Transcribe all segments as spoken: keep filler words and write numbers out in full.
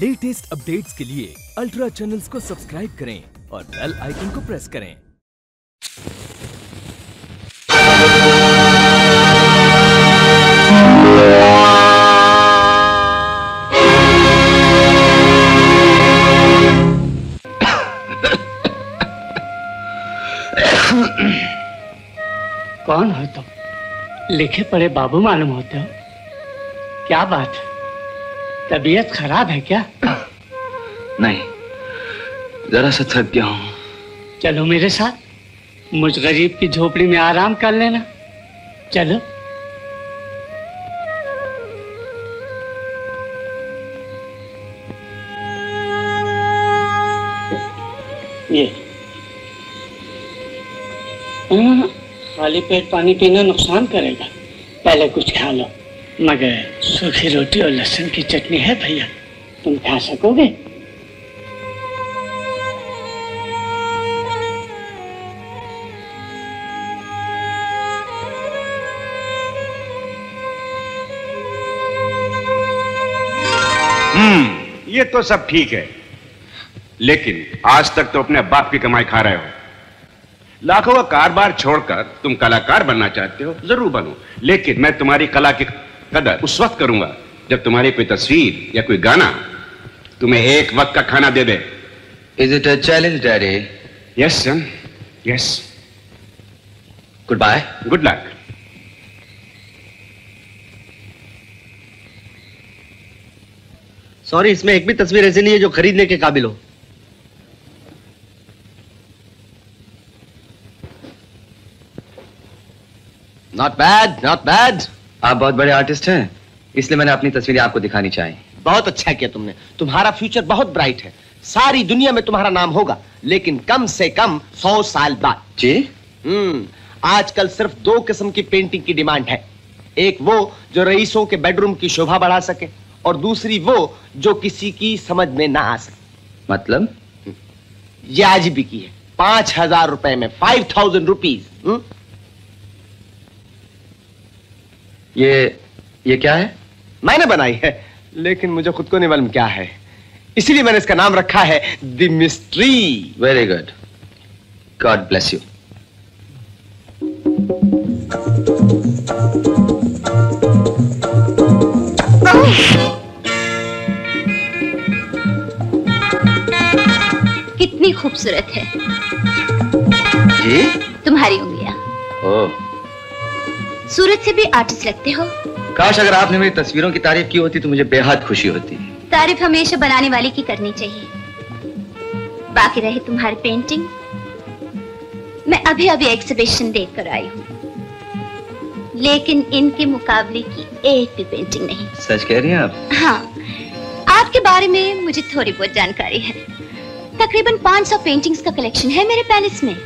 Latest updates के लिए ultra channels को सब्सक्राइब करें और बेल आइकन को प्रेस करें। कौन हो तुम? तो? लिखे पड़े बाबू मालूम होते हो। क्या बात है, तबीयत खराब है क्या? नहीं, जरा सा थक गया हूँ। चलो मेरे साथ, मुझ गरीब की झोपड़ी में आराम कर लेना। चलो। ये खाली पेट पानी पीना नुकसान करेगा, पहले कुछ खा लो। मगर सूखी रोटी और लहसुन की चटनी है भैया, तुम खा सकोगे? हम्म, ये तो सब ठीक है, लेकिन आज तक तो अपने बाप की कमाई खा रहे हो। लाखों का कारोबार छोड़कर तुम कलाकार बनना चाहते हो, जरूर बनो, लेकिन मैं तुम्हारी कला की कदर उस वक्त करूंगा जब तुम्हारी कोई तस्वीर या कोई गाना तुम्हें एक वक्त का खाना दे दे। Is it a challenge, Daddy? Yes, son. Yes. Goodbye. Good luck. Sorry, इसमें एक भी तस्वीर ऐसी नहीं है जो खरीदने के काबिल हो। Not bad, not bad. आप बहुत बड़े आर्टिस्ट हैं, इसलिए मैंने अपनी तस्वीरें आपको दिखानी चाहिए। बहुत अच्छा किया तुमने, तुम्हारा फ्यूचर बहुत ब्राइट है, सारी दुनिया में तुम्हारा नाम होगा, लेकिन कम से कम सौ साल बाद। जी? हम्म, आजकल सिर्फ दो किस्म की पेंटिंग की डिमांड है, एक वो जो रईसों के बेडरूम की शोभा बढ़ा सके और दूसरी वो जो किसी की समझ में ना आ सके। मतलब? ये आज भी की है, पांच हजार रुपए में, फाइव थाउजेंड रुपीज। ये ये क्या है? मैंने बनाई है, लेकिन मुझे खुद को नहीं मालूम क्या है, इसीलिए मैंने इसका नाम रखा है the mystery. Very good, God bless you. कितनी खूबसूरत है ये तुम्हारी उंगलियां। ओह, सूरज से भी आर्टिस्ट लगते हो। काश अगर आपने मेरी तस्वीरों की तारीफ की होती तो मुझे बेहद खुशी होती। तारीफ हमेशा बनाने वाले की करनी चाहिए। बाकी रहे तुम्हारी पेंटिंग, मैं अभी अभी एग्जीबिशन देखकर आई हूँ, लेकिन इनके मुकाबले की एक भी पेंटिंग नहीं। सच कह रही हैं आप? हाँ, आपके बारे में मुझे थोड़ी बहुत जानकारी है। तकरीबन पाँच सौ पेंटिंग्स का कलेक्शन है मेरे पैलेस में।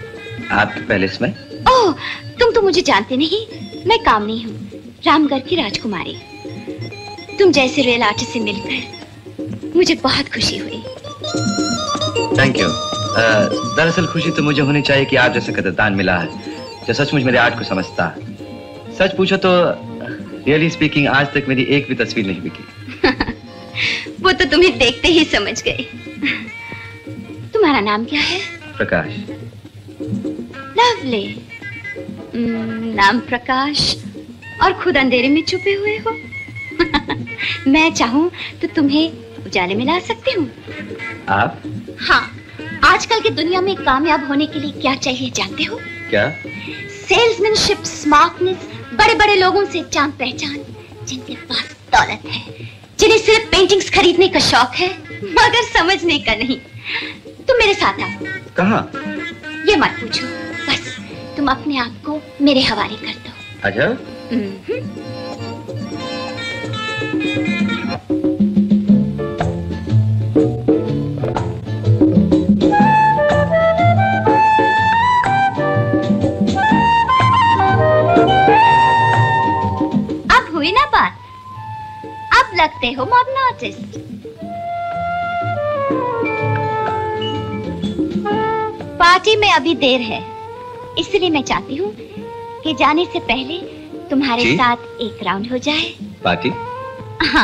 आपके पैलेस में? ओह, तुम तो मुझे जानते नहीं, मैं कामनी हूँ, रामगढ़ की राजकुमारी। तुम जैसे रियल आर्टिस्ट से मिलकर मुझे बहुत खुशी हुई। Thank you. दरअसल खुशी तो मुझे होनी चाहिए कि आप जैसे कदरदान मिला है, जो सचमुच मेरे आर्ट को समझता है। सच पूछो तो रियली स्पीकिंग आज तक मेरी एक भी तस्वीर नहीं बिकी। वो तो तुम्हें देखते ही समझ गए। तुम्हारा नाम क्या है? प्रकाश। लवली। नाम प्रकाश, और खुद अंधेरे में छुपे हुए हो। मैं चाहूँ तो तुम्हें उजाले में ला सकती हूँ। आप? हाँ, आजकल की दुनिया में कामयाब होने के लिए क्या चाहिए जानते हो? क्या? सेल्समैनशिप, स्मार्टनेस, बड़े बड़े लोगों से जान पहचान, जिनके पास दौलत है, जिन्हें सिर्फ पेंटिंग्स खरीदने का शौक है मगर समझने का नहीं। तुम मेरे साथ आओ। कहाँ? ये मत पूछो, बस तुम अपने आप को मेरे हवाले कर दो। अच्छा। अब हुई ना बात, अब लगते हो मॉडर्न आर्टिस्ट। पार्टी में अभी देर है, इसलिए मैं चाहती हूँ कि जाने से पहले तुम्हारे साथ एक राउंड हो जाए। पार्टी? हाँ,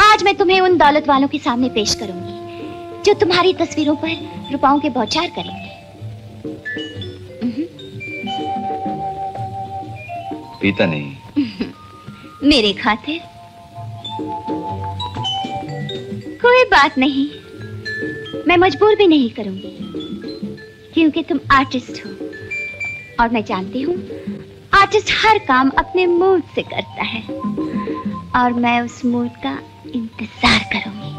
आज आज मैं तुम्हें उन दौलत वालों के सामने पेश करूंगी जो तुम्हारी तस्वीरों पर रुपयों के बौछार करेंगे। पीता नहीं मेरे खातिर? कोई बात नहीं, मैं मजबूर भी नहीं करूंगी क्योंकि तुम आर्टिस्ट हो और मैं जानती हूँ आर्टिस्ट हर काम अपने मूड से करता है और मैं उस मूड का इंतजार करूंगी।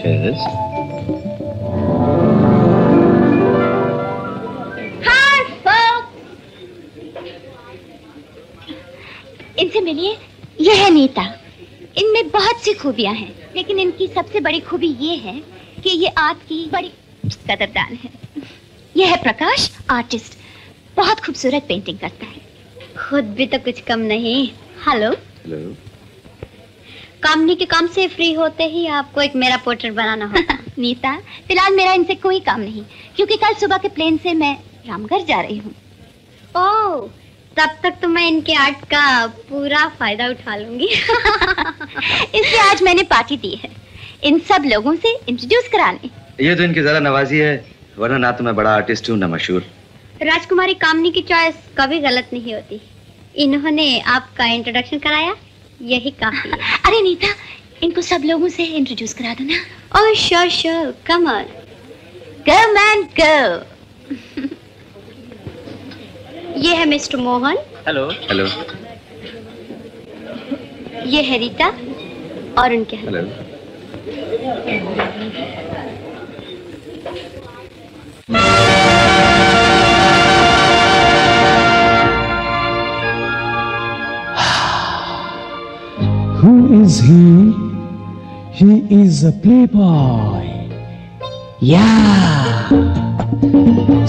Cheers. Hi folks. इनसे मिलिए, यह है नीता। इनमें बहुत सी खूबियां हैं लेकिन इनकी सबसे बड़ी खूबी ये है कि ये आपकी बड़ी कदरदान है। यह है प्रकाश, आर्टिस्ट, बहुत खूबसूरत पेंटिंग करता है, खुद भी तो कुछ कम नहीं। Hello hello. कंपनी के काम से फ्री होते ही आपको एक मेरा पोर्ट्रेट बनाना होगा। नीता, फिलहाल मेरा इनसे कोई काम नहीं क्योंकि कल सुबह के प्लेन से मैं रामगढ़ जा रही हूँ। ओह, तब तक तो मैं इनके आर्ट का पूरा फायदा उठा लूंगी। इसलिए आज मैंने पार्टी दी है इन सब लोगों से इंट्रोड्यूस कराने। ये तो इनकी जरा नवाजी है, वरना ना तो मैं बड़ा आर्टिस्ट हूँ ना मशहूर। राजकुमारी कामनी की चॉइस कभी गलत नहीं होती। इन्होंने आपका इंट्रोडक्शन कराया, यही काफी है। अरे नीता, इनको सब लोगों से इंट्रोड्यूस करा दो ना। Oh sure sure, come on come and go. ये है मिस्टर मोहन। Hello hello. ये है रीता और उनके hello. Who is he? He is a playboy. Yeah.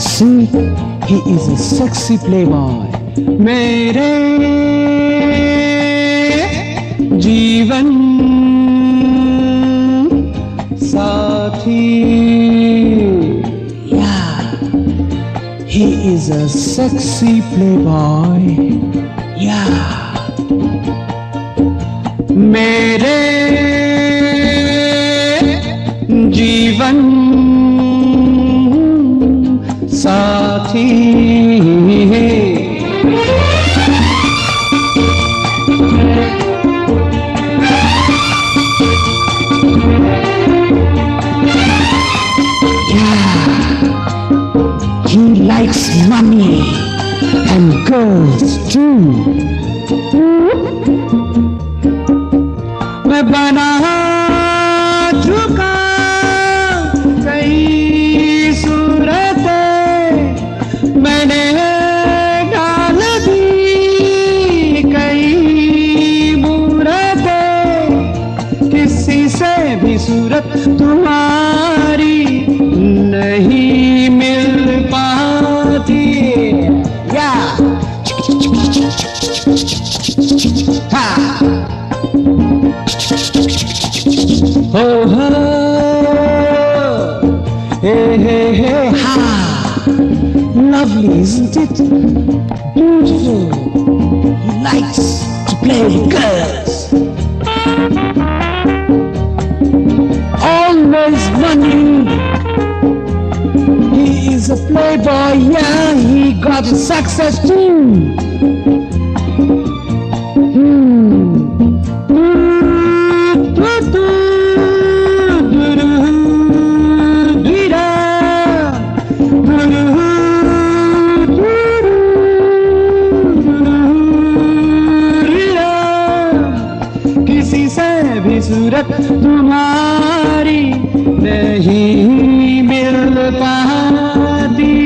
See, he is a sexy playboy. मेरे जीवन साथी. Yeah. He is a sexy playboy. Yeah. मेरे जीवन साथी है। Yeah. He likes money and girls too. बना चुका कई सूरतें, मैंने डाल दी कई मूरतें, किसी से भी सूरत तुम्हारी नहीं मिल पाती। या हाँ। Oh ho, hey hey hey, ha! Lovely, isn't it? Beautiful. He likes to play with girls. Always money. He is a playboy. Yeah, he got success too. Hmm. सूरत तुम्हारी नहीं मिल पाती।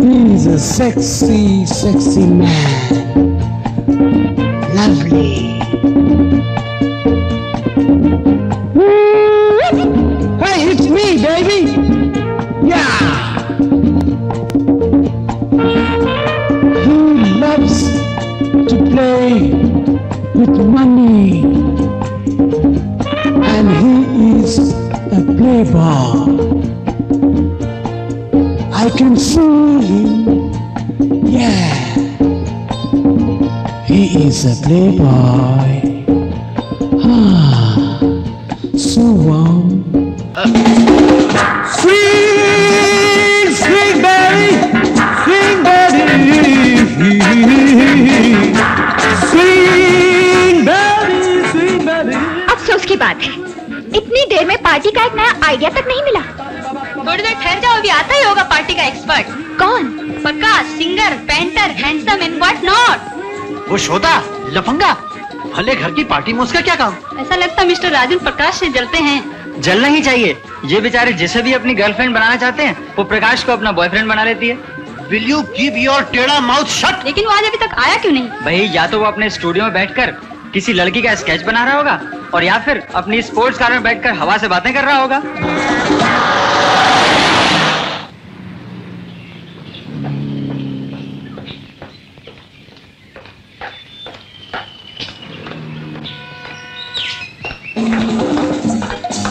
He's a sexy, sexy man. Lovely. Hey, it's me, baby. Yeah. He loves to play with money and he is a playboy. I can see him, yeah. he is a playboy. Ah, so warm. Sweet, sweet baby, sweet baby, sweet baby, sweet baby. अफसोस की बात है, इतनी देर में party का एक नया idea तक नहीं मिला। थोड़ी देर ठहर जाओ, अभी आता ही होगा पार्टी का एक्सपर्ट। कौन? Prakash, singer, painter, handsome and what not. वो शोधा, लफंगा, भले घर की पार्टी में उसका क्या काम? ऐसा लगता मिस्टर राजन प्रकाश से जलते हैं। जलना ही चाहिए, ये बेचारे जिसे भी अपनी गर्लफ्रेंड बनाना चाहते हैं वो प्रकाश को अपना बॉयफ्रेंड बना लेती है। विल यू कीप योर टेढ़ा माउथ शट। लेकिन वो आज अभी तक आया क्यों नहीं? भाई या तो वो अपने स्टूडियो में बैठकर किसी लड़की का स्केच बना रहा होगा और या फिर अपनी स्पोर्ट्स कार में बैठकर हवा से बातें कर रहा होगा।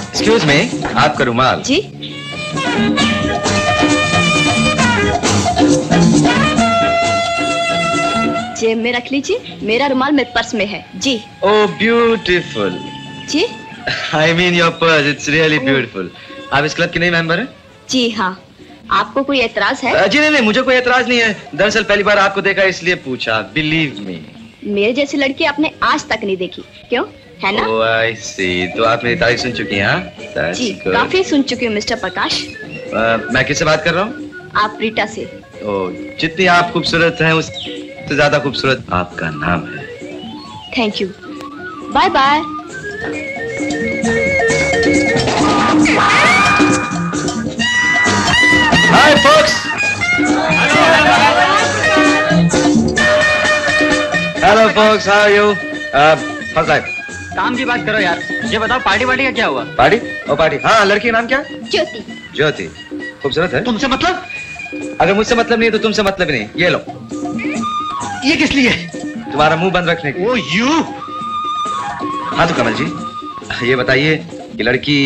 एक्सक्यूज मी, आपका रुमाल। जी। जेब में रख लीजिए, मेरा रुमाल मेरे पर्स में है। जी। Oh beautiful. जी। I mean your purse, it's really beautiful. आप इस क्लब की नई मेंबर हैं? जी हाँ। आपको कोई एतराज है? जी नहीं नहीं, मुझे कोई एतराज नहीं है। दरअसल पहली बार आपको देखा इसलिए पूछा। बिलीव मी, मेरे जैसी लड़की आपने आज तक नहीं देखी। क्यों? है ना? Oh, I see. तो आप मेरी तारीफ सुन चुकी हैं? जी, काफी सुन चुकी हूँ मिस्टर प्रकाश। uh, मैं किससे बात कर रहा हूँ? आप रीटा से। oh, जितनी आप खूबसूरत हैं उससे ज्यादा खूबसूरत आपका नाम है। Thank you, bye bye. Hi Fox. Hello Fox, how are you? First काम की बात करो यार, ये बताओ पार्टी वार्टी का क्या हुआ? पार्टी? ओ पार्टी, हाँ, लड़की का नाम क्या? ज्योति। ज्योति खूबसूरत है। तुमसे मतलब? अगर मुझसे मतलब नहीं तो तुमसे मतलब नहीं। ये लो। ये किस लिए? तुम्हारा मुंह बंद रखने के। Oh you. हाँ तो कमल जी ये बताइए कि लड़की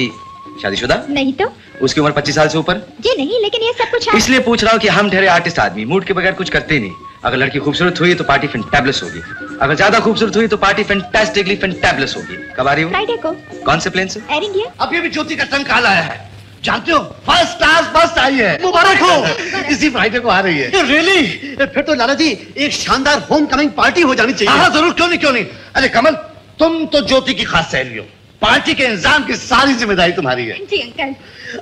शादीशुदा? नहीं तो। उसकी उम्र पच्चीस साल से ऊपर? जी नहीं, लेकिन ये सब कुछ इसलिए पूछ रहा हूँ कि हम ठहरे आर्टिस्ट आदमी मूड के बगैर कुछ करते नहीं। अगर लड़की खूबसूरत हुई तो पार्टी फैंटाबुलस होगी, अगर ज्यादा खूबसूरत हुई तो पार्टी फैंटास्टिकली फैंटाबुलस होगी। कब आ रही हो? फ्राइडे को। कौन से प्लेन से? Air India. अभी अभी ज्योति का टंग काला है, जानते हो? फर्स्ट क्लास बस आई है। मुबारक हो, इसी फ्राइडे को आ रही है। रियली? फिर तो लाला जी एक शानदार होम कमिंग पार्टी हो जानी चाहिए। हाँ जरूर, क्यों नहीं क्यों नहीं। अरे कमल, तुम तो ज्योति की खास सहेली हो, पार्टी के इंतजाम की सारी जिम्मेदारी तुम्हारी है। जी अंकल।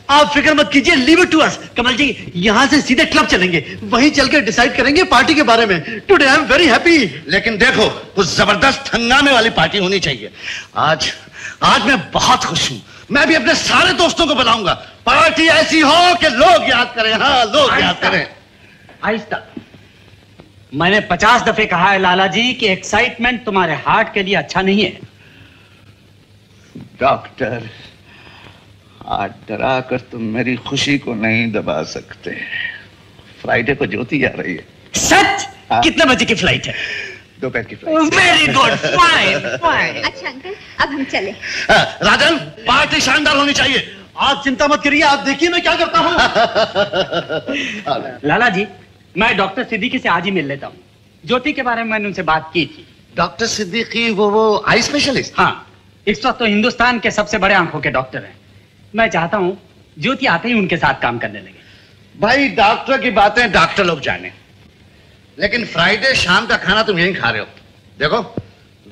आप फिक्र मत कीजिए, leave it to us. Kamal ji यहाँ से सीधे क्लब चलेंगे, वहीं चलकर डिसाइड करेंगे पार्टी के बारे में। Today I am very happy. लेकिन देखो कुछ जबरदस्त हंगामे वाली पार्टी होनी चाहिए। आज आज मैं बहुत खुश हूँ, मैं भी अपने सारे दोस्तों को बुलाऊंगा। पार्टी ऐसी हो कि लोग याद करें। हाँ लोग याद करें। आहिस्ता, मैंने पचास दफे कहा है लाला जी की एक्साइटमेंट तुम्हारे हार्ट के लिए अच्छा नहीं है। डॉक्टर, आज डरा कर तुम मेरी खुशी को नहीं दबा सकते। फ्राइडे को ज्योति आ रही है। सच? हाँ? कितने बजे की फ्लाइट है? दोपहर की flight. Very good, fine fine. अच्छा अंकल, अब हम चले। राजन, पार्टी शानदार होनी चाहिए। आप चिंता मत करिए, आप देखिए मैं क्या करता हूँ। लाला जी, मैं डॉक्टर सिद्दीकी से आज ही मिल लेता हूँ। ज्योति के बारे में मैंने उनसे बात की थी। डॉक्टर सिद्दीकी वो वो आई स्पेशलिस्ट? हाँ, इस वक्त तो हिंदुस्तान के सबसे बड़े आंखों के डॉक्टर हैं। मैं चाहता हूँ ज्योति आते ही उनके साथ काम करने लगे। भाई डॉक्टर की बातें डॉक्टर लोग जाने, लेकिन फ्राइडे शाम का खाना तुम यहीं खा रहे हो। देखो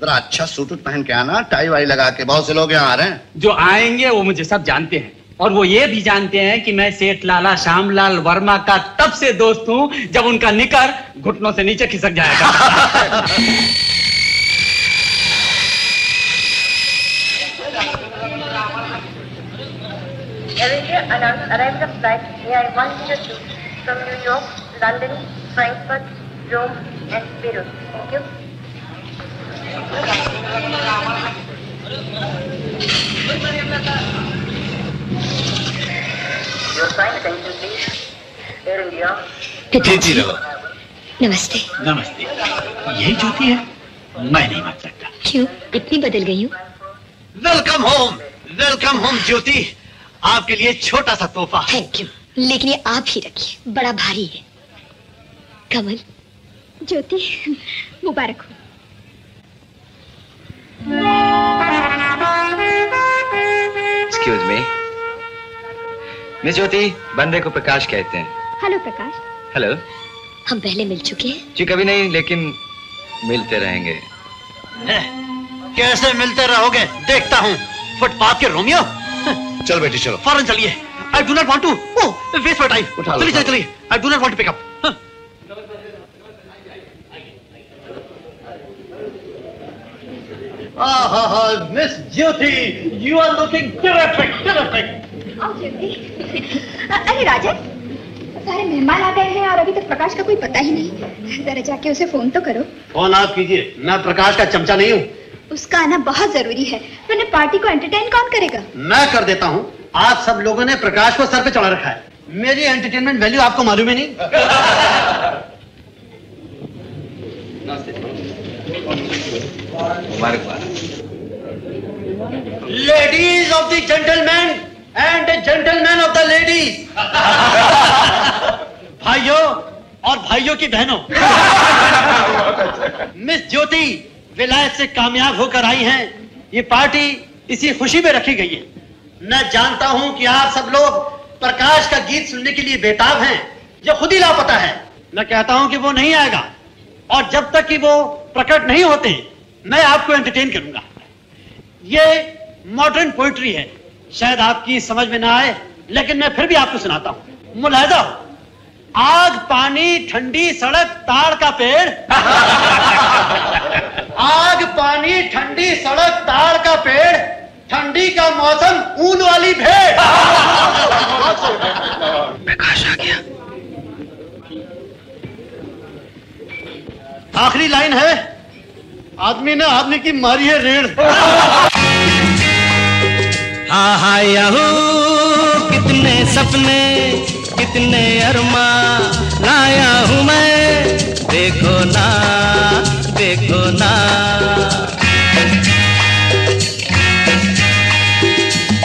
जरा अच्छा सूट उट पहन के आना, टाई वाई लगा के। बहुत से लोग यहाँ आ रहे हैं। जो आएंगे वो मुझे सब जानते हैं, और वो ये भी जानते हैं कि मैं सेठ लाला श्यामलाल वर्मा का तब से दोस्त हूँ जब उनका निकर घुटनों से नीचे खिसक जाएगा। Airport announced arrival of flight A I one zero two from New York, London, Frankfurt, Rome, and Beirut. Thank you. Your fine attention, please. Air India. Thank you. Namaste. Namaste. यही ज्योति है? मैं नहीं मान सकता। क्यों? इतनी बदल गई हूँ? Welcome home. Welcome home, ज्योति. आपके लिए छोटा सा तोहफा। थैंक यू, लेकिन ये आप ही रखिए, बड़ा भारी है। कमल, ज्योति, मुबारक हो। एक्सक्यूज मी, मिस ज्योति, बंदे को प्रकाश कहते हैं। हेलो प्रकाश। हेलो। हम पहले मिल चुके हैं? जी कभी नहीं, लेकिन मिलते रहेंगे। कैसे मिलते रहोगे देखता हूँ, फुटपाथ के रोमियो। चल बेटी चलो, फौरन चलिए। I do not want to waste my time. चलिए चलिए चलिए, I do not want to pick up. Miss Jyoti, you are looking terrific, terrific. आओ ज्योति। अरे राजन, सारे मेहमान आ गए हैं और अभी तक प्रकाश का कोई पता ही नहीं। जरा जाके उसे फोन तो करो। फोन आप कीजिए, मैं प्रकाश का चमचा नहीं हूँ। उसका आना बहुत जरूरी है, वरना पार्टी को एंटरटेन कौन करेगा? मैं कर देता हूँ। आप सब लोगों ने प्रकाश को सर पे चढ़ा रखा है, मेरी एंटरटेनमेंट वैल्यू आपको मालूम ही नहीं। Ladies of the gentlemen and the gentlemen of the ladies, भाइयों और भाइयों की बहनों, मिस ज्योति विलायत से कामयाब होकर आई हैं। ये पार्टी इसी खुशी में रखी गई है। मैं जानता हूं कि आप सब लोग प्रकाश का गीत सुनने के लिए बेताब हैं, जो खुद ही लापता है। मैं कहता हूं कि वो नहीं आएगा, और जब तक कि वो प्रकट नहीं होते मैं आपको एंटरटेन करूंगा। ये मॉडर्न पोइट्री है, शायद आपकी समझ में ना आए, लेकिन मैं फिर भी आपको सुनाता हूं। मुलाहिजा हो, आग पानी ठंडी सड़क ताड़ का पेड़। आग पानी ठंडी सड़क ताड़ का पेड़, ठंडी का मौसम ऊन वाली भेड़। प्रकाश आ गया। आखिरी लाइन है, आदमी ने आदमी की मारी है रेड़। हा हा याहू, कितने सपने कितने अरमा लाया हूँ मैं, देखो ना देखो ना।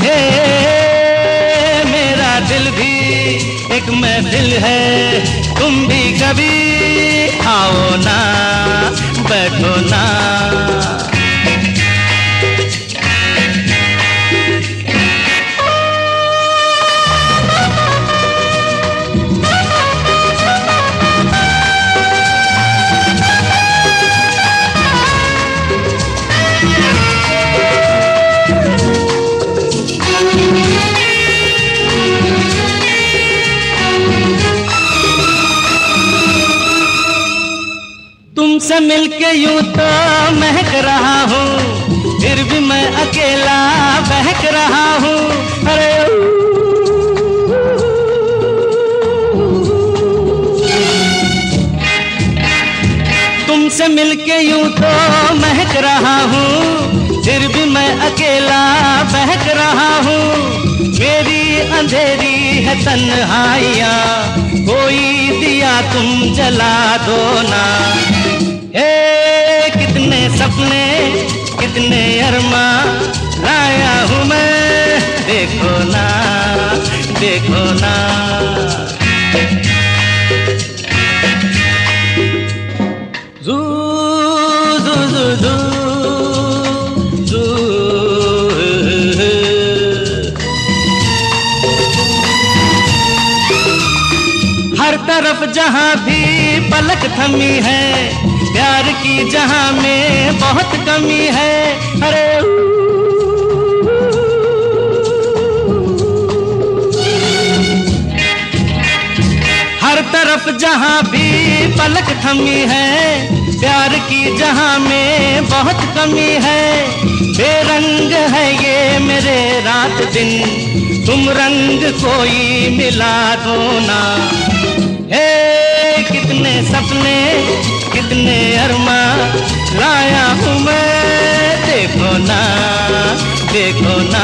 हे मेरा दिल भी एक महफिल है, तुम भी कभी आओ ना बैठो ना। तुमसे मिलके यूं तो महक रहा हूँ, फिर भी मैं अकेला बहक रहा हूँ। अरे तुमसे मिलके यूं तो महक रहा हूँ, फिर भी मैं अकेला बहक रहा हूँ। मेरी अंधेरी है तन्हाइयाँ, कोई दिया तुम जला दो ना। ए कितने सपने कितने अरमा लाया हूँ मैं, देखो ना देखो ना। जू जू जू जू जू हर तरफ जहाँ भी पलक थमी है, प्यार की जहां में बहुत कमी है। अरे हर तरफ जहां भी पलक थमी है, प्यार की जहां में बहुत कमी है। बेरंग है ये मेरे रात दिन, तुम रंग कोई मिला दो ना। हे कितने सपने कितने अरमा लाया हूँ मैं, देखो ना देखो ना।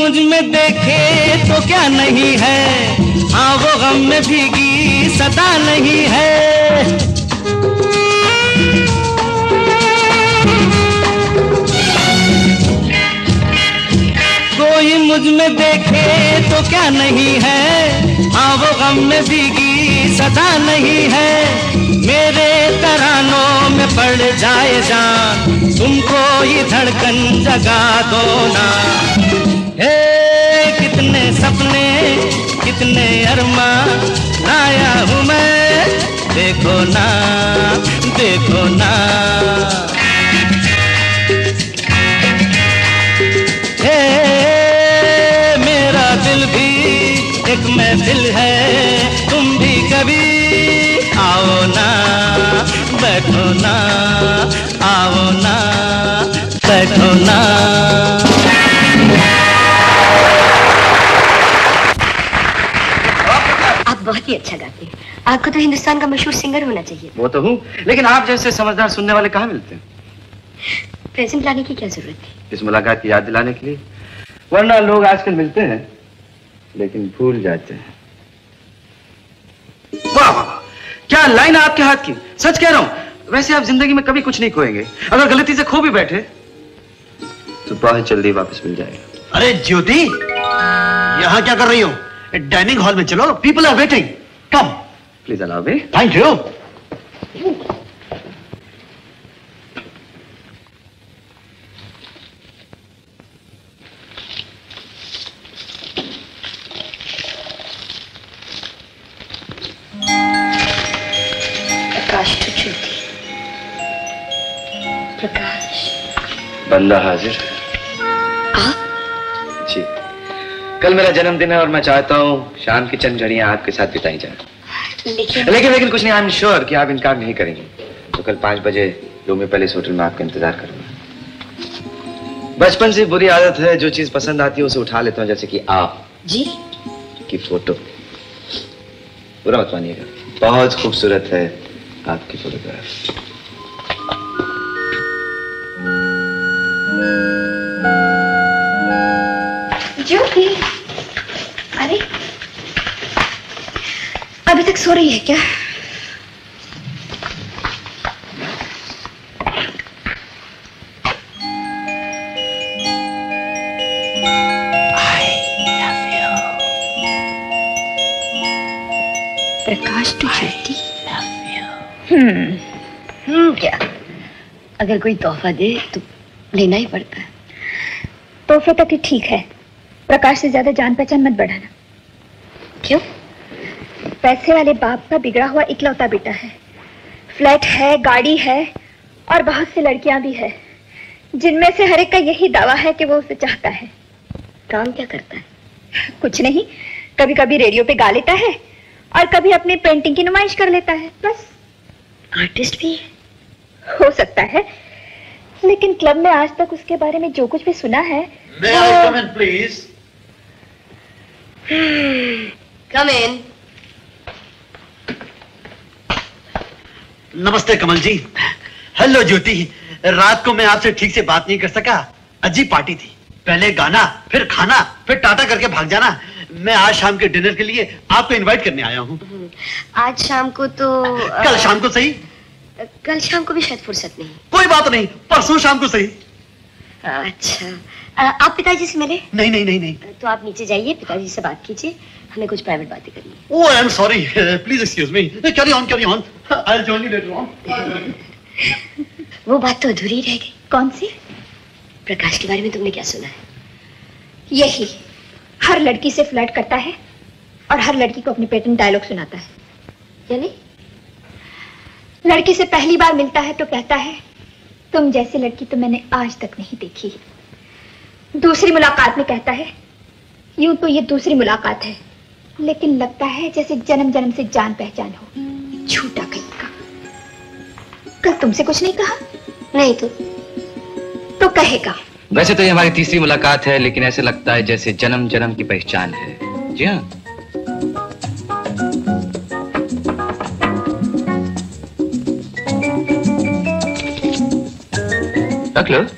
मुझ में देखे तो क्या नहीं है, हाँ वो गम में भीगी सदा नहीं है। कोई मुझ में देखे तो क्या नहीं है, हाँ वो गम में भीगी सदा नहीं है। मेरे तरानों में पड़ जाए जान, तुमको ये धड़कन जगा दो ना। हे कितने सपने कितने अरमान लाया हूँ मैं, देखो ना देखो ना। हे मेरा दिल भी एक महफिल है, तुम भी कभी आओ ना बैठो ना, आओ ना बैठो ना। बहुत ही अच्छा गाती है, आपको तो हिंदुस्तान का मशहूर सिंगर होना चाहिए। वो तो हूँ, लेकिन आप जैसे समझदार सुनने वाले कहाँ मिलते हैं। प्रेजेंट लाने की क्या जरूरत थी, इस मुलाकात की याद दिलाने के लिए। वरना लोग आजकल मिलते हैं लेकिन भूल जाते हैं। वाह वाह, क्या लाइन आपके हाथ की, सच कह रहा हूँ। वैसे आप जिंदगी में कभी कुछ नहीं खोएंगे, अगर गलती से खो भी बैठे तो बहुत जल्दी वापस मिल जाएगा। अरे ज्योति, यहाँ क्या कर रही हो? डाइनिंग हॉल में चलो, people are waiting, come please allow me. Thank you. Prakash तो ज्योति, प्रकाश बंदा हाजिर है। कल मेरा जन्मदिन है और मैं चाहता हूँ शाम की चंद घड़ियां आपके साथ बिताई जाएं। लेकिन लेकिन लेकिन कुछ नहीं, आई एम श्योर कि आप इनकार नहीं करेंगे। तो कल पाँच बजे लोमी पैलेस होटल में आपका इंतजार करूंगा। बचपन से बुरी आदत है, जो चीज पसंद आती है उसे उठा लेता हूँ, जैसे कि आप जी की फोटो। बुरा मत मानिएगा, बहुत खूबसूरत है आपकी फोटोग्राफ। ज्योति, अरे अभी तक सो रही है क्या? प्रकाश तो ज्योति, हम्म हम्म क्या, अगर कोई तोहफा दे तो लेना ही पड़ता है। तोहफे तक ही ठीक है, प्रकाश से ज्यादा जान पहचान मत बढ़ाना। क्यों? पैसे वाले बाप का बिगड़ा हुआ इकलौता बेटा है, फ्लैट है, गाड़ी है और बहुत सी लड़कियां भी है, जिनमें से हर एक का यही दावा है कि वो उसे चाहता है। काम क्या करता है? कुछ नहीं, कभी कभी रेडियो पे गा लेता है और कभी अपने पेंटिंग की नुमाइश कर लेता है, बस। आर्टिस्ट भी है? हो सकता है, लेकिन क्लब में आज तक उसके बारे में जो कुछ भी सुना है। May I come in, please? Come in. नमस्ते कमल जी। हेलो ज्योति, रात को मैं आपसे ठीक से बात नहीं कर सका, अजीब पार्टी थी, पहले गाना फिर खाना फिर टाटा करके भाग जाना। मैं आज शाम के डिनर के लिए आपको इनवाइट करने आया हूँ। आज शाम को तो आ... कल शाम को सही। कल शाम को भी शायद फुर्सत नहीं। कोई बात नहीं, परसों शाम को सही। अच्छा, आप पिताजी से मिले? नहीं नहीं नहीं नहीं। तो आप नीचे जाइए, पिताजी से बात कीजिए, हमें कुछ प्राइवेट बातें करनी है। Oh I am sorry, please excuse me, carry on carry on, I will join you later on. वो बात तो अधूरी रह गई। कौन सी? प्रकाश के बारे में तुमने क्या सुना है? यही, हर लड़की से फ्लर्ट करता है और हर लड़की को अपने पेटेंट डायलॉग सुनाता है। यानी लड़की से पहली बार मिलता है तो कहता है, तुम जैसी लड़की तो मैंने आज तक नहीं देखी। दूसरी मुलाकात में कहता है, यूं तो ये दूसरी मुलाकात है, लेकिन लगता है जैसे जन्म जन्म से जान पहचान हो। झूठा कहीं का। कल तुमसे कुछ नहीं कहा? नहीं तो तो कहेगा। वैसे तो ये हमारी तीसरी मुलाकात है, लेकिन ऐसे लगता है जैसे जन्म जन्म की पहचान है। जी हाँ। डॉक्टर,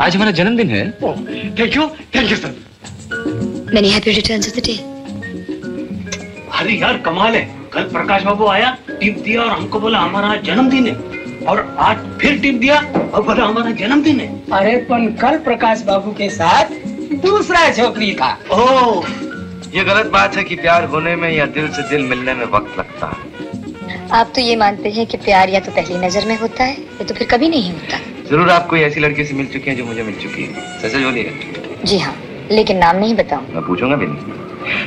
आज हमारा जन्मदिन है। Thank you, thank you sir. Many happy returns of the day. अरे यार कमाल है, कल प्रकाश बाबू आया, टिप दिया और हमको बोला हमारा जन्मदिन है, और आज फिर टिप दिया और बोला हमारा जन्मदिन है। अरे पर कल प्रकाश बाबू के साथ दूसरा छोकरी था। ओह, ये गलत बात है कि प्यार होने में या दिल से दिल मिलने में वक्त लगता है। आप तो ये मानते हैं कि प्यार या तो पहली नजर में होता है या तो फिर कभी नहीं होता। जरूर आप कोई ऐसी लड़की से मिल चुकी है जो मुझे मिल चुकी है, सच बोलिए। जी हाँ, लेकिन नाम नहीं बताऊं। मैं पूछूंगा भी नहीं,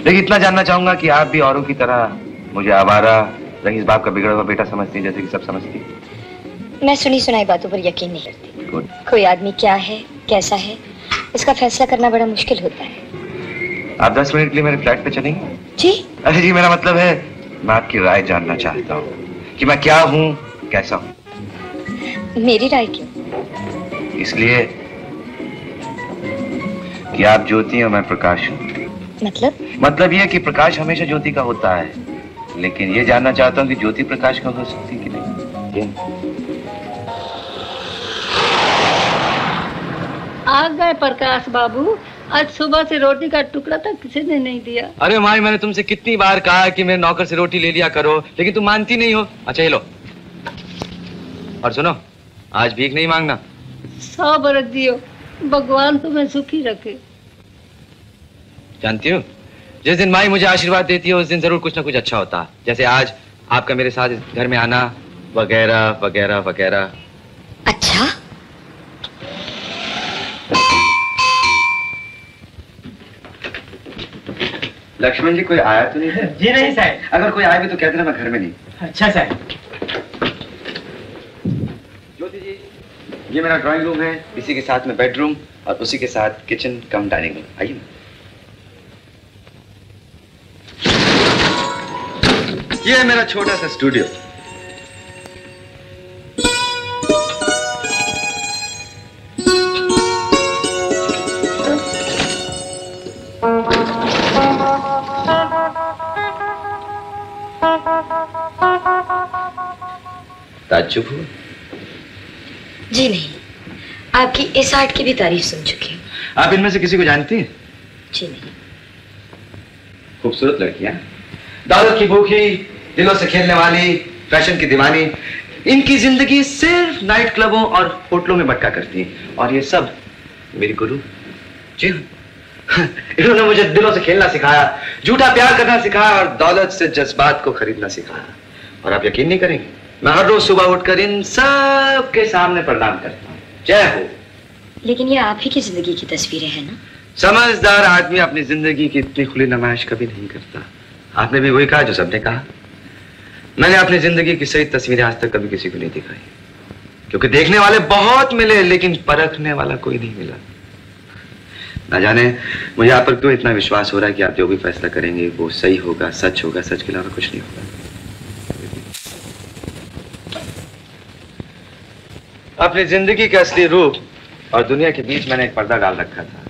लेकिन इतना जानना चाहूंगा कि आप भी औरों की तरह मुझे आवारा रईस बाप का बिगड़ा हुआ बेटा समझती है, जैसे कि सब समझती है। मैं सुनी सुनाई बातों पर यकीन नहीं करती। Good. कोई आदमी क्या है, कैसा है, इसका फैसला करना बड़ा मुश्किल होता है। आप दस मिनट के लिए मेरे फ्लैट पे चलेंगे? जी। अरे जी, मेरा मतलब है मैं आपकी राय जानना चाहता हूँ कि मैं क्या हूँ, कैसा हूँ। मेरी राय क्यों? इसलिए कि आप ज्योति और मैं प्रकाश हूँ। मतलब? मतलब ये कि प्रकाश हमेशा ज्योति का होता है, लेकिन ये जानना चाहता हूँ कि ज्योति प्रकाश का हो सकती कि नहीं। आ गए प्रकाश बाबू, आज सुबह से रोटी का टुकड़ा तक किसी ने नहीं दिया। अरे माई, मैंने तुमसे कितनी बार कहा कि मेरे नौकर से रोटी ले लिया करो, लेकिन तुम मानती नहीं हो। अच्छा ये लो, और सुनो आज भीख नहीं मांगना। सौ बरस दियो, भगवान तुम्हें सुखी रखे। जानती हूँ, जिस दिन माई मुझे आशीर्वाद देती है उस दिन जरूर कुछ ना कुछ अच्छा होता है, जैसे आज आपका मेरे साथ इस घर में आना वगैरह वगैरह वगैरह। अच्छा लक्ष्मण जी, कोई आया तो नहीं है? जी नहीं साहब। अगर कोई आया भी तो कहते ना मैं घर में नहीं। अच्छा साहब। ज्योति जी, ये मेरा ड्राइंग रूम है, इसी के साथ में बेडरूम और उसी के साथ किचन कम डाइनिंग रूम। आइए। ये है मेरा छोटा सा स्टूडियो। ताज्जुब हुआ? जी नहीं, आपकी इस आर्ट की भी तारीफ सुन चुकी हूं। आप इनमें से किसी को जानती हैं? जी नहीं। खूबसूरत लड़कियां, दौलत की भूखी, दिलों से खेलने वाली, फैशन की दीवानी, इनकी जिंदगी सिर्फ नाइट क्लबों और होटलों में भटका करती है, और ये सब मेरी गुरु जी। इन्होंने मुझे दिलों से खेलना सिखाया, झूठा प्यार करना सिखाया और दौलत से जज्बात को खरीदना सिखाया। और आप यकीन नहीं करेंगे, मैं हर रोज सुबह उठकर इन सब के सामने प्रणाम करता हूँ। जय हो। लेकिन ये आप ही की जिंदगी की तस्वीरें हैं ना? समझदार आदमी अपनी जिंदगी की इतनी खुली नुमाइश कभी नहीं करता। आपने भी वही कहा जो सबने कहा। मैंने अपनी जिंदगी की सही तस्वीरें आज तक कभी किसी को नहीं दिखाई, क्योंकि देखने वाले बहुत मिले लेकिन परखने वाला कोई नहीं मिला। ना जाने मुझे आप पर क्यों इतना विश्वास हो रहा है कि आप जो भी फैसला करेंगे वो सही होगा, सच होगा, सच के अलावा कुछ नहीं होगा। अपनी जिंदगी के असली रूप और दुनिया के बीच मैंने एक पर्दा डाल रखा था।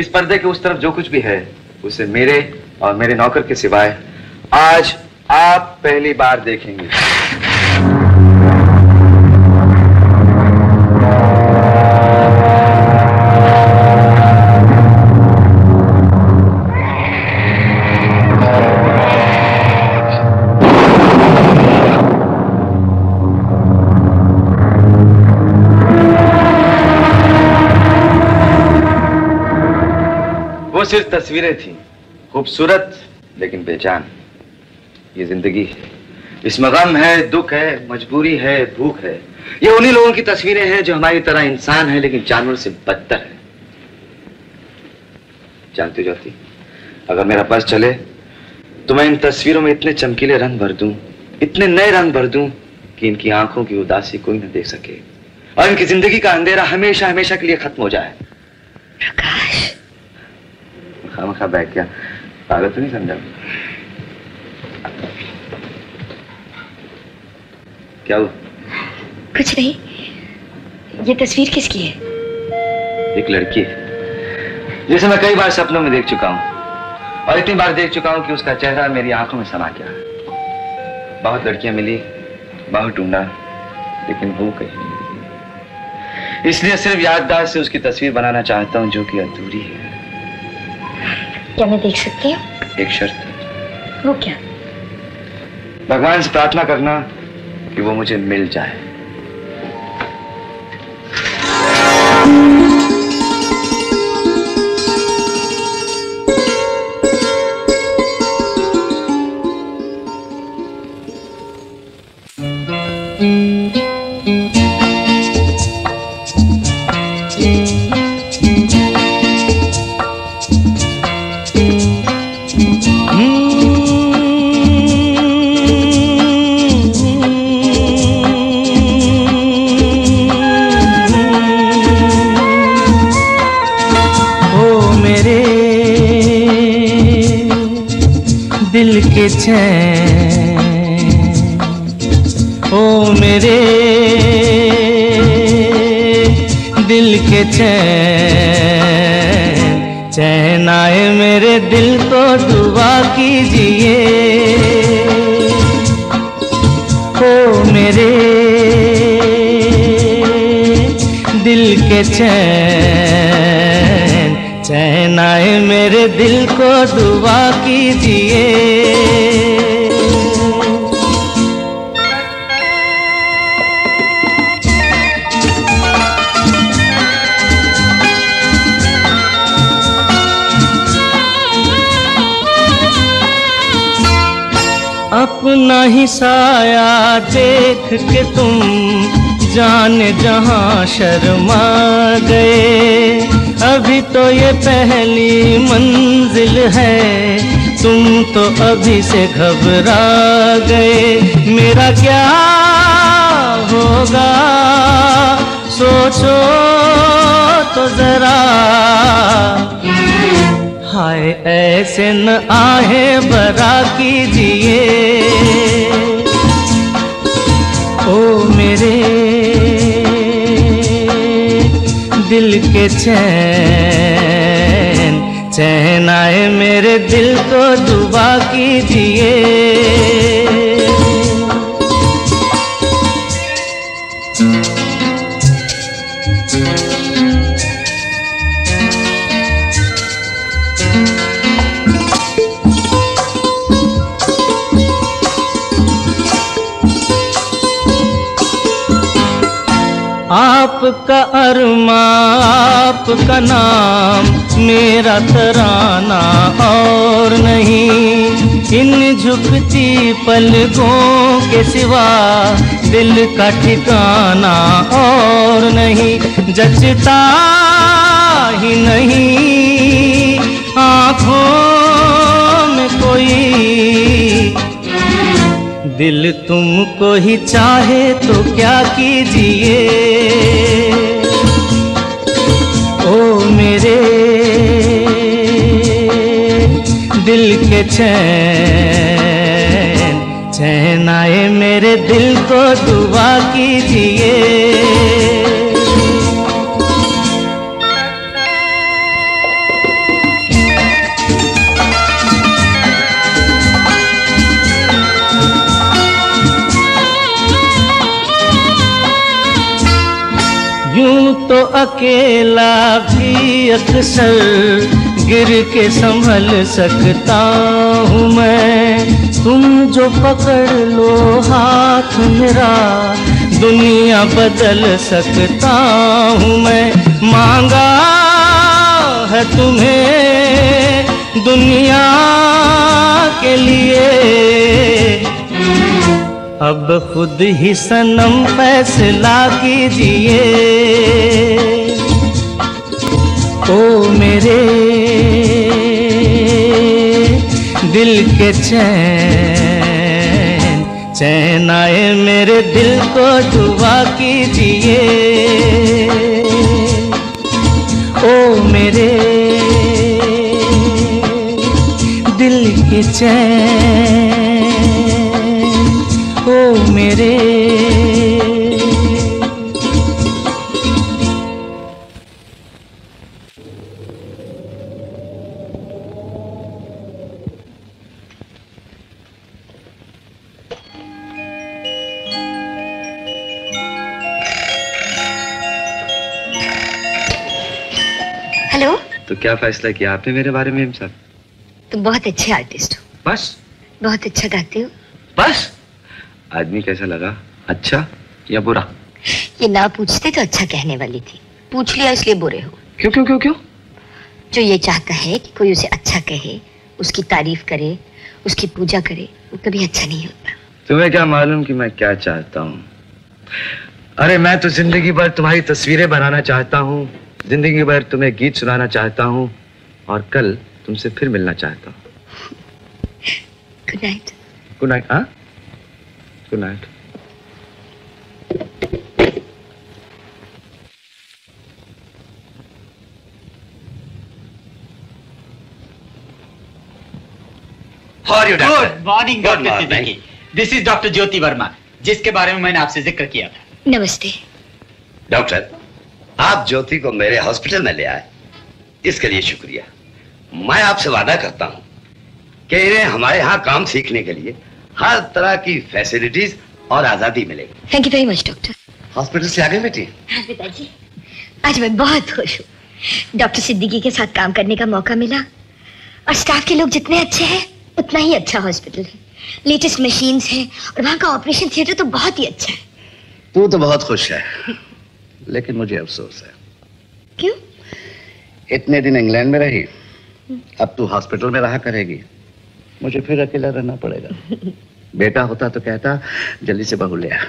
इस पर्दे के उस तरफ जो कुछ भी है उसे मेरे और मेरे नौकर के सिवाय आज आप पहली बार देखेंगे। सिर्फ तस्वीरें थी, खूबसूरत लेकिन बेजान। ये जिंदगी है, इसमें गम है, दुख है, मजबूरी है, भूख है। ये उन्हीं लोगों की तस्वीरें हैं जो हमारी तरह इंसान है लेकिन जानवर से बदतर है। जानती ज्योति, अगर मेरा बस चले तो मैं इन तस्वीरों में इतने चमकीले रंग भर दूं, इतने नए रंग भर दूं कि इनकी आंखों की उदासी कोई ना देख सके और इनकी जिंदगी का अंधेरा हमेशा हमेशा के लिए खत्म हो जाए। प्रकाश, खामखा बैग क्या पागल तो नहीं समझा? क्या हुआ? कुछ नहीं। ये तस्वीर किसकी है? एक लड़की है जिसे मैं कई बार सपनों में देख चुका हूँ और इतनी बार देख चुका हूँ कि उसका चेहरा मेरी आंखों में समा गया। बहुत लड़कियां मिली, बहुत ढूंढा, लेकिन वो कहीं नहीं मिली। इसलिए सिर्फ याददाश्त से उसकी तस्वीर बनाना चाहता हूँ जो कि अधूरी है। क्या मैं देख सकती हूँ? एक शर्त, वो क्या? भगवान से प्रार्थना करना कि वो मुझे मिल जाए। ओ मेरे दिल के चैन चैन आए मेरे दिल को दुआ कीजिए। ओ मेरे दिल के चैन चैन आए मेरे दिल को दुआ कीजिए। अपना ही साया देख के तुम जाने जहाँ शर्मा गए। अभी तो ये पहली मंजिल है तुम तो अभी से घबरा गए। मेरा क्या होगा सोचो तो जरा। हाय ऐसे न आहे बरा कीजिए। ओ मेरे दिल के चैन चैन आए मेरे दिल को दुआ कीजिए। आपका अरमा आपका नाम मेरा तराना और नहीं। इन झुकती पलकों के सिवा दिल का ठिकाना और नहीं। जचता ही नहीं आँखों में कोई दिल तुमको ही चाहे तो क्या कीजिए। ओ मेरे दिल के चैन चैन आए मेरे दिल को दुआ कीजिए। तो अकेला भी अक्सर गिर के संभल सकता हूँ मैं। तुम जो पकड़ लो हाथ मेरा दुनिया बदल सकता हूँ मैं। मांगा है तुम्हें दुनिया के लिए अब खुद ही सनम फैसला कीजिए। ओ मेरे दिल के चैन चैन आए मेरे दिल को दुआ कीजिए। ओ मेरे दिल के चैन ओ मेरे। हेलो। तो क्या फैसला किया आपने मेरे बारे में? हम सब तुम बहुत अच्छे आर्टिस्ट हो। बस बहुत अच्छा गाती हो। बस आदमी कैसा लगा, अच्छा या बुरा? ये ना पूछते तो अच्छा कहने वाली थी, पूछ लिया इसलिए बुरे हो। क्यों क्यों क्यों क्यों? जो ये चाहता है कि कोई उसे अच्छा कहे, उसकी तारीफ करे, उसकी पूजा करे, वो कभी अच्छा नहीं होता। तुम्हें क्या मालूम कि मैं क्या चाहता हूँ? अरे मैं तो जिंदगी भर तुम्हारी तस्वीरें बनाना चाहता हूँ, जिंदगी भर तुम्हें गीत सुनाना चाहता हूँ, और कल तुमसे फिर मिलना चाहता हूँ। Good night. Good night. हाँ good night. Good morning doctor Siddiqui, this is doctor Jyoti Verma, जिसके बारे में मैंने आपसे जिक्र किया था। नमस्ते डॉक्टर, आप ज्योति को मेरे हॉस्पिटल में ले आए, इसके लिए शुक्रिया। मैं आपसे वादा करता हूँ कि इन्हें हमारे यहाँ काम सीखने के लिए हर तरह की फैसिलिटीज और आजादी मिलेगी। Thank you very much doctor. Hospital से आ गए बेटी? हाँ पिताजी, आज मैं बहुत खुश हूँ। डॉक्टर सिद्दीकी के साथ काम करने का मौका मिला, और स्टाफ के लोग जितने अच्छे हैं उतना ही अच्छा हॉस्पिटल है, लेटेस्ट मशीन्स हैं, और वहाँ का ऑपरेशन थिएटर तो बहुत ही अच्छा है। तू तो बहुत खुश है, लेकिन मुझे अफसोस है। क्यों? इतने दिन इंग्लैंड में रही, अब तू हॉस्पिटल में रहा करेगी, मुझे फिर अकेला रहना पड़ेगा। बेटा होता तो कहता जल्दी से बहू ले आ,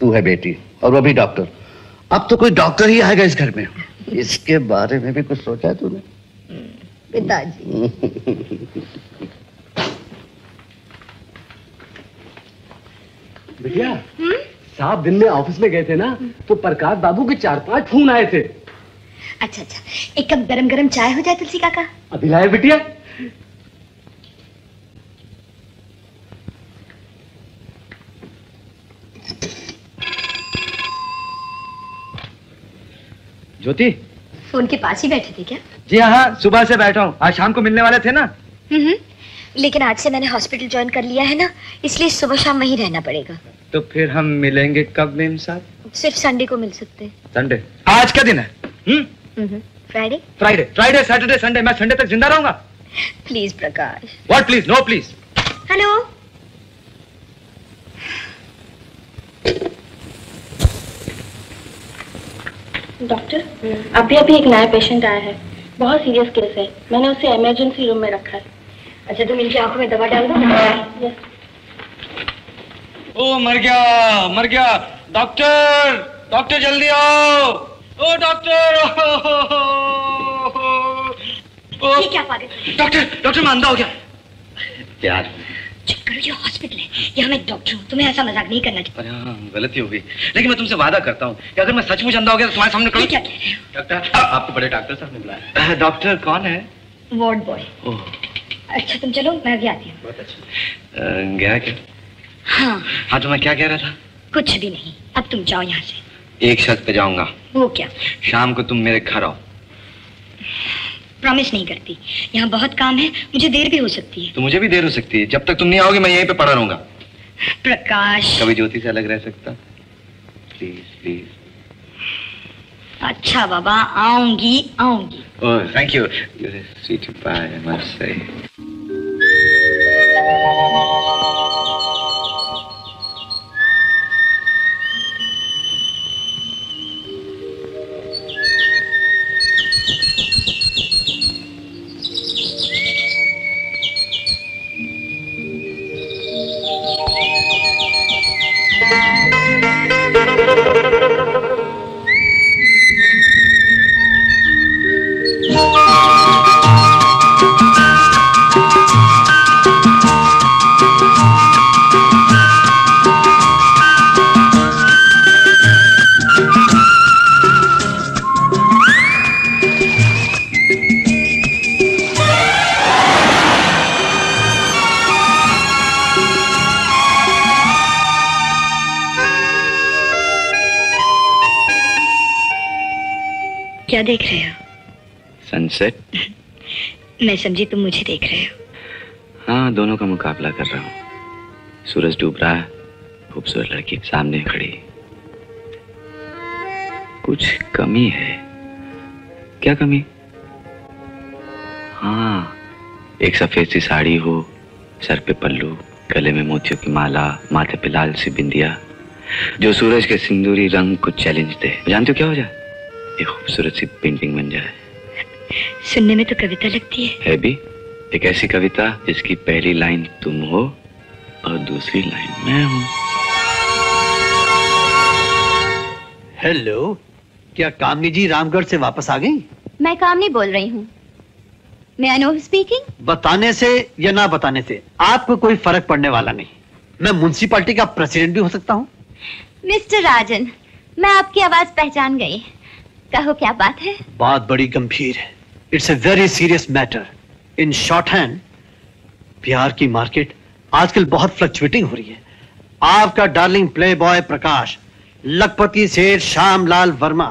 तू है बेटी और वो भी डॉक्टर, अब तो कोई डॉक्टर ही आएगा इस घर में। इसके बारे में भी कुछ सोचा है तूने? पिताजी भैया, साहब दिन में ऑफिस में गए थे ना, तो प्रकाश बाबू के चार पांच फोन आए थे। अच्छा अच्छा, एक कप गरम गरम चाय हो जाए तुलसी काका। अभी लाए बिटिया। ज्योति फोन के पास ही बैठे थे क्या? जी हाँ, सुबह से बैठा हूँ, आज शाम को मिलने वाले थे ना। हम्म, लेकिन आज से मैंने हॉस्पिटल ज्वाइन कर लिया है ना, इसलिए सुबह शाम वहीं रहना पड़ेगा। तो फिर हम मिलेंगे कब मेम साहब? सिर्फ संडे को मिल सकते हैं। संडे? आज क्या दिन है? Hmm, Friday. Friday, Friday, Saturday, Sunday, मैं संडे तक जिंदा रहूंगा। Please Prakash. What please? No please. Hello doctor, अभी अभी एक नया पेशेंट आया है, बहुत सीरियस केस है, मैंने उसे इमरजेंसी रूम में रखा है। अच्छा तुम इनकी आंखों में दवा डाल दो। ओ मर गया मर गया, डॉक्टर डॉक्टर जल्दी आओ। ओ डॉक्टर, ये क्या पागल? डॉक्टर डॉक्टर मैं अंधा हो गया यार। चुप करो, ये हॉस्पिटल है, यहाँ मैं डॉक्टर हूँ, तुम्हें ऐसा मजाक नहीं करना चाहिए। अरे हाँ गलती हो गई, लेकिन मैं तुमसे वादा करता हूँ कि अगर मैं सचमुच अंधा हो गया तो तुम्हारे सामने करूँ। क्या कह रहे हो डॉक्टर? आपको बड़े डॉक्टर साहब ने बुलाया। डॉक्टर कौन है? Ward boy. अच्छा तुम चलो, मैं भी आती हूँ। बहुत अच्छा। गया क्या? हाँ हाँ, तो मैं क्या कह रहा था? कुछ भी नहीं, अब तुम जाओ यहाँ से। एक शर्त पे जाऊंगा। वो क्या? शाम को तुम मेरे घर आओ। प्रॉमिस नहीं करती, यहाँ बहुत काम है, मुझे देर भी हो सकती है। तो मुझे भी देर हो सकती है, जब तक तुम नहीं आओगे मैं यहीं पे पड़ा रहूंगा। प्रकाश, कभी ज्योति से अलग रह सकता? Please please. अच्छा बाबा, आऊंगी आऊंगी। Oh thank you, you are sweet bye, I must say. क्या देख रहे हो? सनसेट। मैं समझी तुम मुझे देख रहे हो। हाँ, दोनों का मुकाबला कर रहा हूँ। सूरज डूब रहा है, खूबसूरत लड़की सामने खड़ी। कुछ कमी है। क्या कमी? हाँ, एक सफेद सी साड़ी हो, सर पे पल्लू, गले में मोतियों की माला, माथे पे लाल सी बिंदिया, जो सूरज के सिंदूरी रंग को चैलेंज दे। जानते हो क्या हो जाए? एक खूबसूरत सी पेंटिंग बन जाए। सुनने में तो कविता लगती है। है भी, एक ऐसी कविता जिसकी पहली लाइन तुम हो और दूसरी लाइन मैं हूँ। हेलो, क्या कामनी जी रामगढ़ से वापस आ गई? मैं कामनी बोल रही हूँ। मैं अनोव स्पीकिंग। बताने से या ना बताने से आपको कोई फर्क पड़ने वाला नहीं। मैं म्यूनसिपालिटी का प्रेसिडेंट भी हो सकता हूँ। मिस्टर राजन, मैं आपकी आवाज पहचान गई। कहो क्या बात है? बात बड़ी गंभीर है। It's a very serious matter. In short hand, Bihar की मार्केट आजकल बहुत फ्लक्चुएटिंग हो रही है। आपका डार्लिंग प्लेबॉय प्रकाश लखपति सेठ श्यामलाल वर्मा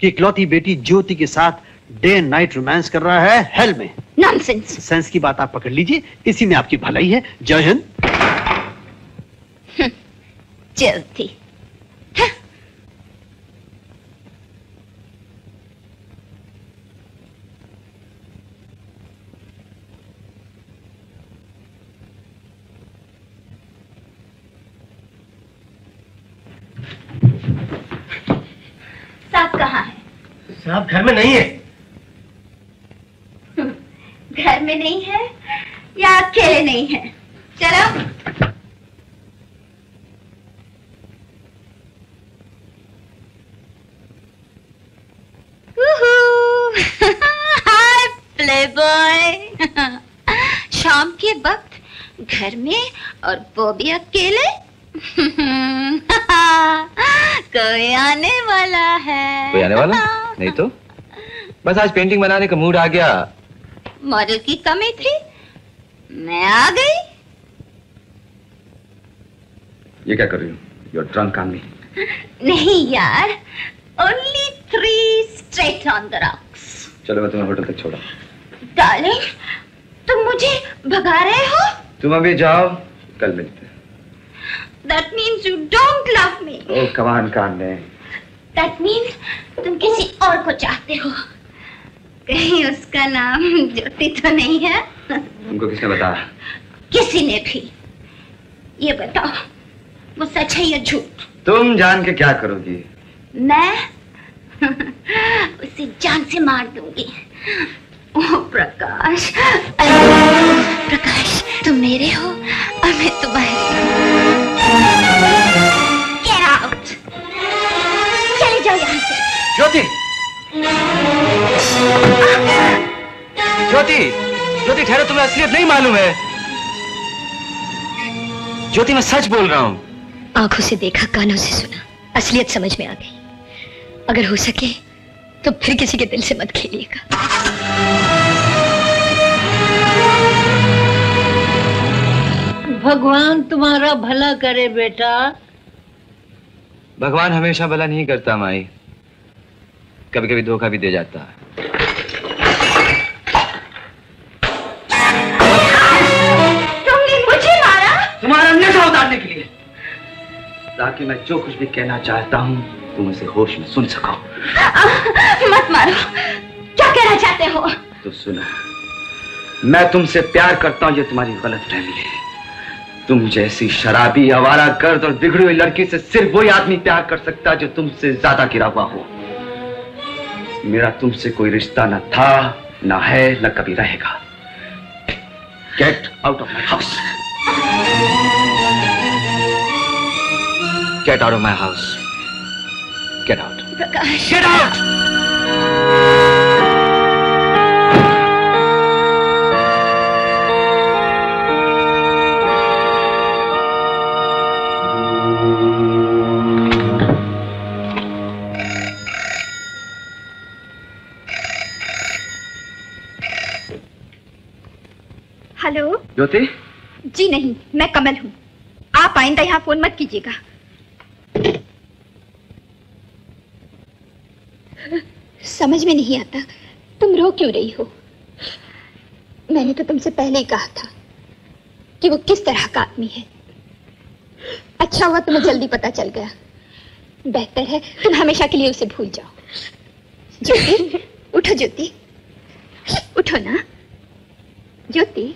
की इकलौती बेटी ज्योति के साथ डे नाइट रोमांस कर रहा है हेल में। नॉनसेंस। सेंस की बात आप पकड़ लीजिए, इसी में आपकी भलाई है। जय हिंद। चलती साहब कहाँ है? साहब घर में नहीं है। घर में नहीं है या अकेले नहीं है? चलो हाय प्लेबॉय। शाम के वक्त घर में और वो भी अकेले। कोई आने वाला है? कोई आने वाला नहीं तो बस आज पेंटिंग बनाने का मूड आ गया। मॉडल की कमी थी, मैं आ गई। ये क्या कर रही हूँ? You are drunk on me. नहीं यार, only three straight on the rocks। चलो मैं तुम्हें होटल तक छोड़ा। डार्लिंग, तुम मुझे भगा रहे हो। तुम अभी जाओ, कल मिलते हैं। That means you don't love me। Oh come on, Kanne। That means तुम किसी और को चाहते हो। कहीं उसका नाम ज्योति तो नहीं है? तुमको किसने बताया? किसी ने भी। ये बताओ, वो सच है या झूठ? तुम जान के क्या करोगी? मैं उसे जान से मार दूंगी। ओ प्रकाश, प्रकाश तुम मेरे हो और मैं तुम्हारी। Get out! चले जाओ यहाँ से। ज्योति, ज्योति, ज्योति ठहरो, तुम्हें असलियत नहीं मालूम है। ज्योति मैं सच बोल रहा हूँ। आंखों से देखा, कानों से सुना, असलियत समझ में आ गई। अगर हो सके तो फिर किसी के दिल से मत खेलिएगा। भगवान तुम्हारा भला करे बेटा। भगवान हमेशा भला नहीं करता माई, कभी कभी धोखा भी दे जाता है। तुमने मुझे मारा? तुम्हारा नशा उतारने के लिए, ताकि मैं जो कुछ भी कहना चाहता हूँ तुम उसे होश में सुन सको। मत मारो, क्या कहना चाहते हो? तो सुनो, मैं तुमसे प्यार करता हूँ, ये तुम्हारी गलतफहमी है। तुम जैसी शराबी, आवारा गर्द और बिगड़ी हुई लड़की से सिर्फ वही आदमी प्यार कर सकता है जो तुमसे ज्यादा गिरा हुआ हो। मेरा तुमसे कोई रिश्ता न था, ना है, न कभी रहेगा। Get out of my house. Get out of my house. Get out. Prakash. Get out! Hello? Jyoti? जी नहीं, मैं कमल हूँ। आप आइंदा यहाँ फोन मत कीजिएगा। समझ में नहीं आता तुम रो क्यों रही हो। मैंने तो तुमसे पहले ही कहा था कि वो किस तरह का आदमी है। अच्छा हुआ तुम्हें जल्दी पता चल गया। बेहतर है तुम हमेशा के लिए उसे भूल जाओ। ज्योति उठो, ज्योति उठो ना। ज्योति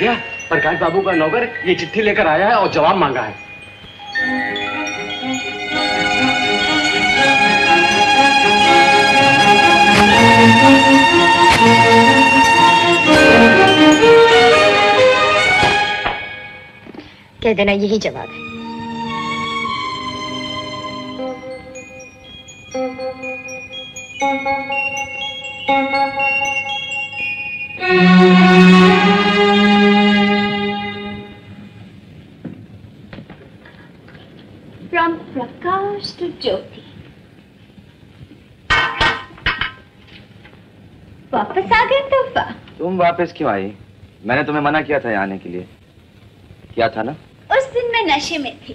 भैया, प्रकाश बाबू का नौकर ये चिट्ठी लेकर आया है और जवाब मांगा है। कह देना यही जवाब है। From Prakash to Chaupatty. वापस आ गए तोहफा। तुम वापस क्यों आई? मैंने तुम्हें मना किया था आने के लिए। क्या था ना? उस दिन मैं नशे में थी,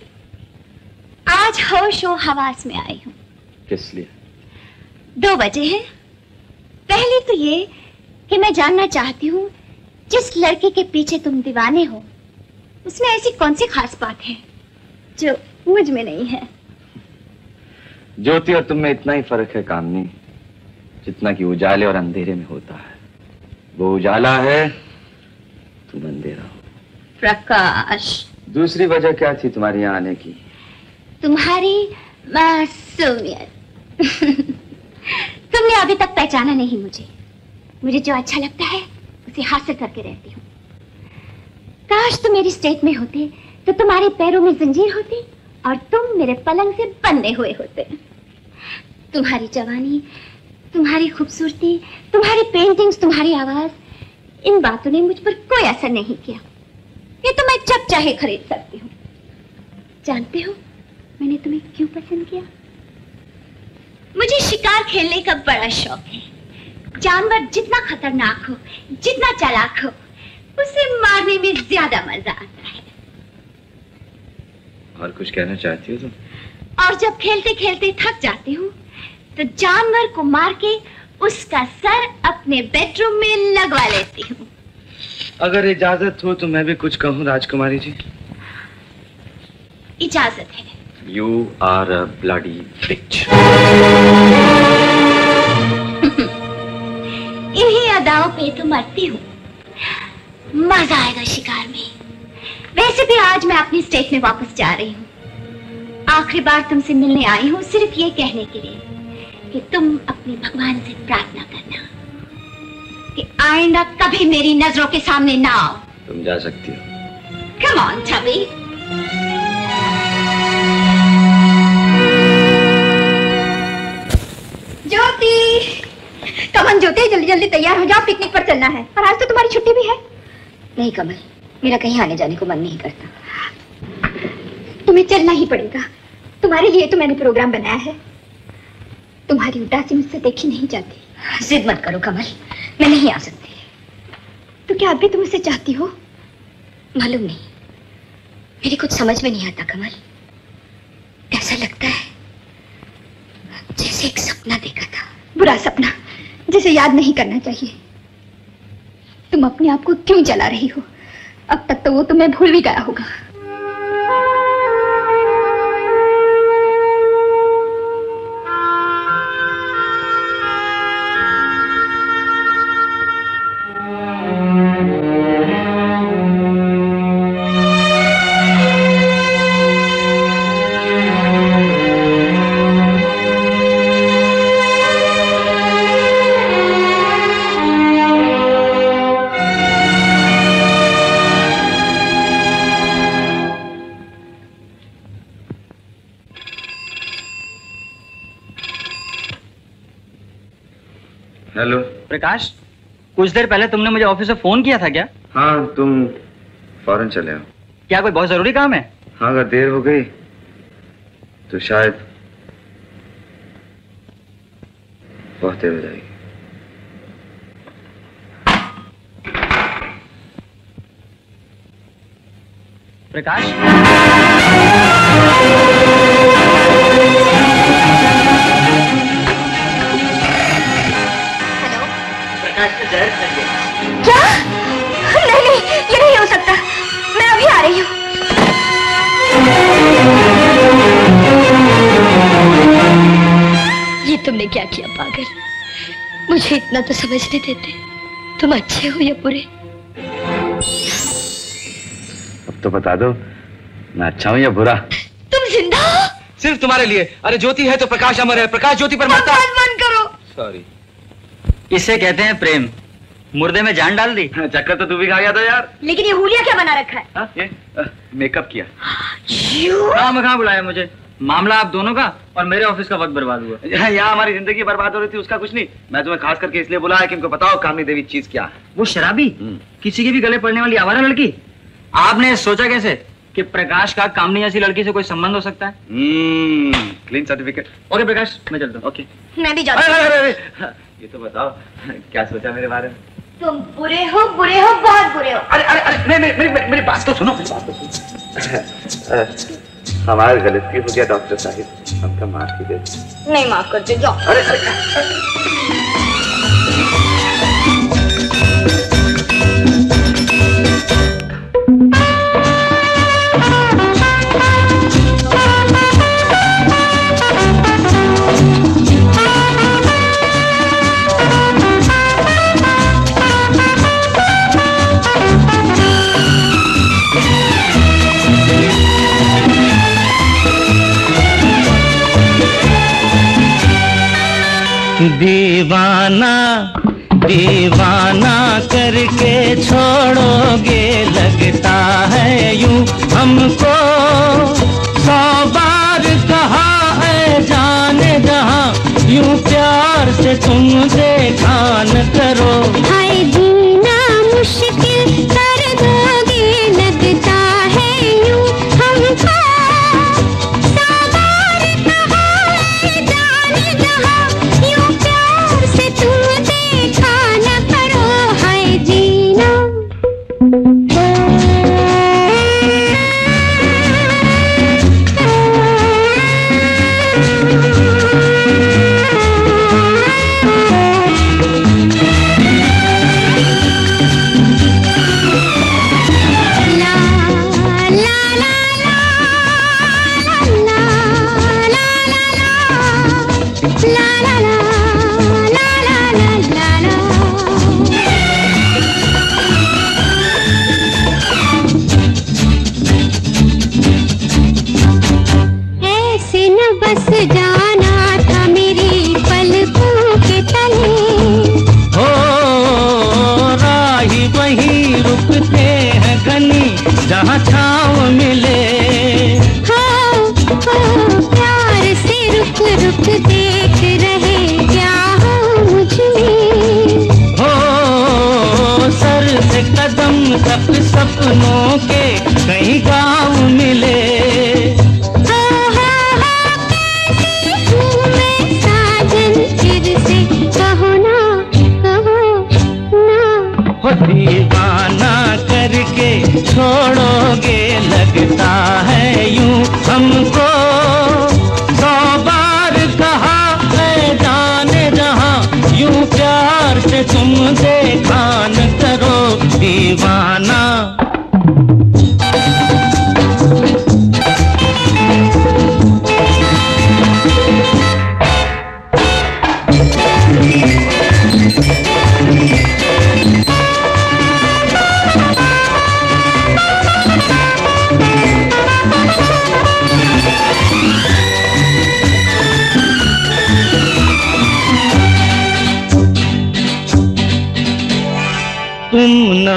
आज होश और हवास में आई हूँ। किस लिए? दो वजह है। पहली तो ये कि मैं जानना चाहती हूँ जिस लड़के के पीछे तुम दीवाने हो उसमें ऐसी कौन सी खास बात है जो मुझ में नहीं है। ज्योति और तुम में इतना ही फर्क है कामनी जितना कि उजाले और अंधेरे में होता है। वो उजाला है, तुम अंधेरा हो। प्रकाश। दूसरी वजह क्या थी तुम्हारे यहाँ आने की? तुम्हारी मासूमियत। तुमने अभी तक पहचाना नहीं मुझे। मुझे जो अच्छा लगता है उसे हासिल करके रहती हूँ। काश तुम मेरी स्टेट में होते तो तुम्हारे पैरों में जंजीर होती और तुम मेरे पलंग से बंधे हुए होते। तुम्हारी जवानी, तुम्हारी खूबसूरती, तुम्हारी पेंटिंग्स, तुम्हारी आवाज, इन बातों ने मुझ पर कोई असर नहीं किया। ये तो मैं जब चाहे खरीद सकती हूँ। जानते हो मैंने तुम्हें क्यों पसंद किया? मुझे शिकार खेलने का बड़ा शौक है। जानवर जितना खतरनाक हो, जितना चालाक हो, उसे मारने में ज्यादा मजा आता है। और कुछ कहना चाहती हो तुम? और जब खेलते खेलते थक जाती हूँ तो जानवर को मार के उसका सर अपने बेडरूम में लगवा लेती हूँ। अगर इजाजत हो तो मैं भी कुछ कहूँ राजकुमारी जी? इजाजत है। You are a bloody bitch. इन्हीं अदाओं पे तो मरती हूँ। मजा आएगा शिकार में। वैसे भी आज मैं अपनी स्टेट में वापस जा रही हूँ। आखिरी बार तुमसे मिलने आई हूँ सिर्फ ये कहने के लिए कि तुम अपने भगवान से प्रार्थना करना कि आइंदा कभी मेरी नजरों के सामने ना आओ। तुम जा सकती हो। Come on, छवि। ज्योति, कमल ज्योति जल्दी जल्दी तैयार हो जाओ, पिकनिक पर चलना है। और आज तो तुम्हारी छुट्टी भी है। नहीं कमल, मेरा कहीं आने जाने को मन नहीं करता। तुम्हें चलना ही पड़ेगा, तुम्हारे लिए तो मैंने प्रोग्राम बनाया है। तुम्हारी उदासी मुझसे देखी नहीं जाती। जिद मत करो कमल, मैं नहीं आ सकती। तो क्या अभी तुम उसे चाहती हो? मालूम नहीं, मेरी कुछ समझ में नहीं आता कमल। ऐसा लगता है जैसे एक सपना देखा था, बुरा सपना जिसे याद नहीं करना चाहिए। तुम अपने आप को क्यों जला रही हो? अब तक तो वो तुम्हें भूल भी गया होगा। हेलो प्रकाश, कुछ देर पहले तुमने मुझे ऑफिस से फोन किया था क्या? हाँ, तुम फौरन चले आओ। क्या कोई बहुत जरूरी काम है? हाँ, अगर देर हो गई तो शायद बहुत देर हो जाएगी। प्रकाश, क्या? नहीं नहीं, ये नहीं हो सकता। मैं अभी आ रही हूँ। ये तुमने क्या किया पागल? मुझे इतना तो समझने देते, तुम अच्छे हो या बुरे। तो बता दो मैं अच्छा हूँ या बुरा। तुम जिंदा हो सिर्फ तुम्हारे लिए। अरे ज्योति है तो प्रकाश अमर है, प्रकाश ज्योति पर मरता। मन करो। सॉरी, इसे कहते हैं प्रेम। मुर्दे में जान डाल दी। चक्कर तो तू भी खा गया था यार। लेकिन ये हुलिया क्या बना रखा है? आ, ये मेकअप किया। काम कहाँ बुलाया मुझे? मामला आप दोनों का और मेरे ऑफिस का वक्त बर्बाद हुआ। यहाँ हमारी जिंदगी बर्बाद हो रही थी, उसका कुछ नहीं। मैं तुम्हें खास करके इसलिए बुलाया कि इनको बताओ कामनी देवी चीज क्या है। वो शराबी, किसी के भी गले पड़ने वाली आवारा लड़की। आपने सोचा कैसे कि प्रकाश का कामनी जैसी लड़की से कोई संबंध हो सकता है? Clean certificate. ओके प्रकाश, मैं चलता हूँ। ओके, मैं भी जाता हूँ। ये तो बताओ क्या सोचा मेरे बारे में? तुम बुरे हो, बुरे हो, बहुत बुरे हो। अरे अरे अरे नहीं नहीं, मेरी मेरी बात तो सुनो। हमारी गलती हो गया डॉक्टर साहिब, हमका माफ कर दे। नहीं माफ करते, जाओ। अरे दीवाना दीवाना करके छोड़ोगे लगता है यूं हमको। सौ बार कहा है जाने जहां, यूं प्यार से तुम देखा न करो। हाय जीना मुश्किल कर दोगे लगता है यूं हमको। सपनों के कई गांव मिले। हा हा हा, कैसी हूँ मैं साजन, फिर से कहो ना, कहो ना। हो दीवाना करके छोड़ोगे लगता है यूं हमको। सौ बार कहा है जाने जहाँ, यूं प्यार से तुम देखा न करो। दीवाना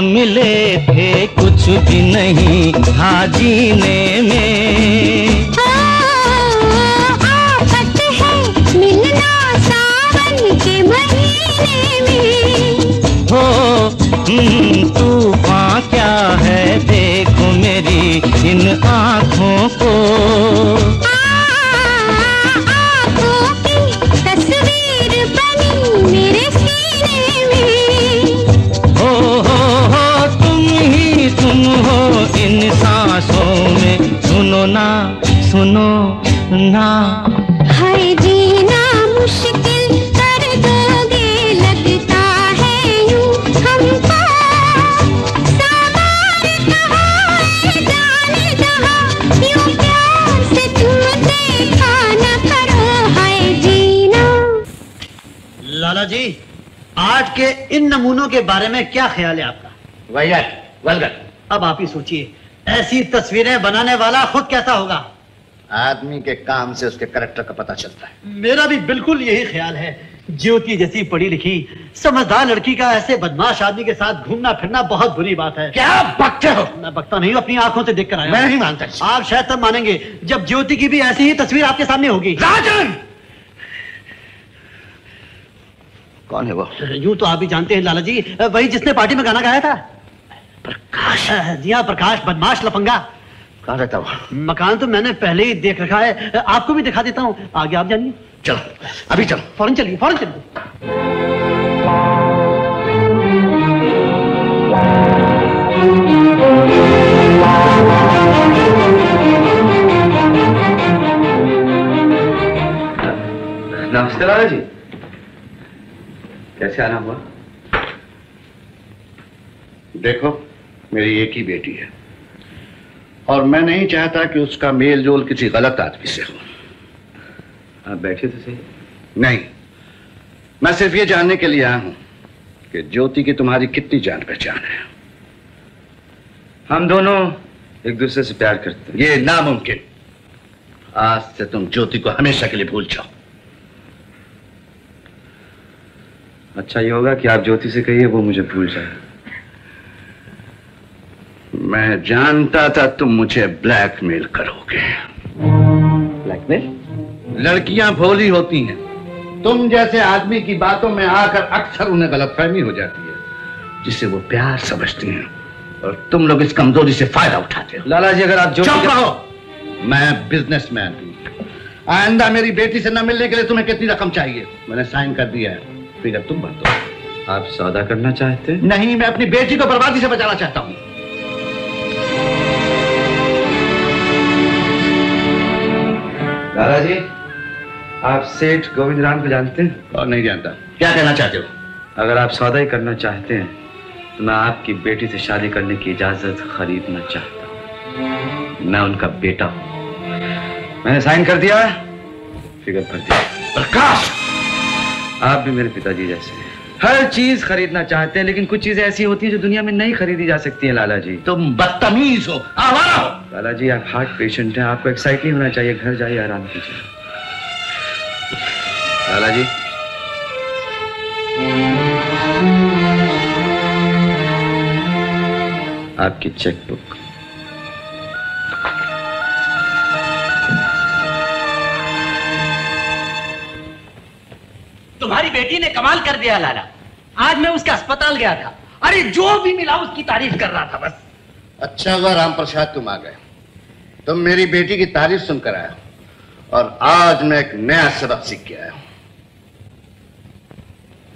मिले थे कुछ भी नहीं था जीने में। आ, आफत है मिलना सावन के महीने में। हो तूफान क्या है, देखो मेरी इन आँखों को। आ, आँखों की तस्वीर बनी मेरे सीने में। हो तुम हो इन सांसों में, सुनो ना, सुनो ना। हाय जीना मुश्किल कर दोगे लगता है यूं हमको। साबार कहा है जाने जहाँ, यूं प्यार से तुम देखा न करो। हाय जीना। लाला जी, आर्ट के इन नमूनों के बारे में क्या ख्याल है आपका? वही वलगर, अब आप ही सोचिए, ऐसी तस्वीरें बनाने वाला खुद कैसा होगा? आदमी के काम से उसके कैरेक्टर का पता चलता है। मेरा भी बिल्कुल यही ख्याल है। ज्योति जैसी पढ़ी लिखी समझदार लड़की का ऐसे बदमाश आदमी के साथ घूमना फिरना बहुत बुरी बात है। क्या बकते हो? मैं बकता नहीं हूँ, अपनी आंखों से देखकर आया। मैं नहीं मानता। आप शायद तब मानेंगे जब ज्योति की भी ऐसी ही तस्वीर आपके सामने होगी। राजन! कौन है वो? यूँ तो आप भी जानते हैं लाला जी, वही जिसने पार्टी में गाना गाया था। प्रकाश? जी हाँ, प्रकाश बदमाश लफंगा। कहाँ रहता वो? मकान तो मैंने पहले ही देख रखा है, आपको भी दिखा देता हूँ, आगे आप जानिए। चलो अभी चलो। फौरन चलिए, फौरन चलिए। नमस्ते लाला जी, कैसे आना हुआ? देखो मेरी एक ही बेटी है और मैं नहीं चाहता कि उसका मेल जोल किसी गलत आदमी से हो। आप बैठे तो सही। नहीं, मैं सिर्फ ये जानने के लिए आया हूं कि ज्योति की तुम्हारी कितनी जान पहचान है। हम दोनों एक दूसरे से प्यार करते हैं। ये नामुमकिन। आज से तुम ज्योति को हमेशा के लिए भूल जाओ। अच्छा ये होगा कि आप ज्योति से कहिए वो मुझे भूल जाए। मैं जानता था तुम मुझे ब्लैकमेल करोगे। ब्लैकमेल? लड़कियां भोली होती हैं, तुम जैसे आदमी की बातों में आकर अक्सर उन्हें गलतफहमी हो जाती है जिसे वो प्यार समझती हैं और तुम लोग इस कमजोरी से फायदा उठाते हो। लाला जी अगर आप जो चुप रहो, मैं बिजनेसमैन हूं। आइंदा मेरी बेटी से न मिलने के लिए तुम्हें कितनी रकम चाहिए? मैंने साइन कर दिया है, फिर तुम भर दो। आप सौदा करना चाहते? नहीं, मैं अपनी बेटी को बर्बादी से बचाना चाहता हूँ। लाला जी आप सेठ गोविंद राम को जानते हैं? और नहीं जानता। क्या कहना चाहते हो? अगर आप सौदा ही करना चाहते हैं तो मैं आपकी बेटी से शादी करने की इजाजत खरीदना चाहता हूँ। मैं उनका बेटा हूँ। मैंने साइन कर दिया, फिगर भर दिया। प्रकाश आप भी मेरे पिताजी जैसे हैं। हर चीज खरीदना चाहते हैं लेकिन कुछ चीजें ऐसी होती हैं जो दुनिया में नहीं खरीदी जा सकती हैं। लाला जी तुम बदतमीज हो, आवारा हो। लाला जी आप हार्ट पेशेंट हैं, आपको एक्साइट नहीं होना चाहिए। घर जाइए, आराम कीजिए। लाला जी आपकी चेकबुक। तुम्हारी बेटी ने कमाल कर दिया लाला। आज मैं उसके अस्पताल गया था, अरे जो भी मिला उसकी तारीफ कर रहा था बस। अच्छा हुआ राम प्रसाद तुम आ गए, तुम मेरी बेटी की तारीफ सुनकर आया और आज मैं एक नया सबक सीख के आया।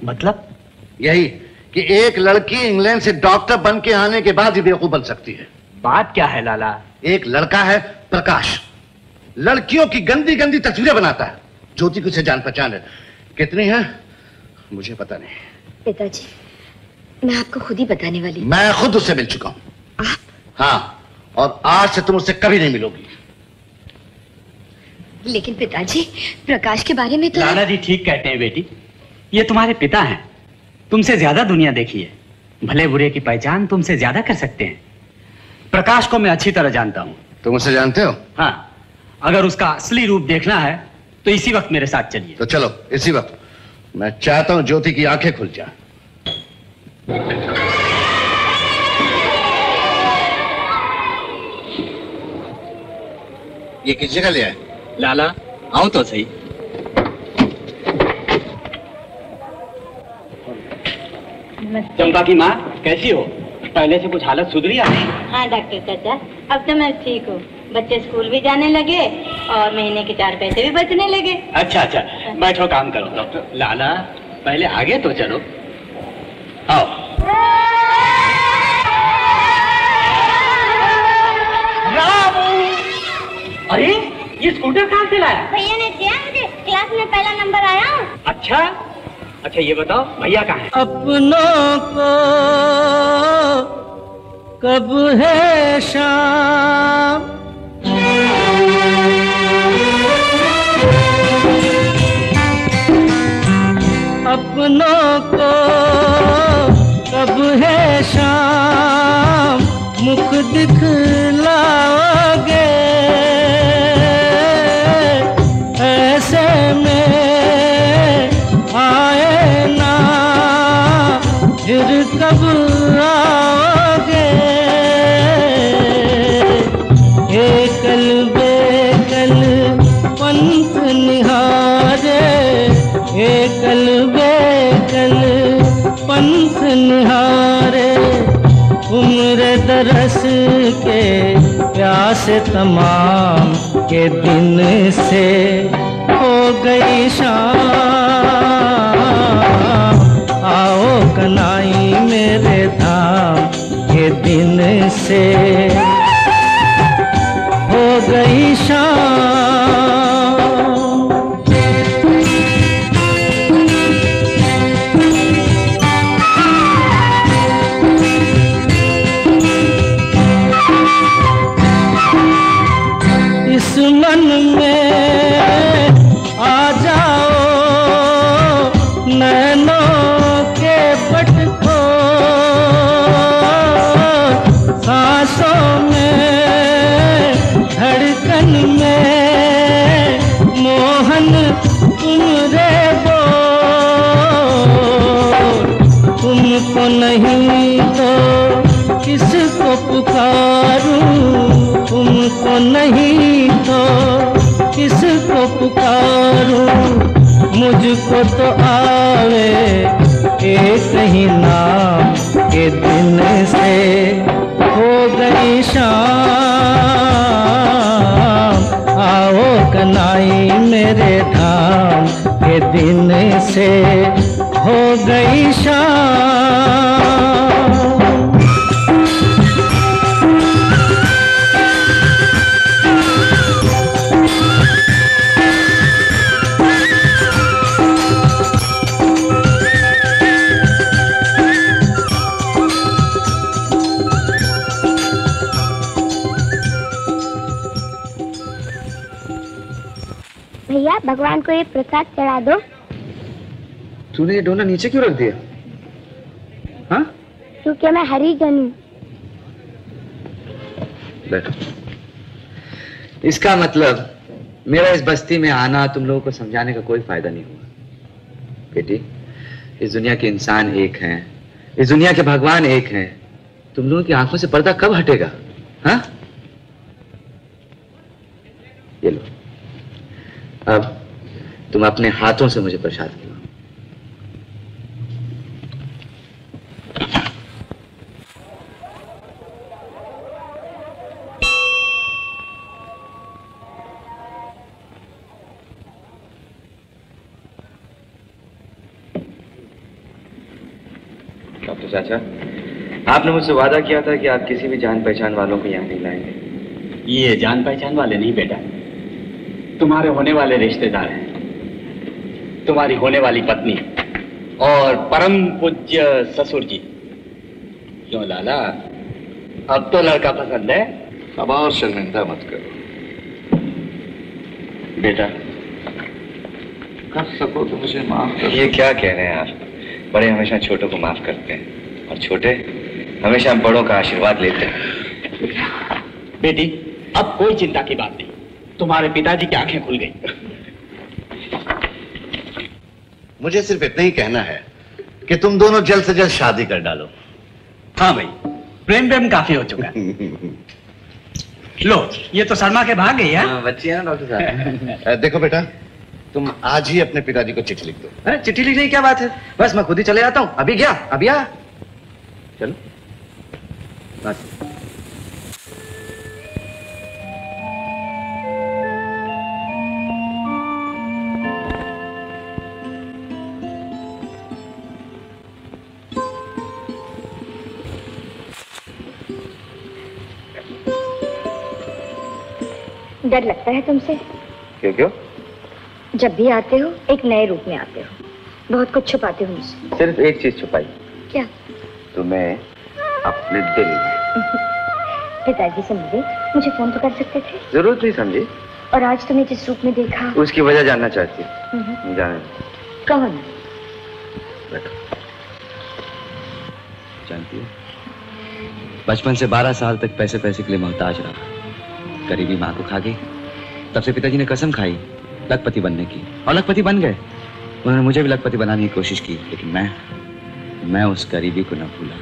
मतलब यही कि एक लड़की इंग्लैंड से डॉक्टर बन के आने के बाद ही बेवकूफ बन सकती है। बात क्या है लाला? एक लड़का है प्रकाश, लड़कियों की गंदी गंदी तस्वीरें बनाता है। ज्योति को से जान पहचान है, कितनी है मुझे पता नहीं। पिताजी मैं आपको खुद ही बताने वाली। मैं खुद उससे मिल चुका हूँ। आप? हाँ, और आज से तुम उससे कभी नहीं मिलोगी। लेकिन पिताजी प्रकाश के बारे में तो। लाला जी ठीक कहते हैं बेटी, ये तुम्हारे पिता हैं, तुमसे ज्यादा दुनिया देखी है, भले बुरे की पहचान तुमसे ज्यादा कर सकते हैं। प्रकाश को मैं अच्छी तरह जानता हूँ। तुम उसे जानते हो? हाँ, अगर उसका असली रूप देखना है तो इसी वक्त मेरे साथ चलिए। तो चलो इसी वक्त, मैं चाहता हूँ ज्योति की आंखें खुल जाएं। ये किस जगह ले आए? लाला आओ तो सही। चंपा की माँ कैसी हो? पहले से कुछ हालत सुधरी है? हाँ डॉक्टर चाचा, अब तो मैं ठीक हूँ। बच्चे स्कूल भी जाने लगे और महीने के चार पैसे भी बचने लगे। अच्छा अच्छा बैठो, काम करो डॉक्टर। लाला पहले आगे तो चलो, आओ। अरे ये स्कूटर कहाँ से लाया? भैया ने दिया मुझे, क्लास में पहला नंबर आया। अच्छा अच्छा ये बताओ भैया कहाँ हैं? अपनों को कब है शाम, अपनों को कब है शाम, मुख दिखलाओगे, ऐसे में आए ना फिर कब आओगे। हे कल बे कल पंथ निहारे, हे कल बे कल पंथ निहारे, उम्र दरस के प्यास तमाम के दिन से हो गई शाम। आओ कनाई मेरे धाम के दिन से हो गई शाम। मन में आ जाओ नैनों के पटको, सांसों में धड़कन में मोहन तुम रे बोल। तुमको नहीं तो किसको पुकारूं, तुमको नहीं तो किसको पुकारूं, मुझको तो आवे एक ही नाम के दिन से हो गई शाम। आओ कनाई मेरे धाम के दिन से हो गई शाम। भगवान को ये प्रसाद चढ़ा दो। तूने ये डोना नीचे क्यों रख दिया? हाँ? क्योंकि मैं हरिजन हूँ। बैठो। इसका मतलब मेरा इस बस्ती में आना तुम लोगों को समझाने का कोई फायदा नहीं हुआ। बेटी, इस दुनिया के इंसान एक हैं, इस दुनिया के भगवान एक हैं। तुम लोगों की आंखों से पर्दा कब हटेगा? हाँ? ये लो। अब तुम अपने हाथों से मुझे प्रसाद खिलाओ। डॉक्टर चाचा, आपने मुझसे वादा किया था कि आप किसी भी जान पहचान वालों को यहाँ नहीं लाएंगे। ये जान पहचान वाले नहीं बेटा, तुम्हारे होने वाले रिश्तेदार हैं, तुम्हारी होने वाली पत्नी और परम पूज्य ससुर जी। क्यों लाला, अब तो लड़का पसंद है? अब और शर्मिंदा मत करो बेटा, कर सको तो मुझे माफ करो। ये क्या कह रहे हैं आप, बड़े हमेशा छोटों को माफ करते हैं और छोटे हमेशा बड़ों का आशीर्वाद लेते हैं। बेटी, अब कोई चिंता की बात नहीं, तुम्हारे पिताजी की आंखें खुल गई। मुझे सिर्फ इतना ही कहना है कि तुम दोनों जल्द से जल्द शादी कर डालो। हाँ भाई, प्रेम प्रेम काफी हो चुका। लो, ये तो शर्मा के भाग गई है। हाँ, बच्ची है ना डॉक्टर साहब। देखो बेटा, तुम आज ही अपने पिताजी को चिट्ठी लिख दो। अरे चिट्ठी लिखने की क्या बात है, बस मैं खुद ही चले जाता हूँ। अभी गया, अभी आ। चलो डर लगता है तुमसे। क्यों क्यों? जब भी आते हो एक नए रूप में आते हो, बहुत कुछ छुपाते हो मुझसे। सिर्फ एक चीज छुपाई। क्या? तुम्हें अपने दिल में। पिताजी से मिले, मुझे फोन तो कर सकते थे। जरूरत नहीं समझी। और आज तुम्हें जिस रूप में देखा, उसकी वजह जानना चाहती हूँ। जानना कहो ना। जानती है बचपन से बारह साल तक पैसे पैसे के लिए मोहताज रहा। गरीबी माँ को खा गई। तब से पिताजी ने कसम खाई लखपति बनने की, और लखपति बन गए। उन्होंने मुझे भी लखपति बनाने की कोशिश की, लेकिन मैं मैं उस गरीबी को न भूला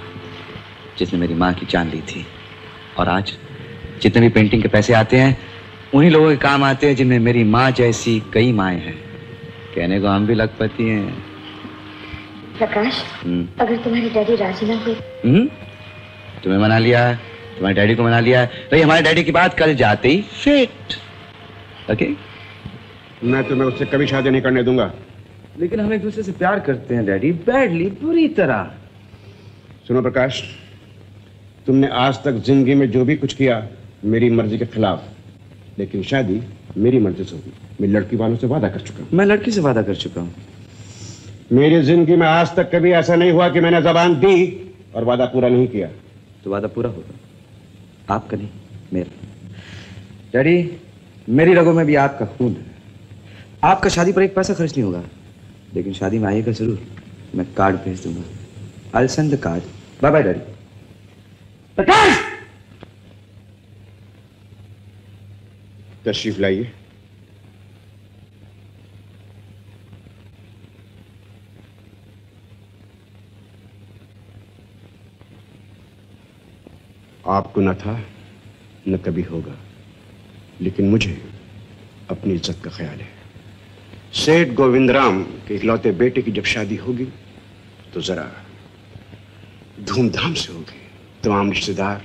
जिसने मेरी माँ की जान ली थी। और आज जितने भी पेंटिंग के पैसे आते हैं उन्हीं लोगों के काम आते हैं जिनमें मेरी माँ जैसी कई माएँ हैं। कहने को हम भी लखपति हैं। प्रकाश, अगर तुम्हारे डैडी राजी ना हुए? तुम्हें मना लिया, तुम्हारे डैडी को मना लिया, तो हमारे डैडी की बात कल जाते ही फिट। ओके? मैं तुम्हें उससे कभी शादी नहीं करने दूंगा। लेकिन हम एक दूसरे से प्यार करते हैं डैडी, बैडली, बुरी तरह। सुनो प्रकाश, तुमने आज तक जिंदगी में जो भी कुछ किया मेरी मर्जी के खिलाफ, लेकिन शादी मेरी मर्जी से होगी। मैं लड़की वालों से वादा कर चुका हूँ। मैं लड़की से वादा कर चुका हूँ। मेरी जिंदगी में आज तक कभी ऐसा नहीं हुआ कि मैंने जबान दी और वादा पूरा नहीं किया। तो वादा पूरा होगा, आपका नहीं मेरा। डैडी, मेरी रगों में भी आपका खून है। आपका शादी पर एक पैसा खर्च नहीं होगा, लेकिन शादी में आइएगा जरूर। मैं कार्ड भेज दूंगा, I will send the card. Bye bye daddy. Prakash, तशरीफ लाइए। आपको न था न कभी होगा, लेकिन मुझे अपनी इज्जत का ख्याल है। सेठ गोविंद राम के इकलौते बेटे की जब शादी होगी तो जरा धूमधाम से होगी। तमाम रिश्तेदार,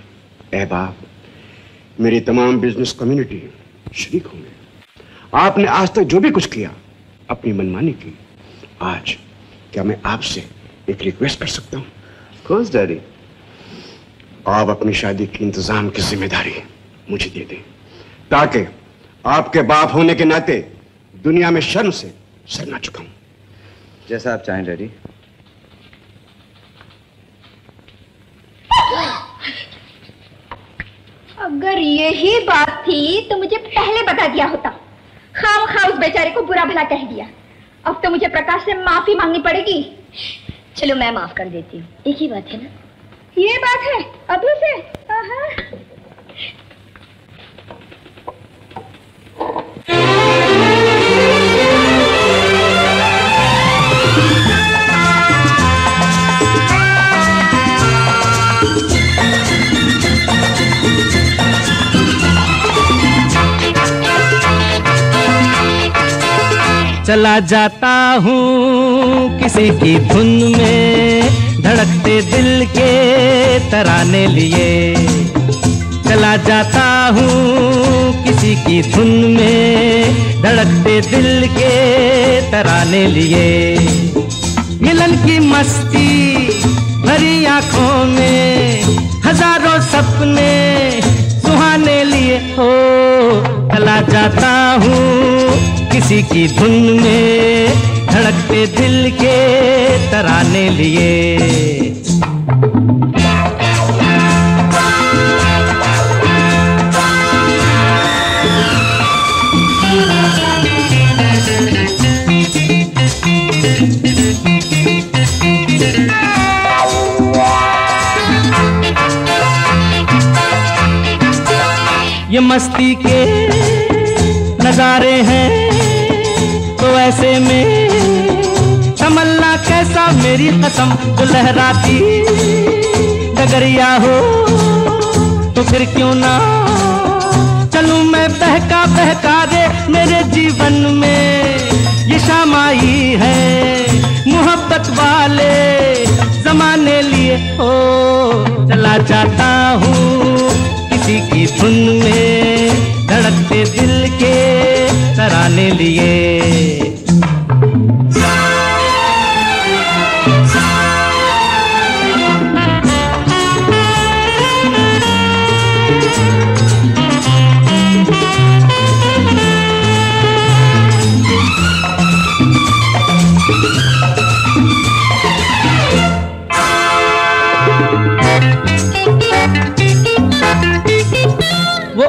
अहबाब, मेरी तमाम बिजनेस कम्युनिटी शरीक होंगे। आपने आज तक जो भी कुछ किया अपनी मनमानी की। आज क्या मैं आपसे एक रिक्वेस्ट कर सकता हूँ? Of course daddy. आप अपनी शादी की इंतजाम की जिम्मेदारी मुझे दे दें, ताकि आपके बाप होने के नाते दुनिया में शर्म से सर ना चुकाऊं। जैसा आप चाहें डैडी। अगर यही बात थी तो मुझे पहले बता दिया होता। खामखा उस बेचारे को बुरा भला कह दिया। अब तो मुझे प्रकाश से माफी मांगनी पड़ेगी। चलो मैं माफ कर देती हूँ, एक ही बात है ना। ये बात है अभी से। चला जाता हूँ किसी की धुन में, धड़कते दिल के तराने लिए। चला जाता हूँ किसी की धुन में, धड़कते दिल के तराने लिए। मिलन की मस्ती भरी आँखों में, हजारों सपने सुहाने लिए। हो चला जाता हूँ किसी की धुन में, धड़कते दिल के तराने लिए। ये मस्ती के नजारे हैं, तो ऐसे में संभलना कैसा। मेरी कसम तो लहराती डगरिया हो, तो फिर क्यों ना चलूं मैं बहका बहका रे। मेरे जीवन में ये शाम आई है मोहब्बत वाले जमाने लिए। ओ चला जाता हूँ किसी की धुन में, धड़कते दिल के तराने लिए।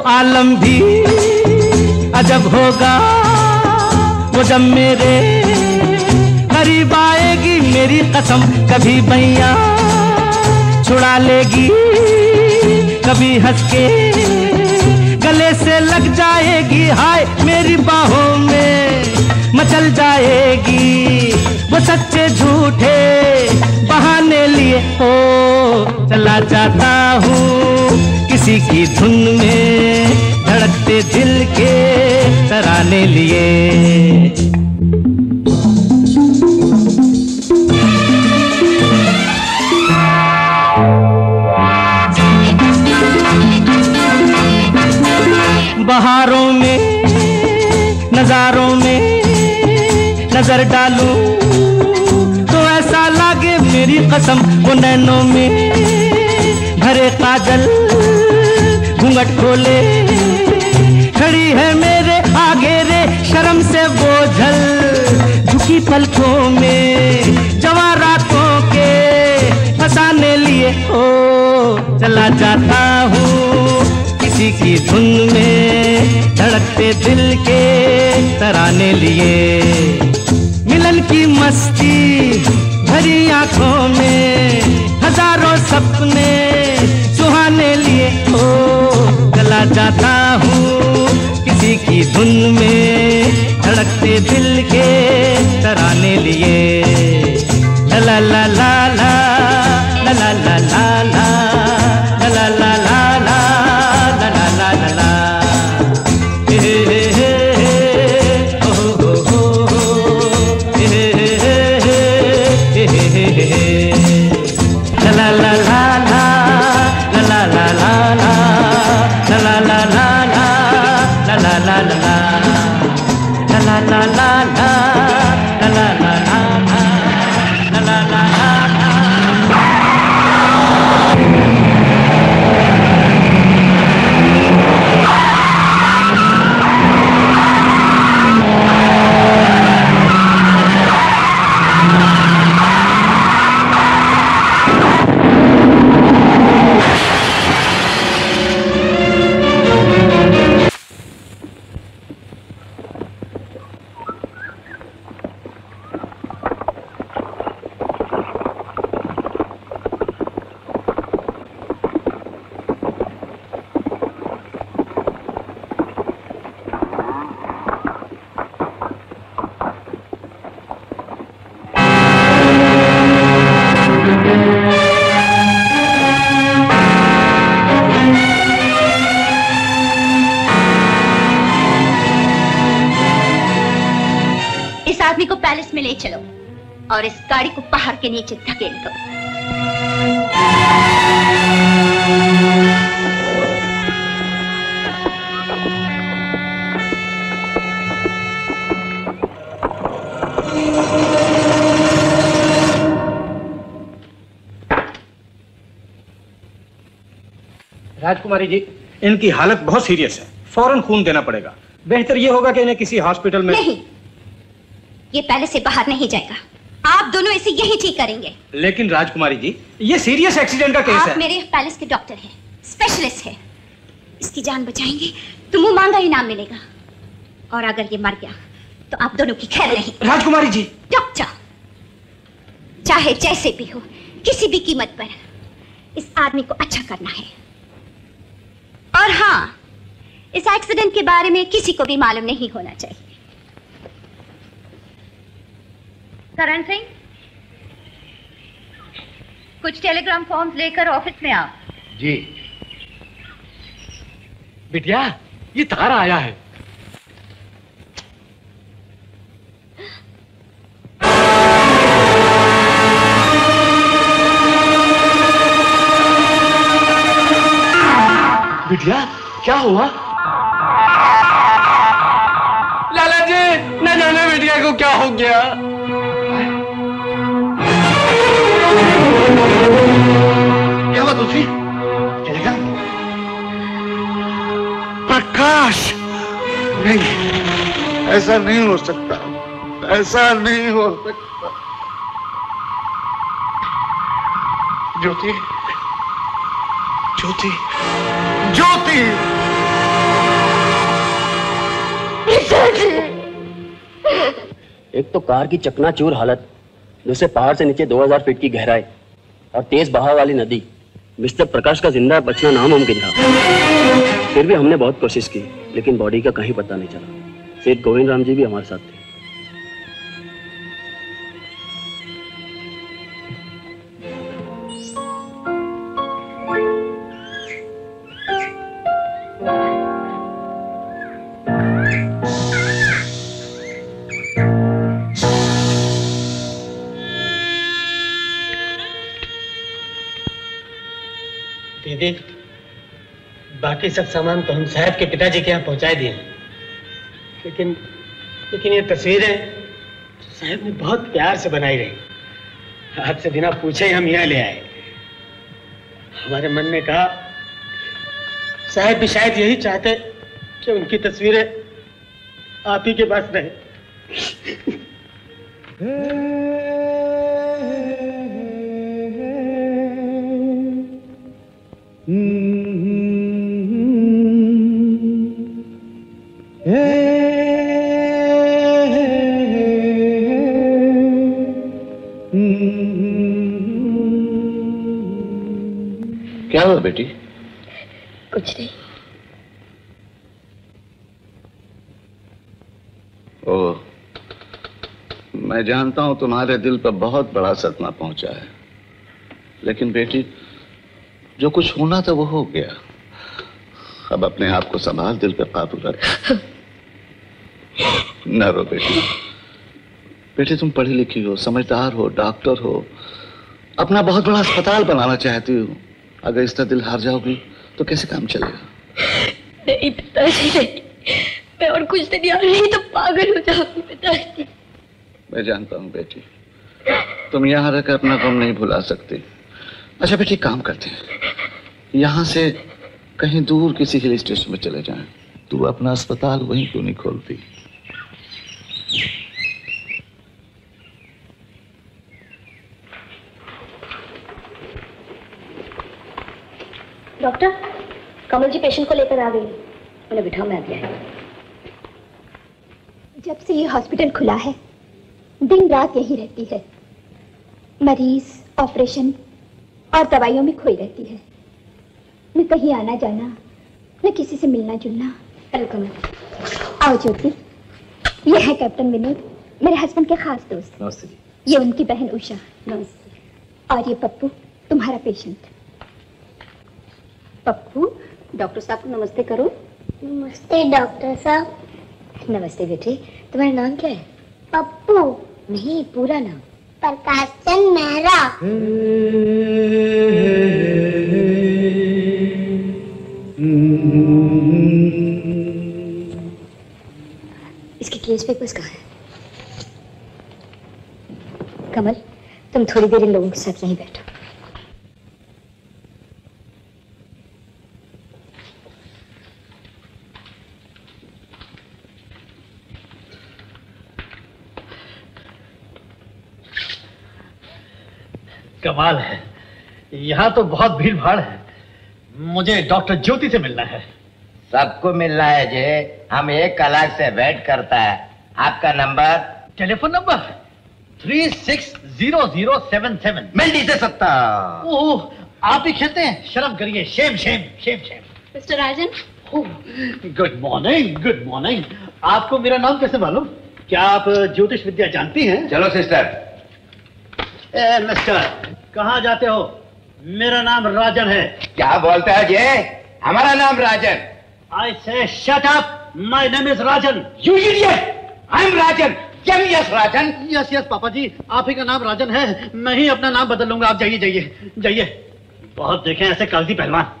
आलम भी अजब होगा वो जब मेरे करीब आएगी। मेरी कसम कभी भैया छुड़ा लेगी कभी हंस के गले से लग जाएगी, हाय मेरी बाहों में मचल जाएगी। वो सच्चे झूठे बहाने लिए ओ चला जाता हूँ किसी की धुन में धड़कते दिल के तराने लिए। बहारों में नजारों में नजर डालूं तो ऐसा लागे मेरी कसम, वो नैनों में भरे काजल घूंघट खोले खड़ी है मेरे आगे रे शर्म से बोझल। झुकी पलकों में जवारातों के फंसाने लिए ओ चला जाता हूँ किसी की धुन में धड़कते दिल के तराने लिए। मिलन की मस्ती भरी आंखों में हजारों सपने सुहाने लिए ओ चला जाता हूँ किसी की धुन में धड़कते दिल के तराने लिए। ला ला ला ला ला ला ला ला ला ला के नीचे धकेल दो। राजकुमारी जी, इनकी हालत बहुत सीरियस है, फौरन खून देना पड़ेगा। बेहतर यह होगा कि इन्हें किसी हॉस्पिटल में। नहीं, ये पहले से बाहर नहीं जाएगा, आप दोनों इसे यही ठीक करेंगे। लेकिन राजकुमारी जी, ये सीरियस एक्सीडेंट का केस है। आप मेरे पैलेस के डॉक्टर हैं, स्पेशलिस्ट हैं। इसकी जान बचाएंगे तो मुंह मांगा इनाम मिलेगा, और अगर ये मर गया तो आप दोनों की खैर नहीं। राजकुमारी जी, डॉक्टर चाहे जैसे भी हो किसी भी कीमत पर इस आदमी को अच्छा करना है। और हाँ, इस एक्सीडेंट के बारे में किसी को भी मालूम नहीं होना चाहिए। करण सिंह, कुछ टेलीग्राम फॉर्म्स लेकर ऑफिस में आओ। जी बिटिया, ये तारा आया है। बिटिया, क्या हुआ? लाला जी, न जाने बिटिया को क्या हो गया। प्रकाश, नहीं, ऐसा नहीं हो सकता, ऐसा नहीं हो सकता। ज्योति, ज्योति, ज्योति, एक तो कार की चकनाचूर हालत, दूसरे पहाड़ से नीचे दो हज़ार फीट की गहराई और तेज बहाव वाली नदी, मिस्टर प्रकाश का जिंदा बचना नाम मुमकिन था। फिर भी हमने बहुत कोशिश की, लेकिन बॉडी का कहीं पता नहीं चला। सेठ गोविंद राम जी भी हमारे साथ थे। बाकी सब सामान तो हम साहब के पिताजी के यहाँ पहुँचा दिए, लेकिन लेकिन ये तस्वीरें तो साहब ने बहुत प्यार से बनाई रही। आपसे बिना पूछे हम यहाँ ले आए। हमारे मन ने कहा साहब भी शायद यही चाहते कि उनकी तस्वीरें आप ही के पास रहे। क्या हुआ बेटी? कुछ नहीं। ओ, मैं जानता हूं तुम्हारे दिल पर बहुत बड़ा सदमा पहुंचा है, लेकिन बेटी जो कुछ होना था वो हो गया। अब अपने आप को संभाल, दिल पर काबू रख। ना रो बेटी। बेटी तुम पढ़ी लिखी हो, समझदार हो, डॉक्टर हो, अपना बहुत बड़ा अस्पताल बनाना चाहती हो। अगर इस तरह दिल हार जाओगी तो कैसे काम चलेगा? नहीं पिताजी नहीं, मैं और कुछ दिन यार नहीं तो पागल हो जाऊंगी पिताजी। मैं जानता हूँ बेटी, तुम यहाँ रहकर अपना गम नहीं भुला सकती। अच्छा बेटी काम करते हैं, यहाँ से कहीं दूर किसी हिल स्टेशन में चले जाएं। तू अपना अस्पताल वहीं क्यों नहीं खोलती? डॉक्टर, कमल जी पेशेंट को लेकर आ गई। उन्हें बिठाओ, मैं आ गया। जब से ये हॉस्पिटल खुला है दिन रात यही रहती है, मरीज, ऑपरेशन और दवाइयों में खोई रहती है। न कहीं आना जाना, न किसी से मिलना जुलना। अरे कमल आओ। ज्योति, ये है कैप्टन विनोद, मेरे हस्बैंड के खास दोस्त। नमस्ते जी। ये उनकी बहन उषा। नमस्ते। और ये पप्पू, तुम्हारा पेशेंट। पप्पू, डॉक्टर साहब को नमस्ते करो। नमस्ते डॉक्टर साहब। नमस्ते बेटे, तुम्हारा नाम क्या है? पप्पू। नहीं, पूरा नाम? प्रकाशचंद मेहरा। इसके केस पेपर्स कहाँ हैं? कमल तुम थोड़ी देर इन लोगों के साथ यहीं बैठो। कमाल है, यहाँ तो बहुत भीड़ भाड़ है। मुझे डॉक्टर ज्योति से मिलना है। सबको मिलना है जी, हम एक कलाक से वेट करता है। आपका नंबर? Telephone number three six zero zero seven seven. मिल नहीं दे सकता। ओह, आप ही खेलते हैं, शर्म करिए। Shame shame shame shame. Mister Rajan, good morning. Good morning. आपको मेरा नाम कैसे मालूम? क्या आप ज्योतिष विद्या जानती हैं? चलो सिस्टर। ए मिस्टर, कहाँ जाते हो? मेरा नाम राजन है। क्या बोलता है ये? हमारा नाम Rajan. I say shut up, my name is Rajan. You idiot, I am Rajan. Yes Rajan. Yes yes पापा जी, आप ही का नाम राजन है। मैं ही अपना नाम बदल लूंगा। आप जाइए जाइए जाइए। बहुत देखें ऐसे कागजी पहलवान।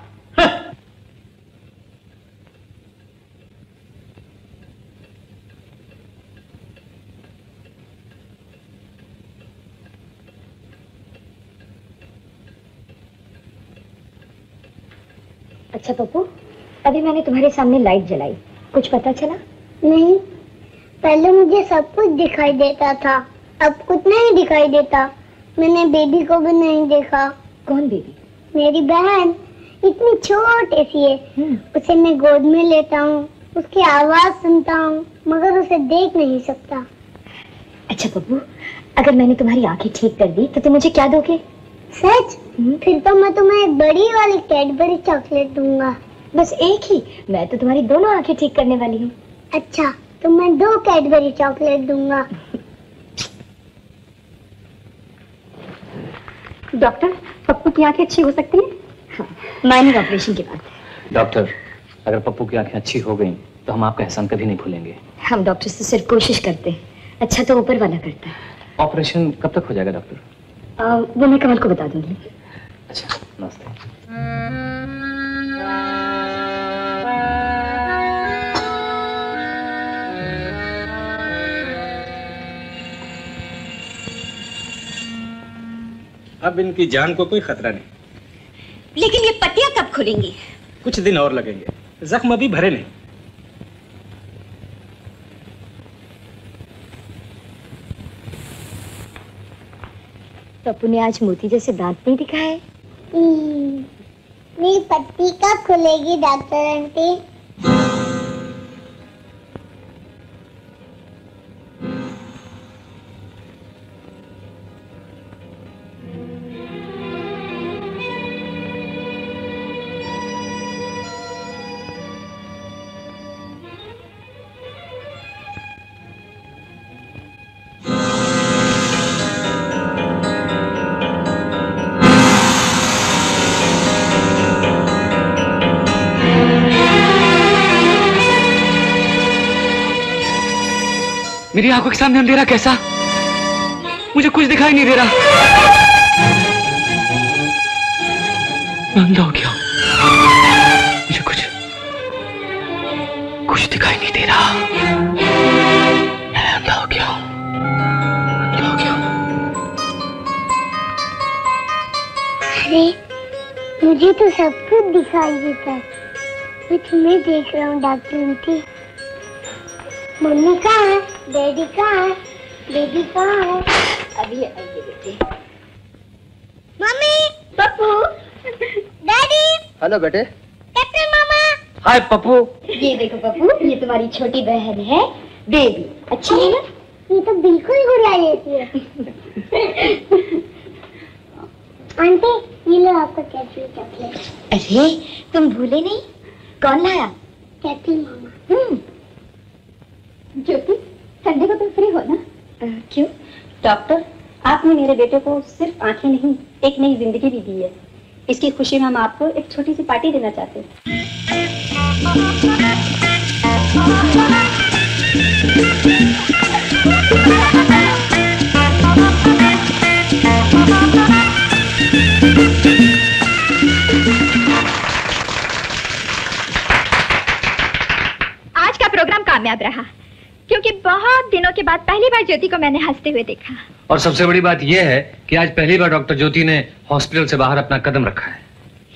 अच्छा पप्पू, अभी मैंने तुम्हारे सामने लाइट जलाई, कुछ पता चला? नहीं, पहले मुझे सब कुछ दिखाई देता था, अब कुछ नहीं दिखाई देता। मैंने बेबी को भी नहीं देखा। कौन बेबी? मेरी बहन, इतनी छोटी सी है। उसे मैं गोद में लेता हूँ, उसकी आवाज सुनता हूँ, मगर उसे देख नहीं सकता। अच्छा पप्पू, अगर मैंने तुम्हारी आंखें ठीक कर दी तो तुम मुझे क्या दोगे? सच? फिर तो मैं तुम्हें एक बड़ी वाली कैडबरी चॉकलेट दूंगा। बस एक ही? मैं तो तुम्हारी दोनों आंखें ठीक करने वाली हूँ। अच्छा, तो मैं दो कैडबरी चॉकलेट दूंगा। डॉक्टर, पप्पू की आंखें अच्छी हो सकती हैं? हाँ, माइनिंग ऑपरेशन के बाद। डॉक्टर, अगर पप्पू की आंखें अच्छी हो गई तो हम आपका एहसान कभी नहीं भूलेंगे। हम डॉक्टर से सिर्फ कोशिश करते हैं, अच्छा तो ऊपर वाला करता है। ऑपरेशन कब तक हो जाएगा डॉक्टर? आ, वो मैं कमल को बता दूंगी। अच्छा, नमस्ते। अब इनकी जान को कोई खतरा नहीं। लेकिन ये पत्तियां कब खुलेंगी? कुछ दिन और लगेंगे, जख्म अभी भरे नहीं। पप्पू ने आज मोती जैसे दांत नहीं दिखाए। मेरी पत्ती कब खुलेगी डॉक्टर आंटी? मेरी आंखों के सामने अंधेरा कैसा, मुझे कुछ दिखाई नहीं दे रहा। मैं अंधा हो गया, मुझे कुछ कुछ दिखाई नहीं दे रहा। मैं अंधा हो गया, अंधा हो गया। अरे मुझे तो सब कुछ दिखाई देता है। मैं तुम्हें देख रहा हूँ डॉक्टर आंटी। मम्मी कहाँ है? डैडी कहाँ है? बेबी कहाँ है? अभी आइए बेटे। Mummy, Pappu, daddy. हेलो बेटे। कैप्टन मामा। हाय पप्पू। ये देखो पप्पू, ये तुम्हारी छोटी बहन है बेबी। अच्छी है ना? ये तो बिल्कुल गुड़िया जैसी है। आंटी, ये लो आपका कैप्टन चॉकलेट। अरे तुम भूले नहीं, कौन लाया? कैप्टन मामा। ज्योति, संडे को तुम फ्री हो ना? आ, क्यों? डॉक्टर, आपने मेरे बेटे को सिर्फ आंखें नहीं, एक नई जिंदगी भी दी है। इसकी खुशी में हम आपको एक छोटी सी पार्टी देना चाहते हैं। आज का प्रोग्राम कामयाब रहा, क्योंकि बहुत दिनों के बाद पहली बार ज्योति को मैंने हंसते हुए देखा। और सबसे बड़ी बात यह है कि आज पहली बार डॉक्टर ज्योति ने हॉस्पिटल से बाहर अपना कदम रखा है।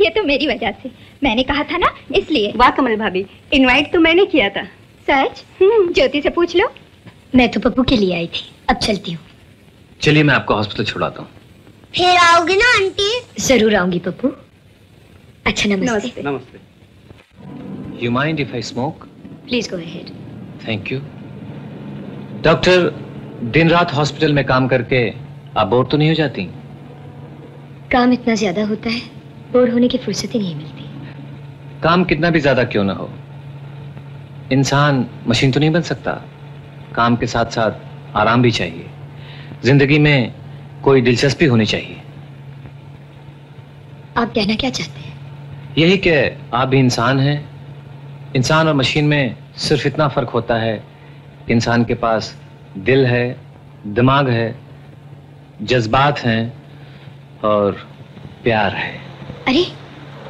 ये तो मेरी वजह से, मैंने कहा था ना, इसलिए। वाह कमल भाभी, इनवाइट तो मैंने किया था। सच? ज्योति से पूछ लो। मैं तो पप्पू के लिए आई थी। अब चलती हूँ। चलिए, मैं आपको हॉस्पिटल छुड़ाता हूँ। फिर आओगे ना आंटी? जरूर आऊंगी पप्पू। अच्छा नमस्ते। नमस्ते। You mind if I smoke? Please go ahead. Thank you. Doctor, दिन रात हॉस्पिटल में काम करके आप बोर तो नहीं हो जाती? काम इतना ज्यादा होता है, बोर होने की फुर्सत ही नहीं मिलती। काम कितना भी ज्यादा क्यों ना हो, इंसान मशीन तो नहीं बन सकता। काम के साथ साथ आराम भी चाहिए। जिंदगी में कोई दिलचस्पी होनी चाहिए। आप कहना क्या चाहते हैं? यही कि आप भी इंसान हैं। इंसान और मशीन में सिर्फ इतना फर्क होता है, इंसान के पास दिल है, दिमाग है, जज्बात हैं और प्यार है। अरे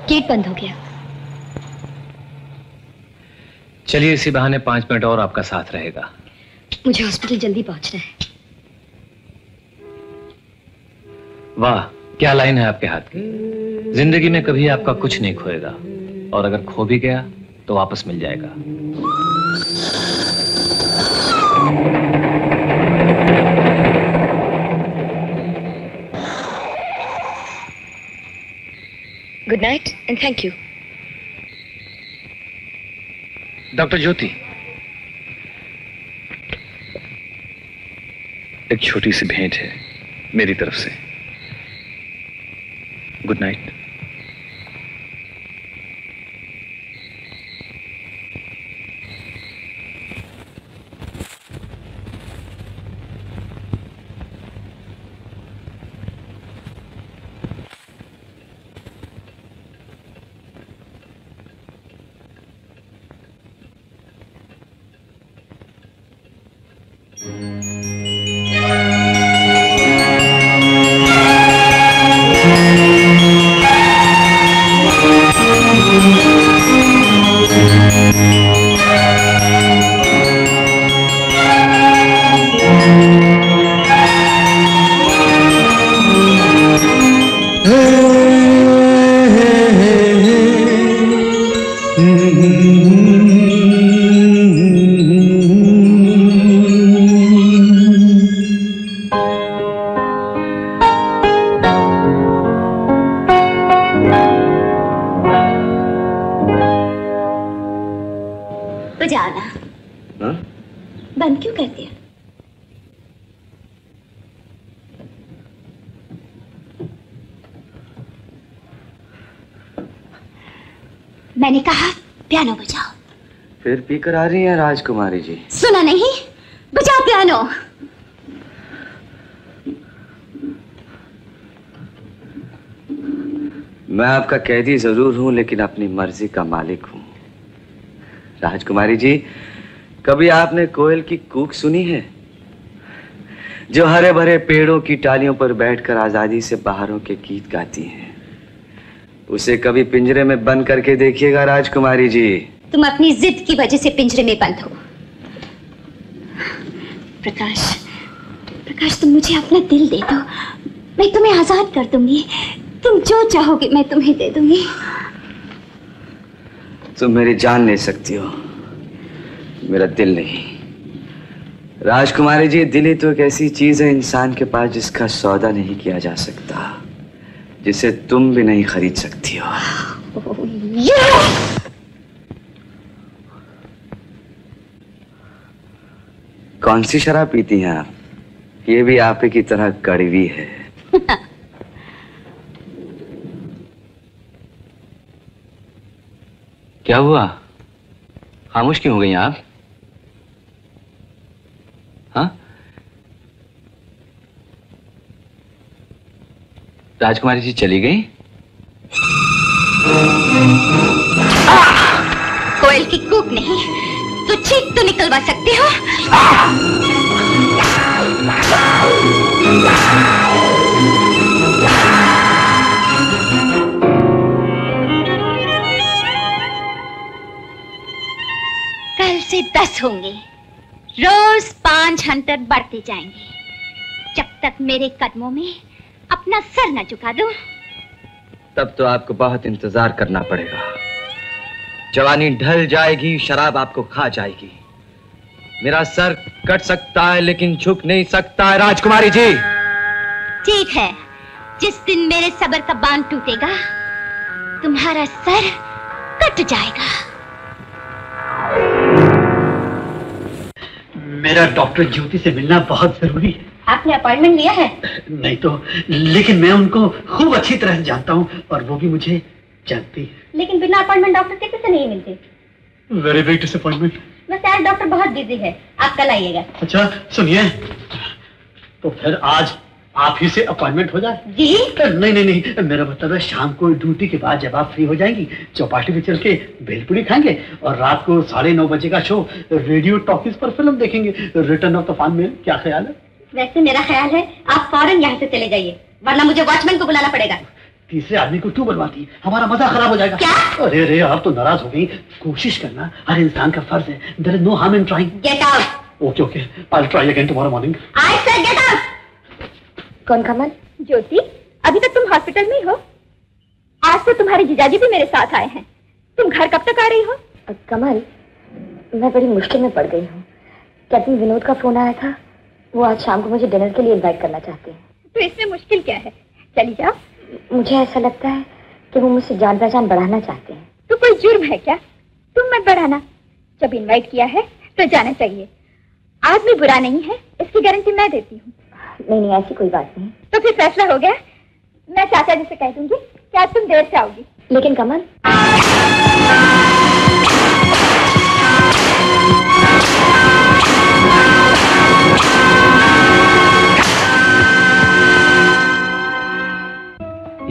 गेट बंद हो गया। चलिए, इसी बहाने पांच मिनट और आपका साथ रहेगा। मुझे हॉस्पिटल जल्दी पहुंचना है। वाह, क्या लाइन है आपके हाथ की। जिंदगी में कभी आपका कुछ नहीं खोएगा, और अगर खो भी गया तो वापस मिल जाएगा। Good night and thank you. Doctor Jyoti, एक छोटी सी भेंट है मेरी तरफ से। Good night. कर आ रही है राजकुमारी जी। सुना नहीं, बजा पियानो। मैं आपका कैदी जरूर हूं लेकिन अपनी मर्जी का मालिक हूं। राजकुमारी जी, कभी आपने कोयल की कूक सुनी है जो हरे भरे पेड़ों की टालियों पर बैठकर आजादी से बाहरों के गीत गाती है? उसे कभी पिंजरे में बंद करके देखिएगा राजकुमारी जी। तुम अपनी जिद की वजह से पिंजरे में बंद हो। प्रकाश, प्रकाश तुम मुझे अपना दिल दे दो, मैं तुम्हें आजाद कर दूंगी। तुम जो चाहोगे मैं तुम्हें दे दूंगी। तुम मेरी जान ले सकती हो, मेरा दिल नहीं। राजकुमारी जी, दिल ही तो एक ऐसी चीज है इंसान के पास जिसका सौदा नहीं किया जा सकता, जिसे तुम भी नहीं खरीद सकती हो। ओ, ये! कौन सी शराब पीती हैं आप? ये भी आप की तरह कड़वी है। क्या हुआ, खामोश क्यों हो गई आप? हाँ, राजकुमारी जी चली गई? कोयल की कूक नहीं, तो चीख तो निकलवा सकते हो। कल से दस होंगे, रोज पांच हंटर बढ़ते जाएंगे। जब तक मेरे कदमों में अपना सर न झुका दूं, तब तो आपको बहुत इंतजार करना पड़ेगा। जवानी ढल जाएगी, शराब आपको खा जाएगी। मेरा सर कट सकता है लेकिन झुक नहीं सकता है राजकुमारी जी। ठीक है, जिस दिन मेरे सब्र का बांध टूटेगा, तुम्हारा सर कट जाएगा। मेरा डॉक्टर ज्योति से मिलना बहुत जरूरी है। आपने अपॉइंटमेंट लिया है? नहीं तो, लेकिन मैं उनको खूब अच्छी तरह जानता हूँ और वो भी मुझे जानती है। लेकिन बिना अपॉइंटमेंट डॉक्टर किसी से नहीं मिलते। Very big disappointment. Sir doctor बहुत बिजी है, आप कल आइएगा। अच्छा सुनिए, तो फिर आज आप ही से अपॉइंटमेंट हो जाए? जी। नहीं नहीं नहीं, मेरा मतलब है शाम को ड्यूटी के बाद जब आप फ्री हो जाएंगी, चौपाटी पे चल के भेलपुरी खाएंगे और रात को साढ़े नौ बजे का शो रेडियो टॉकीज पर फिल्म देखेंगे, रिटर्न ऑफ द फान में। क्या ख्याल है? वैसे मेरा ख्याल है आप फौरन यहाँ से चले जाइए, वरना मुझे वॉचमैन को बुलाना पड़ेगा। तीसरे आदमी को क्यों बुलवाती, हमारा मजा खराब हो जाएगा। क्या? अरे अरे, आप तो नाराज हो गई। कोशिश करना हर इंसान का फर्ज है। There is no harm in trying. Get out. Okay okay. I'll try again tomorrow morning. I said get out. कौन कमल? ज्योति, अभी तक तुम हॉस्पिटल में हो? आज तो तुम्हारे जीजाजी भी मेरे साथ आए हैं। तुम घर कब तक आ रही हो? कमल, मैं बड़ी मुश्किल में पड़ गई हूँ। कैप्टन विनोद का फोन आया था, वो आज शाम को मुझे डिनर के लिए इन्वाइट करना चाहते हैं। तो इसमें मुश्किल क्या है, चली जाओ। मुझे ऐसा लगता है कि वो मुझसे जान पहचान बढ़ाना चाहते हैं। तो कोई जुर्म है क्या? तुम मत बढ़ाना, जब इनवाइट किया है तो जाना चाहिए। आदमी बुरा नहीं है, इसकी गारंटी मैं देती हूँ। नहीं नहीं, ऐसी कोई बात नहीं। तो फिर फैसला हो गया, मैं चाचा जी से कह दूंगी कि आज तुम देर से आओगी। लेकिन कमल,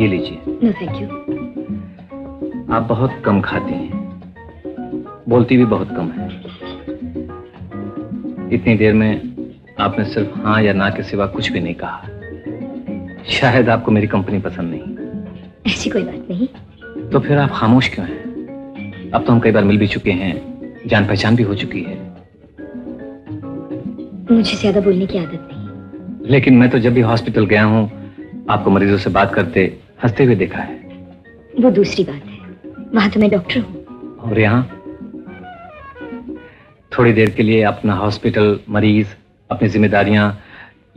ये लीजिए। No thank you. आप बहुत कम खाती हैं, बोलती भी बहुत कम है। इतनी देर में आपने सिर्फ हाँ या ना के सिवा कुछ भी नहीं कहा। शायद आपको मेरी कंपनी पसंद नहीं। ऐसी कोई बात नहीं। तो फिर आप खामोश क्यों हैं? अब तो हम कई बार मिल भी चुके हैं, जान पहचान भी हो चुकी है। मुझे ज्यादा बोलने की आदत नहीं। लेकिन मैं तो जब भी हॉस्पिटल गया हूँ आपको मरीजों से बात करते हंसते हुए देखा है। वो दूसरी बात है, वहाँ तो मैं डॉक्टर हूँ। और यहाँ थोड़ी देर के लिए अपना हॉस्पिटल, मरीज, अपनी जिम्मेदारियां,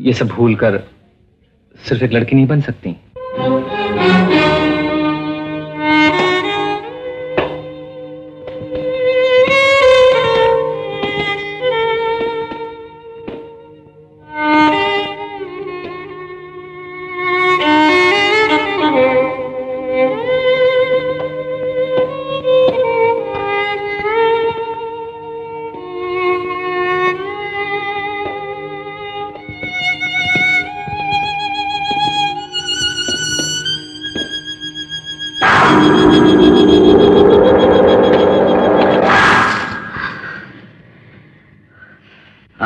ये सब भूलकर सिर्फ एक लड़की नहीं बन सकती।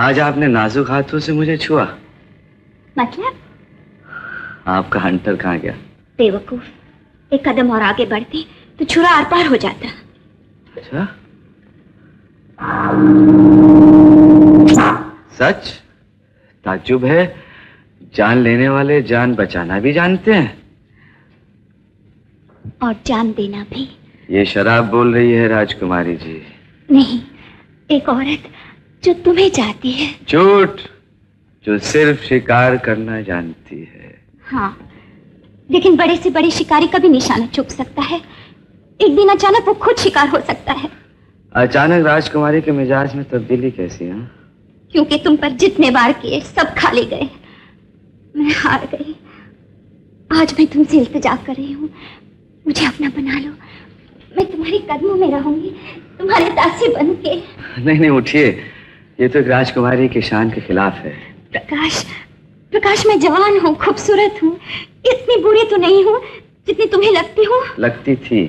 आज आपने नाजुक हाथों से मुझे छुआ। मतलब? आपका हंटर कहाँ गया? बेवकूफ, एक कदम और आगे बढ़ती तो छुरा आर पार हो जाता। अच्छा? सच? ताज्जुब है, जान लेने वाले जान बचाना भी जानते हैं और जान देना भी। ये शराब बोल रही है राजकुमारी जी। नहीं, एक औरत जो तुम्हें चाहती है। झूठ, जो सिर्फ शिकार करना जानती है। हाँ, लेकिन बड़े से बड़े शिकारी का भी निशाना चुप सकता है। एक दिन अचानक वो खुद शिकार हो सकता है। अचानक राजकुमारी के मिजाज में तब्दीली कैसी है? क्योंकि तुम पर जितने वार किए सब खाली गए। मैं हार गई। आज मैं तुमसे इल्तिजा कर रही हूँ, मुझे अपना बना लो। मैं तुम्हारे कदमों में रहूंगी, तुम्हारे दासी बन के। नहीं नहीं, उठिए, ये तो राजकुमारी की शान के खिलाफ है। प्रकाश, प्रकाश, मैं जवान हूँ, खूबसूरत हूँ, इतनी बुरी तो नहीं हूँ जितनी तुम्हें लगती हूँ। लगती थी,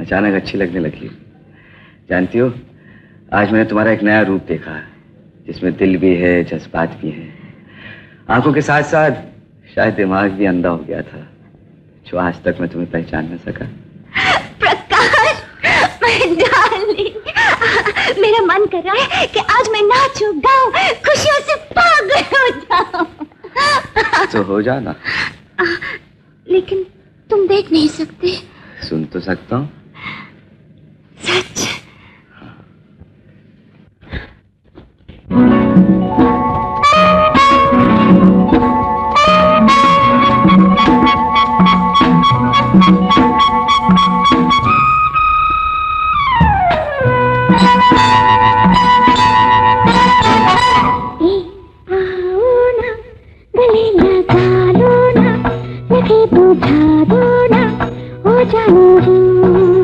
अचानक अच्छी लगने लगी। जानती हो, आज मैंने तुम्हारा एक नया रूप देखा जिसमें दिल भी है, जज्बात भी है। आंखों के साथ साथ शायद दिमाग भी अंधा हो गया था, जो आज तक मैं तुम्हें पहचान न सका। मेरा मन कर रहा है कि आज मैं नाचूं, गाऊं, खुशियों से पागल हो जाऊं। तो हो जाना। आ, लेकिन तुम देख नहीं सकते। सुन तो सकता हूँ। सच? जानो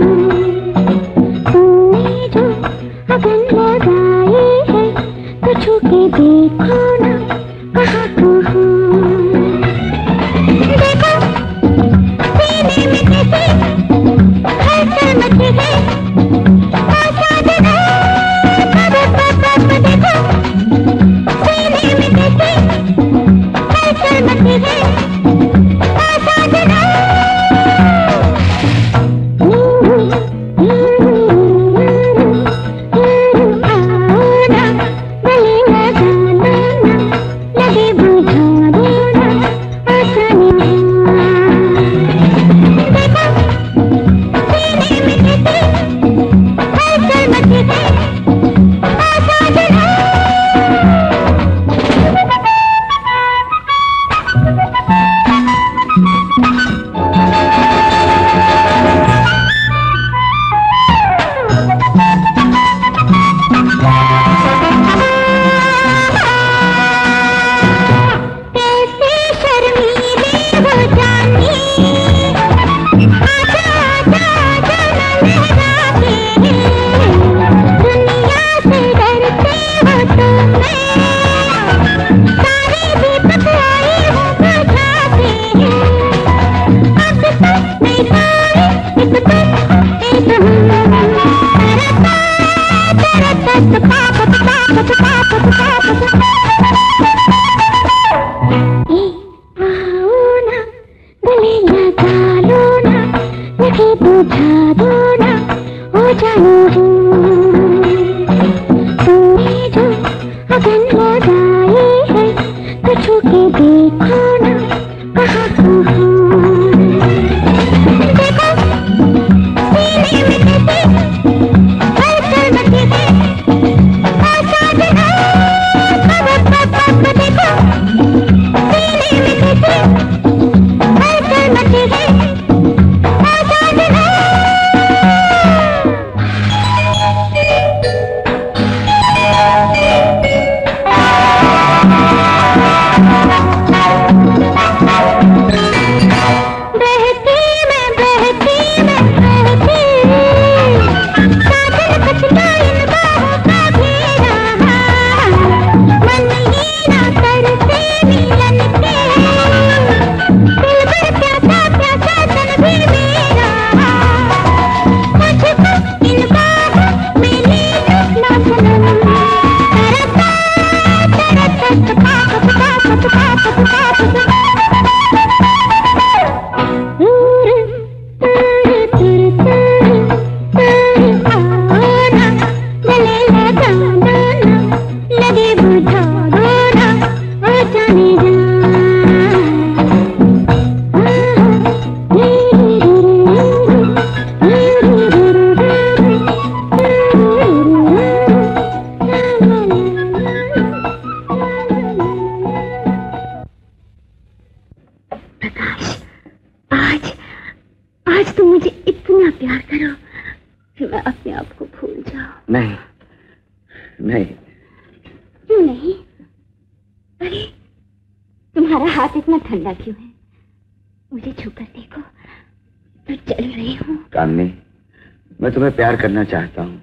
प्यार करना चाहता हूँ,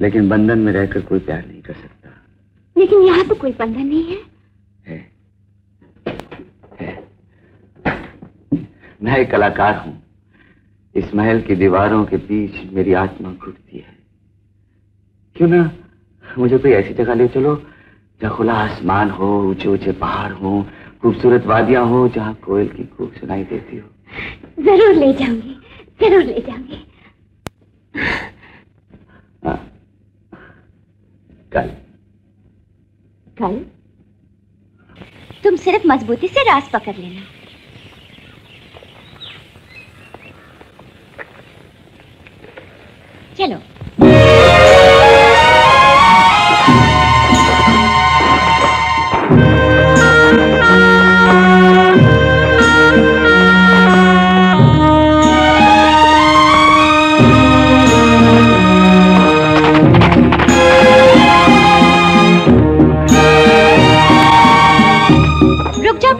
लेकिन बंधन में रहकर कोई प्यार नहीं कर सकता। लेकिन यहाँ तो कोई बंधन नहीं है। है, है। मैं एक कलाकार हूँ। इस महल की दीवारों के बीच मेरी आत्मा घुटती है। क्यों ना मुझे कोई ऐसी जगह ले चलो जहाँ खुला आसमान हो, ऊंचे ऊंचे पहाड़ हो, खूबसूरत वादियाँ हो, जहाँ कोयल की कूक सुनाई देती हो। जरूर ले जाऊंगी, जरूर ले जाऊंगी। हाँ, कल कल तुम सिर्फ मजबूती से रास पकड़ लेना। चलो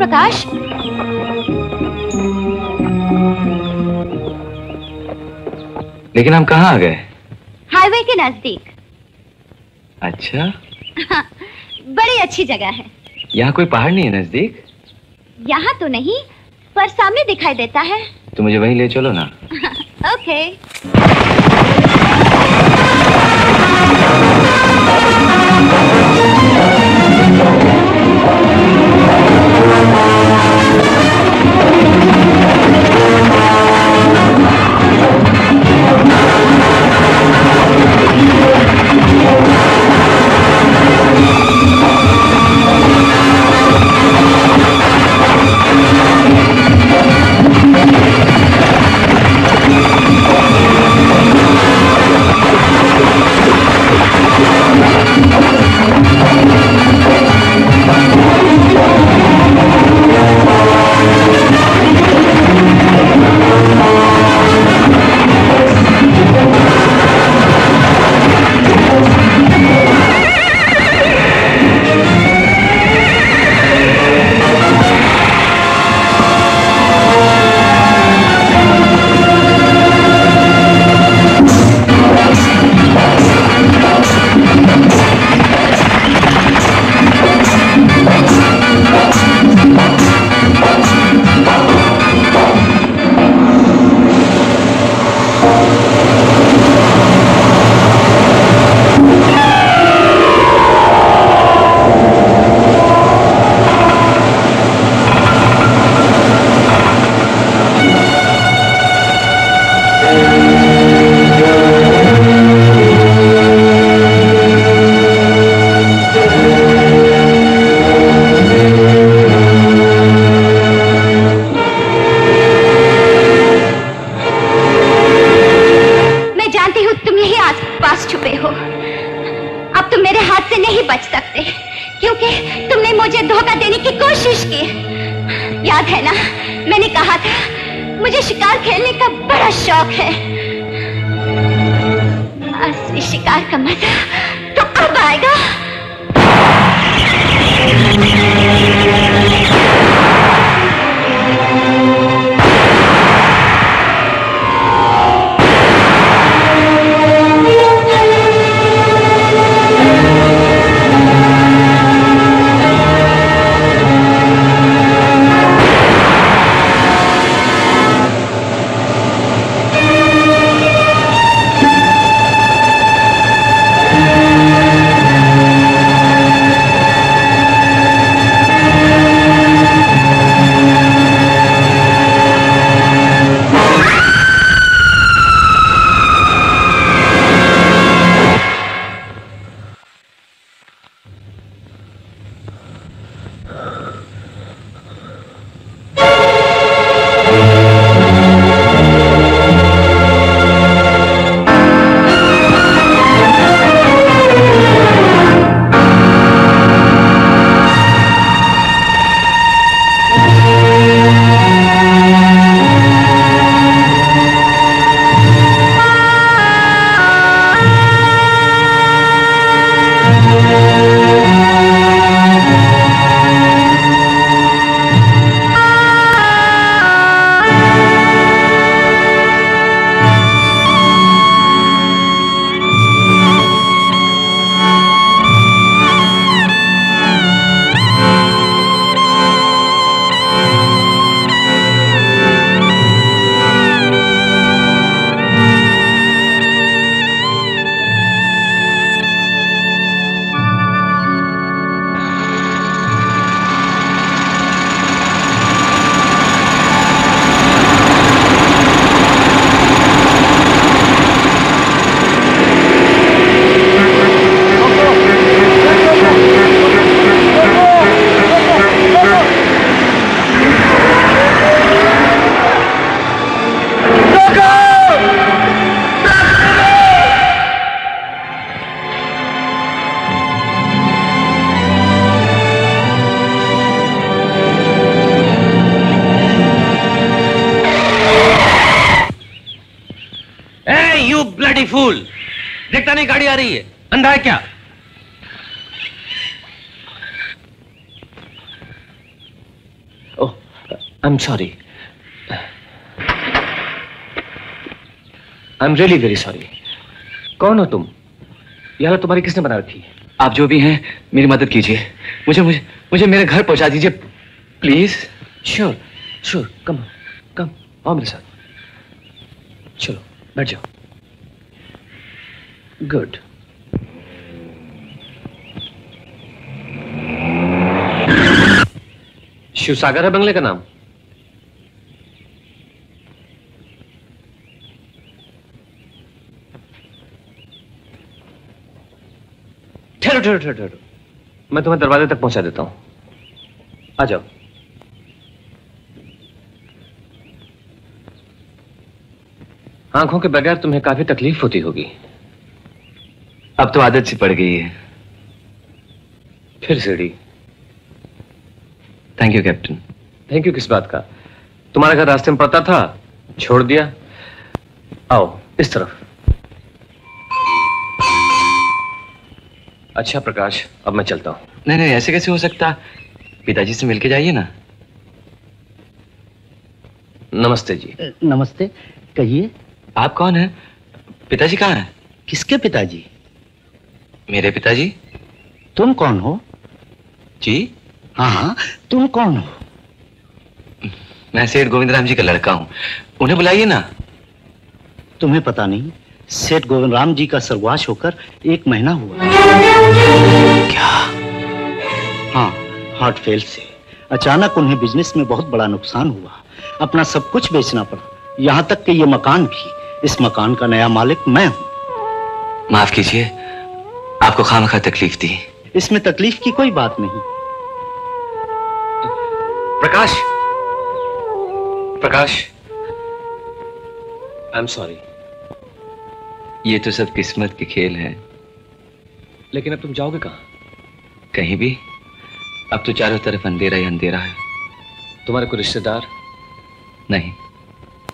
प्रकाश, लेकिन हम कहाँ आ गए? हाईवे के नजदीक। अच्छा, हाँ, बड़ी अच्छी जगह है। यहाँ कोई पहाड़ नहीं है नजदीक? यहाँ तो नहीं, पर सामने दिखाई देता है। तो मुझे वहीं ले चलो ना। हाँ, ओके। गया। मुझे शिकार खेलने का बड़ा शौक है। असली शिकार का मजा तो कब आएगा? Sorry. I'm really very sorry. कौन हो तुम? यहाँ तुम्हारी किसने बना रखी? आप जो भी हैं मेरी मदद कीजिए, मुझे मुझे मुझे मेरे घर पहुंचा दीजिए please. Sure sure come come आओ मेरे साथ, चलो बैठ जाओ। गुड। शिवसागर है बंगले का नाम। ठहरो ठहरो ठहरो, मैं तुम्हें दरवाजे तक पहुंचा देता हूं, आ जाओ। आंखों के बगैर तुम्हें काफी तकलीफ होती होगी। अब तो आदत सी पड़ गई है। फिर सीढ़ी। Thank you captain. Thank you किस बात का? तुम्हारा घर रास्ते में पड़ता था, छोड़ दिया। आओ इस तरफ। अच्छा प्रकाश, अब मैं चलता हूँ। नहीं नहीं, ऐसे कैसे हो सकता, पिताजी से मिलके जाइए ना। नमस्ते जी। नमस्ते। कहिए आप कौन हैं? पिताजी कहाँ हैं? किसके पिताजी? मेरे पिताजी। तुम कौन हो? जी हाँ हाँ, तुम कौन हो? मैं सेठ गोविंद राम जी का लड़का हूँ, उन्हें बुलाइए ना। तुम्हें पता नहीं, सेठ गोविंद राम जी का सर्वनाश होकर एक महीना हुआ। क्या? हाँ, हार्ट फेल से अचानक उन्हें बिजनेस में बहुत बड़ा नुकसान हुआ, अपना सब कुछ बेचना पड़ा, यहाँ तक कि ये मकान भी। इस मकान का नया मालिक मैं हूँ। माफ कीजिए, आपको खामखा तकलीफ दी। इसमें तकलीफ की कोई बात नहीं। Prakash Prakash, I am sorry. ये तो सब किस्मत के खेल है। लेकिन अब तुम जाओगे कहाँ? कहीं भी। अब तो चारों तरफ अंधेरा ही अंधेरा है। तुम्हारे कोई रिश्तेदार? नहीं।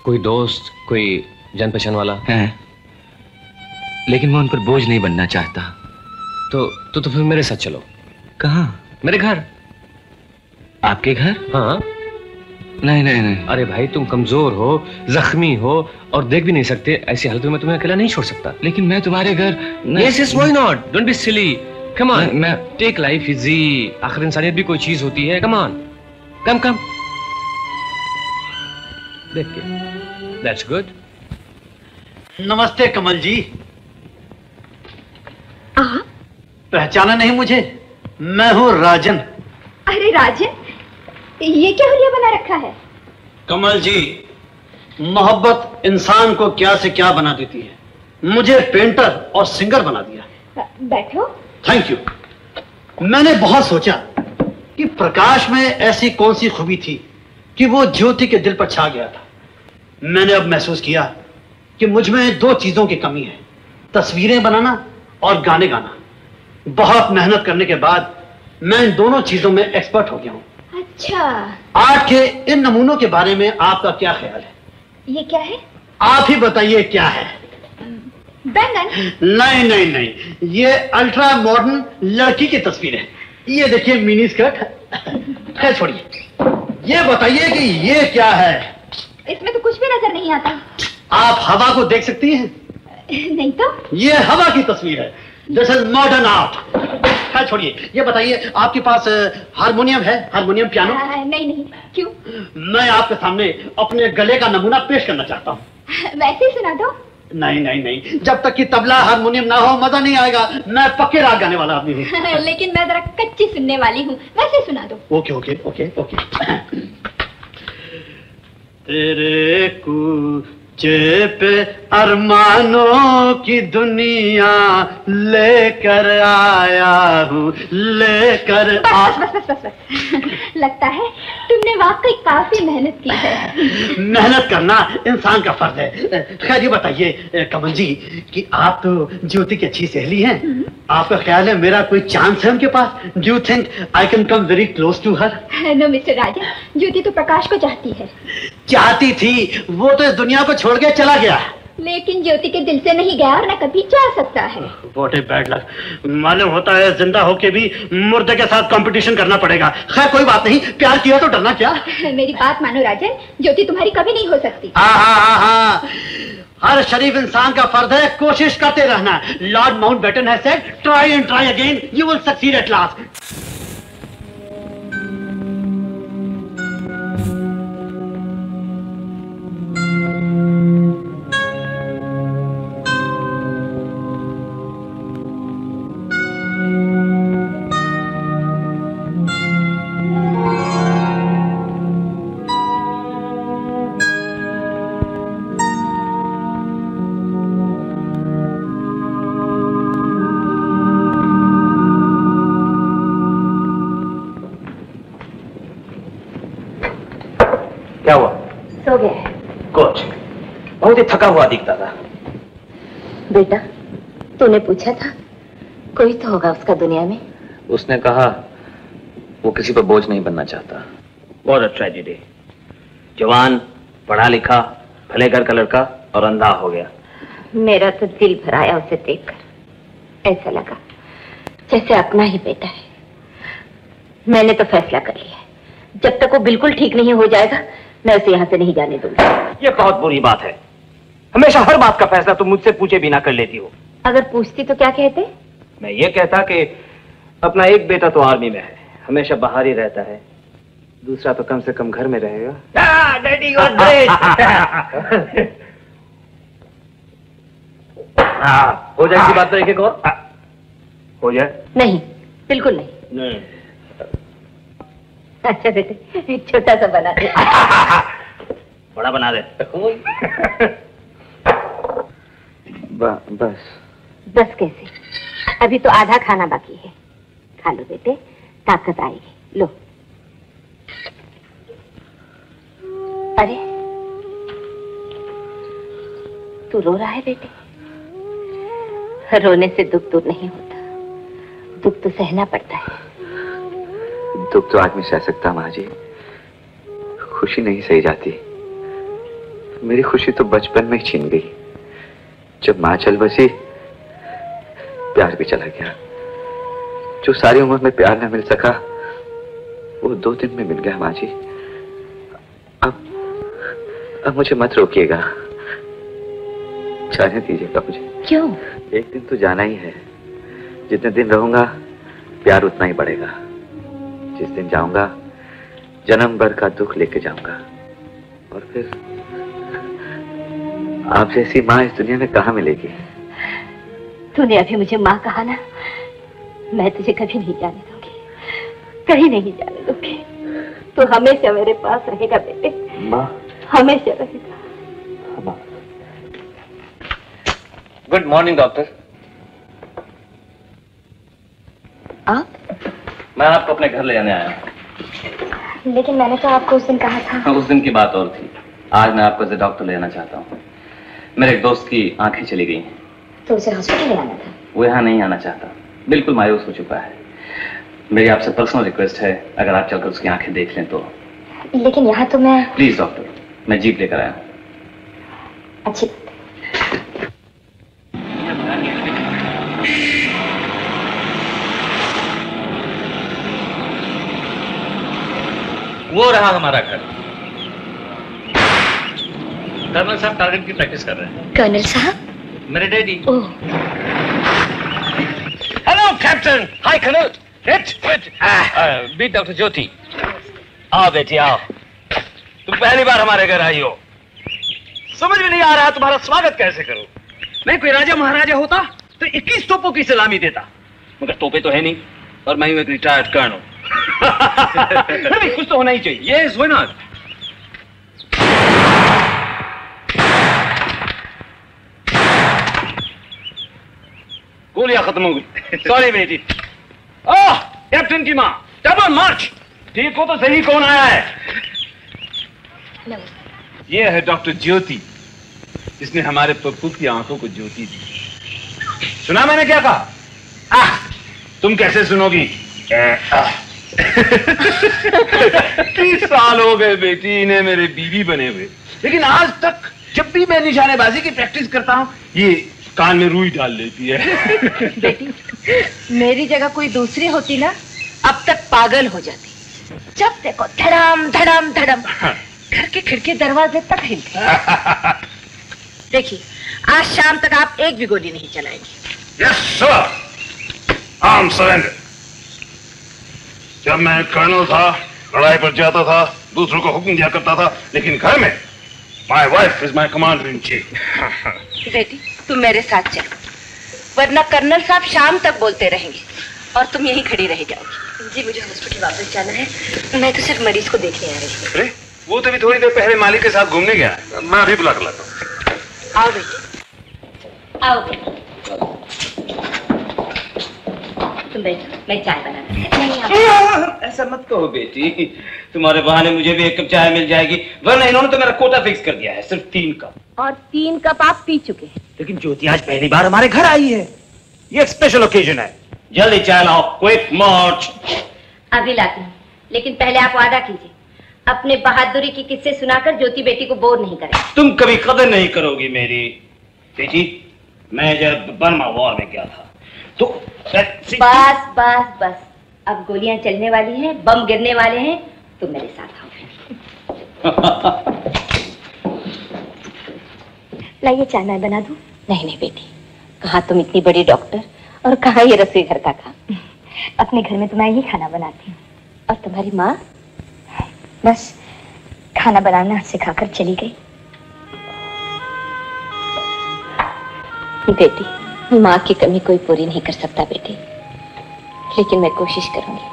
कोई दोस्त, कोई जान पहचान वाला है, लेकिन मैं उन पर बोझ नहीं बनना चाहता। तो तो, तो फिर मेरे साथ चलो। कहाँ? मेरे घर। आपके घर? हाँ। नहीं नहीं नहीं। अरे भाई तुम कमजोर हो, जख्मी हो और देख भी नहीं सकते। ऐसी हालत में तुम्हें अकेला नहीं छोड़ सकता। लेकिन मैं तुम्हारे घर। Yes, yes, why not? Don't be silly. Come on. मैं टेक लाइफ इजी। आखिर इंसानियत भी कोई चीज होती है। Come on. Come come. देख के। That's good. नमस्ते कमल जी। आहा? पहचाना नहीं मुझे? मैं हूँ राजन। अरे राजन, ये क्या हुलिया बना रखा है? कमल जी, मोहब्बत इंसान को क्या से क्या बना देती है। मुझे पेंटर और सिंगर बना दिया। बैठो। Thank you. मैंने बहुत सोचा कि प्रकाश में ऐसी कौन सी खूबी थी कि वो ज्योति के दिल पर छा गया था। मैंने अब महसूस किया कि मुझ में दो चीजों की कमी है, तस्वीरें बनाना और गाने गाना। बहुत मेहनत करने के बाद मैं इन दोनों चीजों में एक्सपर्ट हो गया हूँ। अच्छा। आर्ट के इन नमूनों के बारे में आपका क्या ख्याल है? ये क्या है? आप ही बताइए क्या है। बैंगन? नहीं नहीं नहीं, ये अल्ट्रा मॉडर्न लड़की की तस्वीर है। ये देखिए मिनी स्कर्ट। खैर छोड़िए, ये बताइए कि ये क्या है। इसमें तो कुछ भी नजर नहीं आता। आप हवा को देख सकती हैं? नहीं तो। ये हवा की तस्वीर है। This is modern art. हाँ छोड़िए, ये बताइए आपके पास हारमोनियम है? Harmonium, piano? नहीं नहीं। क्यों? मैं आपके सामने अपने गले का नमूना पेश करना चाहता हूँ। वैसे ही सुना दो। नहीं नहीं नहीं, जब तक कि तबला हारमोनियम ना हो मजा नहीं आएगा। मैं पक्के राग गाने वाला आदमी हूँ। लेकिन मैं जरा कच्ची सुनने वाली हूँ, वैसे सुना दो। Okay okay okay okay. तेरे कुचे पे अरमानों की दुनिया लेकर आया हूँ, लेकर। बस बस बस बस बस। लगता है तुमने वाकई काफी मेहनत की है। मेहनत करना इंसान का फर्ज है। खैर ये बताइए कमल जी कि आप तो ज्योति की अच्छी सहेली हैं। आपका ख्याल है मेरा कोई चांस है उनके पास? Do you think I can come very close to her? No, mister Raja, Jyoti तो प्रकाश को चाहती है। चाहती थी, वो तो इस दुनिया को छोड़ के चला गया, लेकिन ज्योति के दिल से नहीं गया और न कभी जा सकता है। What a bad luck. मालूम होता है जिंदा होके भी मुर्दे के साथ कंपटीशन करना पड़ेगा। खैर कोई बात नहीं, प्यार किया तो डरना क्या। मेरी बात मानो राजन, ज्योति तुम्हारी कभी नहीं हो सकती। हाँ हाँ हाँ, हर शरीफ इंसान का फर्ज है कोशिश करते रहना। Lord Mountbatten has said, try and try again, you will succeed at last. थका हुआ दिखता था। बेटा, तूने पूछा था कोई तो होगा उसका दुनिया में? उसने कहा वो किसी पर बोझ नहीं बनना चाहता। What a tragedy. जवान, पढ़ा लिखा, भले घर का लड़का और अंधा हो गया। मेरा तो दिल भर आया उसे देखकर। ऐसा लगा जैसे अपना ही बेटा है। मैंने तो फैसला कर लिया, जब तक वो बिल्कुल ठीक नहीं हो जाएगा मैं उसे यहाँ से नहीं जाने दूंगा। ये बहुत बुरी बात है, हमेशा हर बात का फैसला तुम मुझसे पूछे बिना कर लेती हो। अगर पूछती तो क्या कहते? मैं ये कहता कि अपना एक बेटा तो आर्मी में है, हमेशा बाहर ही रहता है, दूसरा तो कम से कम घर में रहेगा। Daddy got great. हो जाएगी बात तो एक एक और हो जाए। नहीं बिल्कुल नहीं, नहीं। अच्छा बेटे छोटा सा बना दे। बड़ा बना दे। बस बस कैसे, अभी तो आधा खाना बाकी है। खा लो बेटे, ताकत आएगी। लो। अरे तू रो रहा है बेटे? रोने से दुख दूर नहीं होता, दुख तो सहना पड़ता है। दुख तो आदमी सह सकता माँ जी, खुशी नहीं सही जाती। मेरी खुशी तो बचपन में ही छीन गई। जब माँ चल बसी प्यार भी चला गया। जो सारी उम्र में प्यार न मिल सका वो दो दिन में मिल गया। माँ जी अब अब मुझे मत रोकिएगा, जाने दीजिएगा मुझे। क्यों? एक दिन तो जाना ही है। जितने दिन रहूंगा प्यार उतना ही बढ़ेगा। जिस दिन जाऊंगा जन्म भर का दुख लेके जाऊंगा। और फिर आप जैसी माँ इस दुनिया में कहाँ मिलेगी? तूने अभी मुझे माँ कहा ना, मैं तुझे कभी नहीं जाने दूंगी, कहीं नहीं जाने दूंगी। तू हमेशा मेरे पास रहेगा बेटे। माँ हमेशा रहेगा। माँ गुड मॉर्निंग डॉक्टर। आप? मैं आपको अपने घर ले जाने आया हूँ। लेकिन मैंने तो आपको उस दिन कहा था। उस दिन की बात और थी, आज मैं आपको से डॉक्टर ले जाना चाहता हूँ। मेरे एक दोस्त की आंखें चली गई हैं। तो उसे हॉस्पिटल ले आना था। वो यहाँ नहीं आना चाहता, बिल्कुल मायूस हो चुका है। मेरी आपसे पर्सनल रिक्वेस्ट है, अगर आप चलकर उसकी आंखें देख लें तो। लेकिन यहाँ तो मैं। प्लीज डॉक्टर, मैं जीप लेकर आया हूँ। अच्छी वो रहा हमारा घर। कर्नल साहब टारगेट की प्रैक्टिस कर रहे हैं। कर्नल साहब मेरे daddy. Hello captain. Hi colonel. Beat doctor Jyoti. आओ बेटी आओ, तुम पहली बार हमारे घर आई हो। समझ में नहीं आ रहा तुम्हारा स्वागत कैसे करूं। मैं कोई राजा महाराजा होता तो इक्कीस तोपों की सलामी देता, मगर तोपे तो है नहीं और मैं हूं एक रिटायर्ड कर्नल। नहीं, कुछ तो होना ही चाहिए। Yes, why not? गोलियां खत्म हो गई। सॉरी बेटी। ओह, कैप्टन की माँ, डबल मार्च। ठीक हो तो सही, कौन आया है? Hello. ये है डॉक्टर ज्योति, जिसने हमारे पप्पू की आंखों को ज्योति दी। सुना मैंने क्या कहा? आह, तुम कैसे सुनोगी? आह। तीस साल हो गए बेटी इन्हें मेरे बीवी बने हुए, लेकिन आज तक जब भी मैं निशानेबाजी की प्रैक्टिस करता हूँ ये कान में रुई डाल लेती है। बेटी मेरी जगह कोई दूसरी होती ना अब तक पागल हो जाती। जब देखो धड़ाम धड़ाम धड़ाम, घर के खिड़की दरवाजे तक हिलते। देखिए आज शाम तक आप एक भी गोली नहीं चलाएंगे। Yes sir, I am surrender. जब मैं कर्नल था लड़ाई पर जाता था, दूसरों को हुक्म दिया करता था, लेकिन घर में my wife is my commander in chief. बेटी तुम मेरे साथ चलो, वरना कर्नल साहब शाम तक बोलते रहेंगे और तुम यहीं खड़ी रह जाओगी। जी मुझे हॉस्पिटल वापस जाना है, मैं तो सिर्फ मरीज को देखने आ रही हूँ। अरे वो तो भी थोड़ी देर पहले मालिक के साथ घूमने गया। मैं अभी बुला कर लाता हूँ। आओ बेटी आओ, मैं चाय बनाती। ऐसा मत कहो बेटी, तुम्हारे बहाने मुझे भी एक कप चाय मिल जाएगी, वरना इन्होंने तो मेरा कोटा फिक्स कर दिया है सिर्फ तीन कप। और तीन कप आप पी चुके हैं। लेकिन ज्योति आज पहली बार हमारे घर आई है, ये एक स्पेशल ओकेजन है। जल्दी चाय लाओ, क्विक मार्च। अभी लाती हूँ, लेकिन पहले आप वादा कीजिए अपने बहादुरी के किस्से सुनाकर ज्योति बेटी को बोर नहीं करेगी। तुम कभी कदर नहीं करोगी मेरी बेटी। मैं जब बर्मा वॉर में गया था तो बस बस बस, अब गोलियां चलने वाली हैं, बम गिरने वाले हैं, तुम मेरे साथ आओ। लाइए चाय मैं बना दूं। नहीं नहीं बेटी, कहाँ तुम इतनी बड़ी डॉक्टर और कहाँ ये रसोई घर का काम। अपने घर में तो मैं ही खाना बनाती हूँ और तुम्हारी माँ बस खाना बनाना सिखाकर चली गई। बेटी माँ की कमी कोई पूरी नहीं कर सकता बेटी, लेकिन मैं कोशिश करूंगी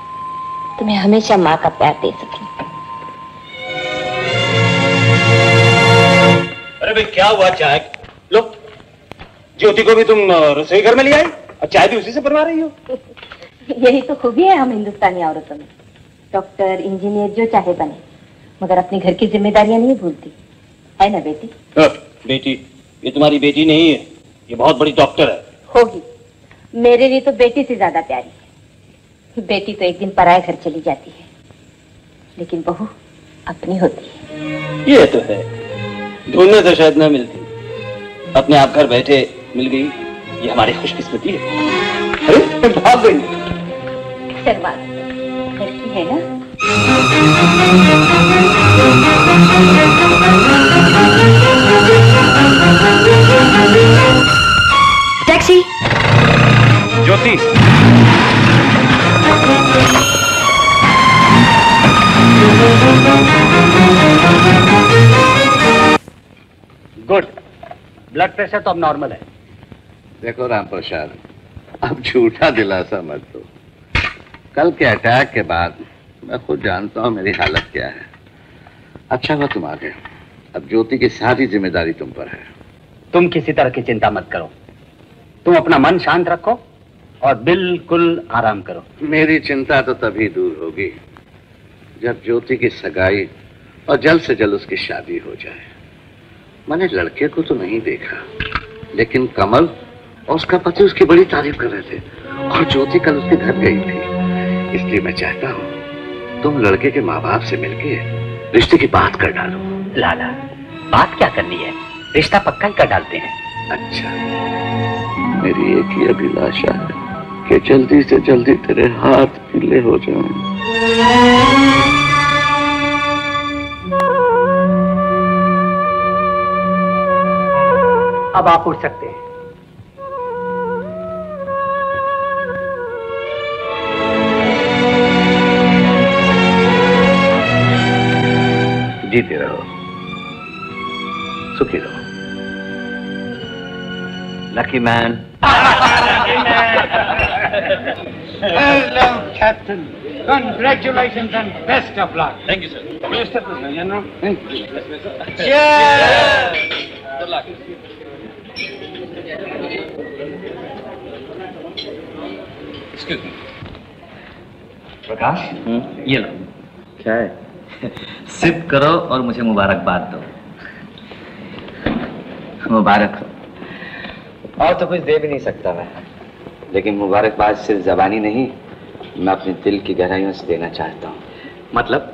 तुम्हें हमेशा माँ का प्यार दे सकूं। अरे भाई क्या हुआ चाय? लो ज्योति को भी तुम रसोई घर में ले आई और चाय भी उसी से बनवा रही हो। यही तो खूबी है हम हिंदुस्तानी औरतों में, डॉक्टर इंजीनियर जो चाहे बने मगर अपने घर की जिम्मेदारियां नहीं भूलती है ना बेटी। बेटी ये तुम्हारी बेटी नहीं है, ये बहुत बड़ी डॉक्टर है। होगी, मेरे लिए तो बेटी से ज्यादा प्यारी है। बेटी तो एक दिन पराए घर चली जाती है, लेकिन बहू अपनी होती है। ये तो है, ढूंढने तो शायद ना मिलती, अपने आप घर बैठे मिल गई, ये हमारी खुशकिस्मती है। अरे भाग गई। शर्मा करती है ना। Taxi. Jyoti good, blood pressure तो अब नॉर्मल है। देखो राम प्रसाद, अब झूठा दिलासा मत दो। कल के अटैक के बाद मैं खुद जानता हूँ मेरी हालत क्या है। अच्छा हुआ तुम आ गए, अब ज्योति की सारी जिम्मेदारी तुम पर है। तुम किसी तरह की चिंता मत करो, तुम अपना मन शांत रखो और बिल्कुल आराम करो। मेरी चिंता तो तभी दूर होगी जब ज्योति की सगाई और जल्द से जल्द उसकी शादी हो जाए। मैंने लड़के को तो नहीं देखा, लेकिन कमल और उसका पति उसकी बड़ी तारीफ कर रहे थे और ज्योति कल उसके घर गई थी। इसलिए मैं चाहता हूँ तुम लड़के के माँ बाप से मिलके रिश्ते की बात कर डालो। लाला, बात क्या करनी है, रिश्ता पक्का ही कर डालते हैं। अच्छा, मेरी एक ही अभिलाषा है कि जल्दी से जल्दी तेरे हाथ पीले हो जाएं। अब आप उठ सकते हैं। जीते रहो, सुखी रहो। Lucky man. Hello, Captain. Congratulations and best of luck. Thank you, sir. Mister President, you know. Thank you. Cheers. Good luck. Excuse me. Prakash, ये लो। क्या है? सिप करो और मुझे मुबारकबाद दो। मुबारक हो। और तो कुछ दे भी नहीं सकता मैं, लेकिन मुबारकबाद सिर्फ जबानी नहीं, मैं अपने दिल की गहराइयों से देना चाहता हूँ। मतलब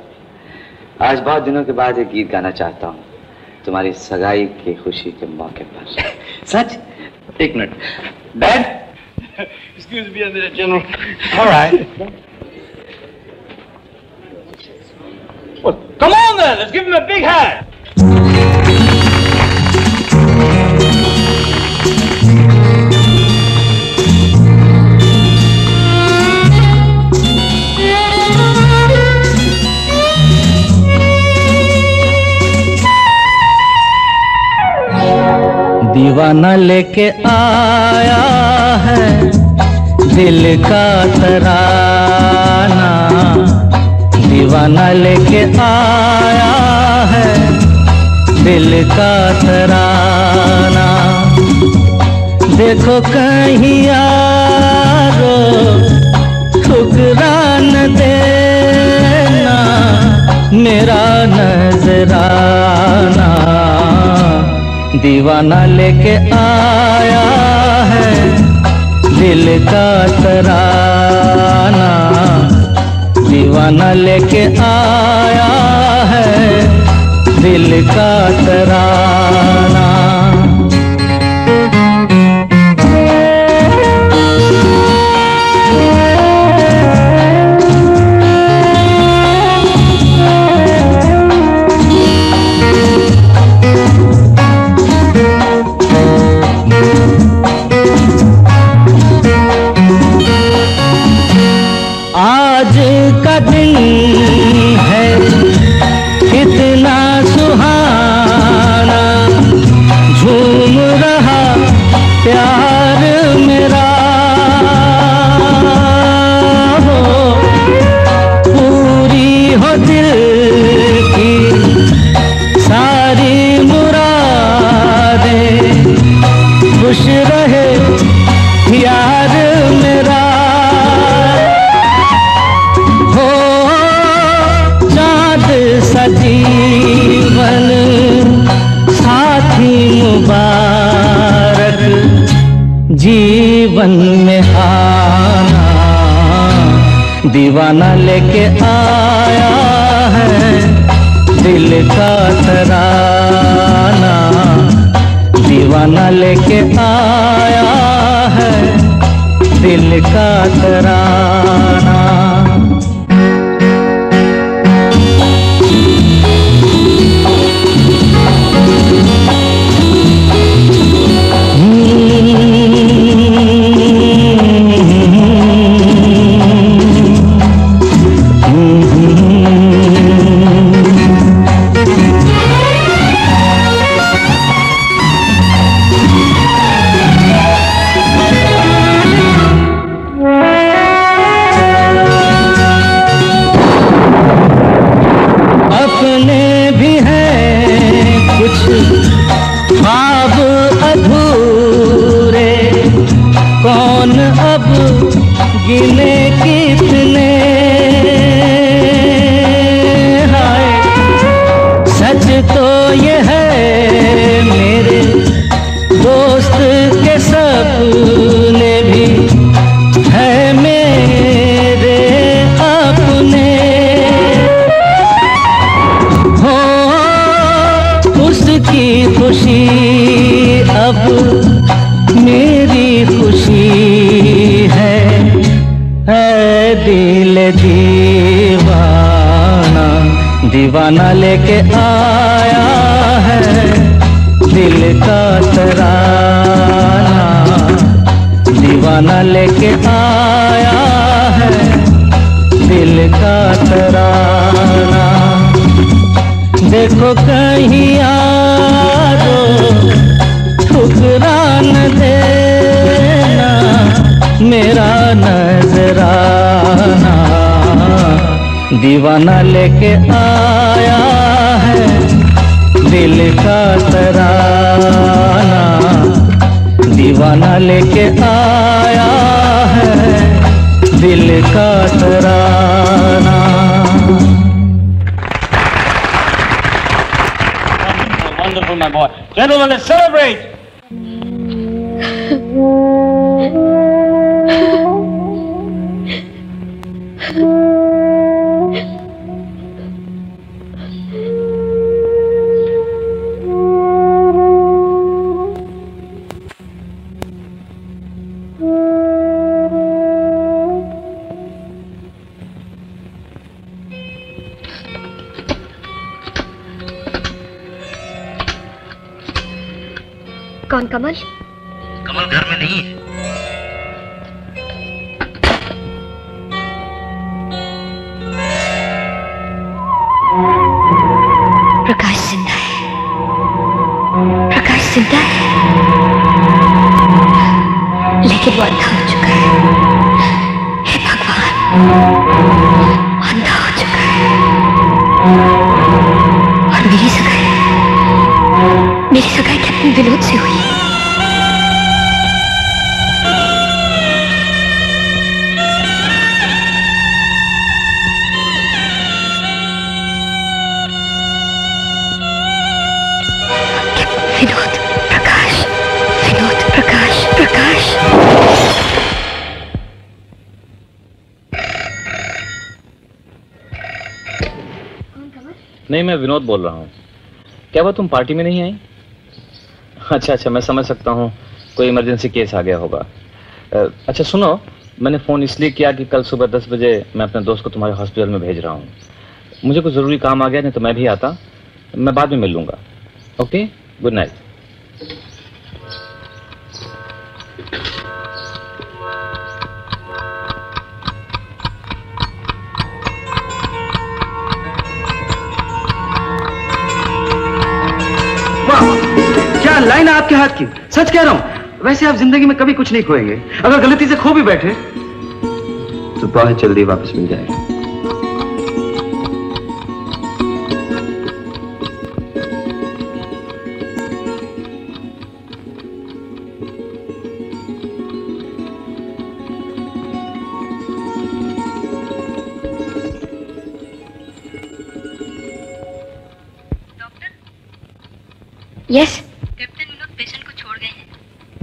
आज बहुत दिनों के बाद एक गीत गाना चाहता हूँ तुम्हारी सगाई की खुशी के मौके पर। सच? एक मिनट। डैड, एक्सक्यूज मी मेरा general. Alright. Come on then, let's give him a big hand. दीवाना लेके आया है दिल का तराना, दीवाना लेके आया है दिल का तराना। देखो कहीं यारो ठुकरा न देना मेरा नजराना। दीवाना लेके आया है दिल का तराना, दीवाना लेके आया है दिल का तराना। खुश रहे यार मेरा हो चाँद सजीवन साथी मुबारक जीवन में आना। दीवाना लेके आया है दिल का तराना, की खुशी अब मेरी खुशी है, ऐ दिल दीवाना दीवाना लेके आया है, दिल का तराना दीवाना लेके आया है, दिल का तराना। देखो कहीं यारो ठुकरा न देना मेरा नजराना, दीवाना लेके आया है, दिल का तराना दीवाना लेके आया है, दिल का तराना। Wonderful, my boy. Gentlemen, let's celebrate. कौन? कमल? कमल घर में नहीं है। प्रकाश जिंदा है, प्रकाश जिंदा है, लेकिन वो अंधा हो चुका है। हे भगवान, अंधा हो चुका है। और मेरी सगाई, मेरी सगाई कैप्टन विनोद से हुई। नहीं, मैं विनोद बोल रहा हूँ। क्या हुआ, तुम पार्टी में नहीं आई? अच्छा अच्छा, मैं समझ सकता हूँ, कोई इमरजेंसी केस आ गया होगा। अच्छा सुनो, मैंने फ़ोन इसलिए किया कि कल सुबह दस बजे मैं अपने दोस्त को तुम्हारे हॉस्पिटल में भेज रहा हूँ। मुझे कुछ ज़रूरी काम आ गया, नहीं तो मैं भी आता। मैं बाद में मिल लूँगा। Okay, good night. लाइन आपके हाथ की, सच कह रहा हूं। वैसे आप जिंदगी में कभी कुछ नहीं खोएंगे, अगर गलती से खो भी बैठे तो बहुत जल्दी वापस मिल जाएगा। डॉक्टर? यस,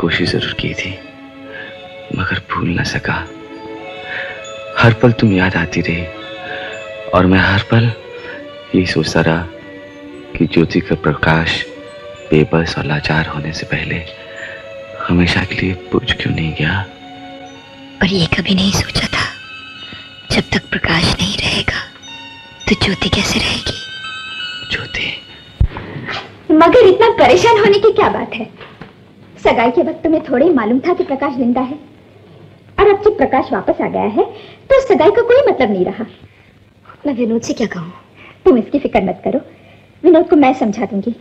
कोशिश जरूर की थी, मगर भूल ना सका। हर पल तुम याद आती रही और मैं हर पल यही सोचता रहा कि ज्योति का प्रकाश बेबस और लाचार होने से पहले हमेशा के लिए बुझ क्यों नहीं गया। और ये कभी नहीं सोचा था जब तक प्रकाश नहीं रहेगा तो ज्योति कैसे रहेगी। ज्योति, मगर इतना परेशान होने की क्या बात है। सगाई के वक्त तुम्हें थोड़े ही मालूम था कि प्रकाश जिंदा है और अब जब प्रकाश वापस आ गया है तो सगाई का कोई मतलब नहीं रहा। मैं विनोद से क्या कहूँ। तुम इसकी फिक्र मत करो, विनोद को मैं समझा दूंगी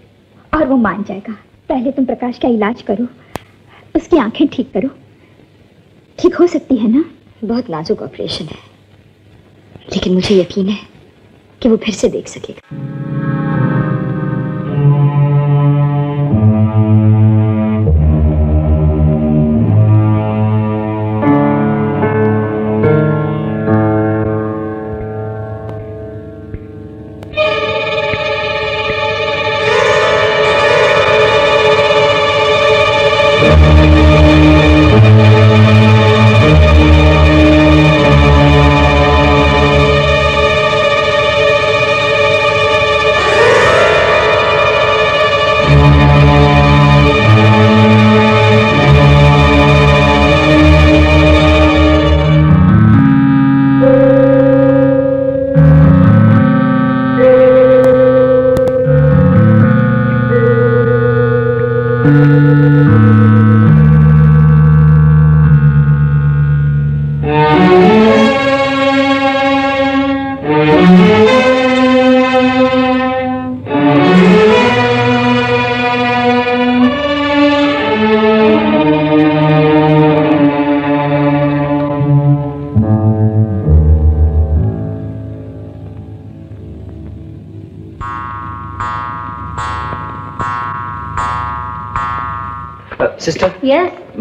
और वो मान जाएगा। पहले तुम प्रकाश का इलाज करो, उसकी आंखें ठीक करो, ठीक हो सकती है ना। बहुत नाजुक ऑपरेशन है लेकिन मुझे यकीन है कि वो फिर से देख सकेगा।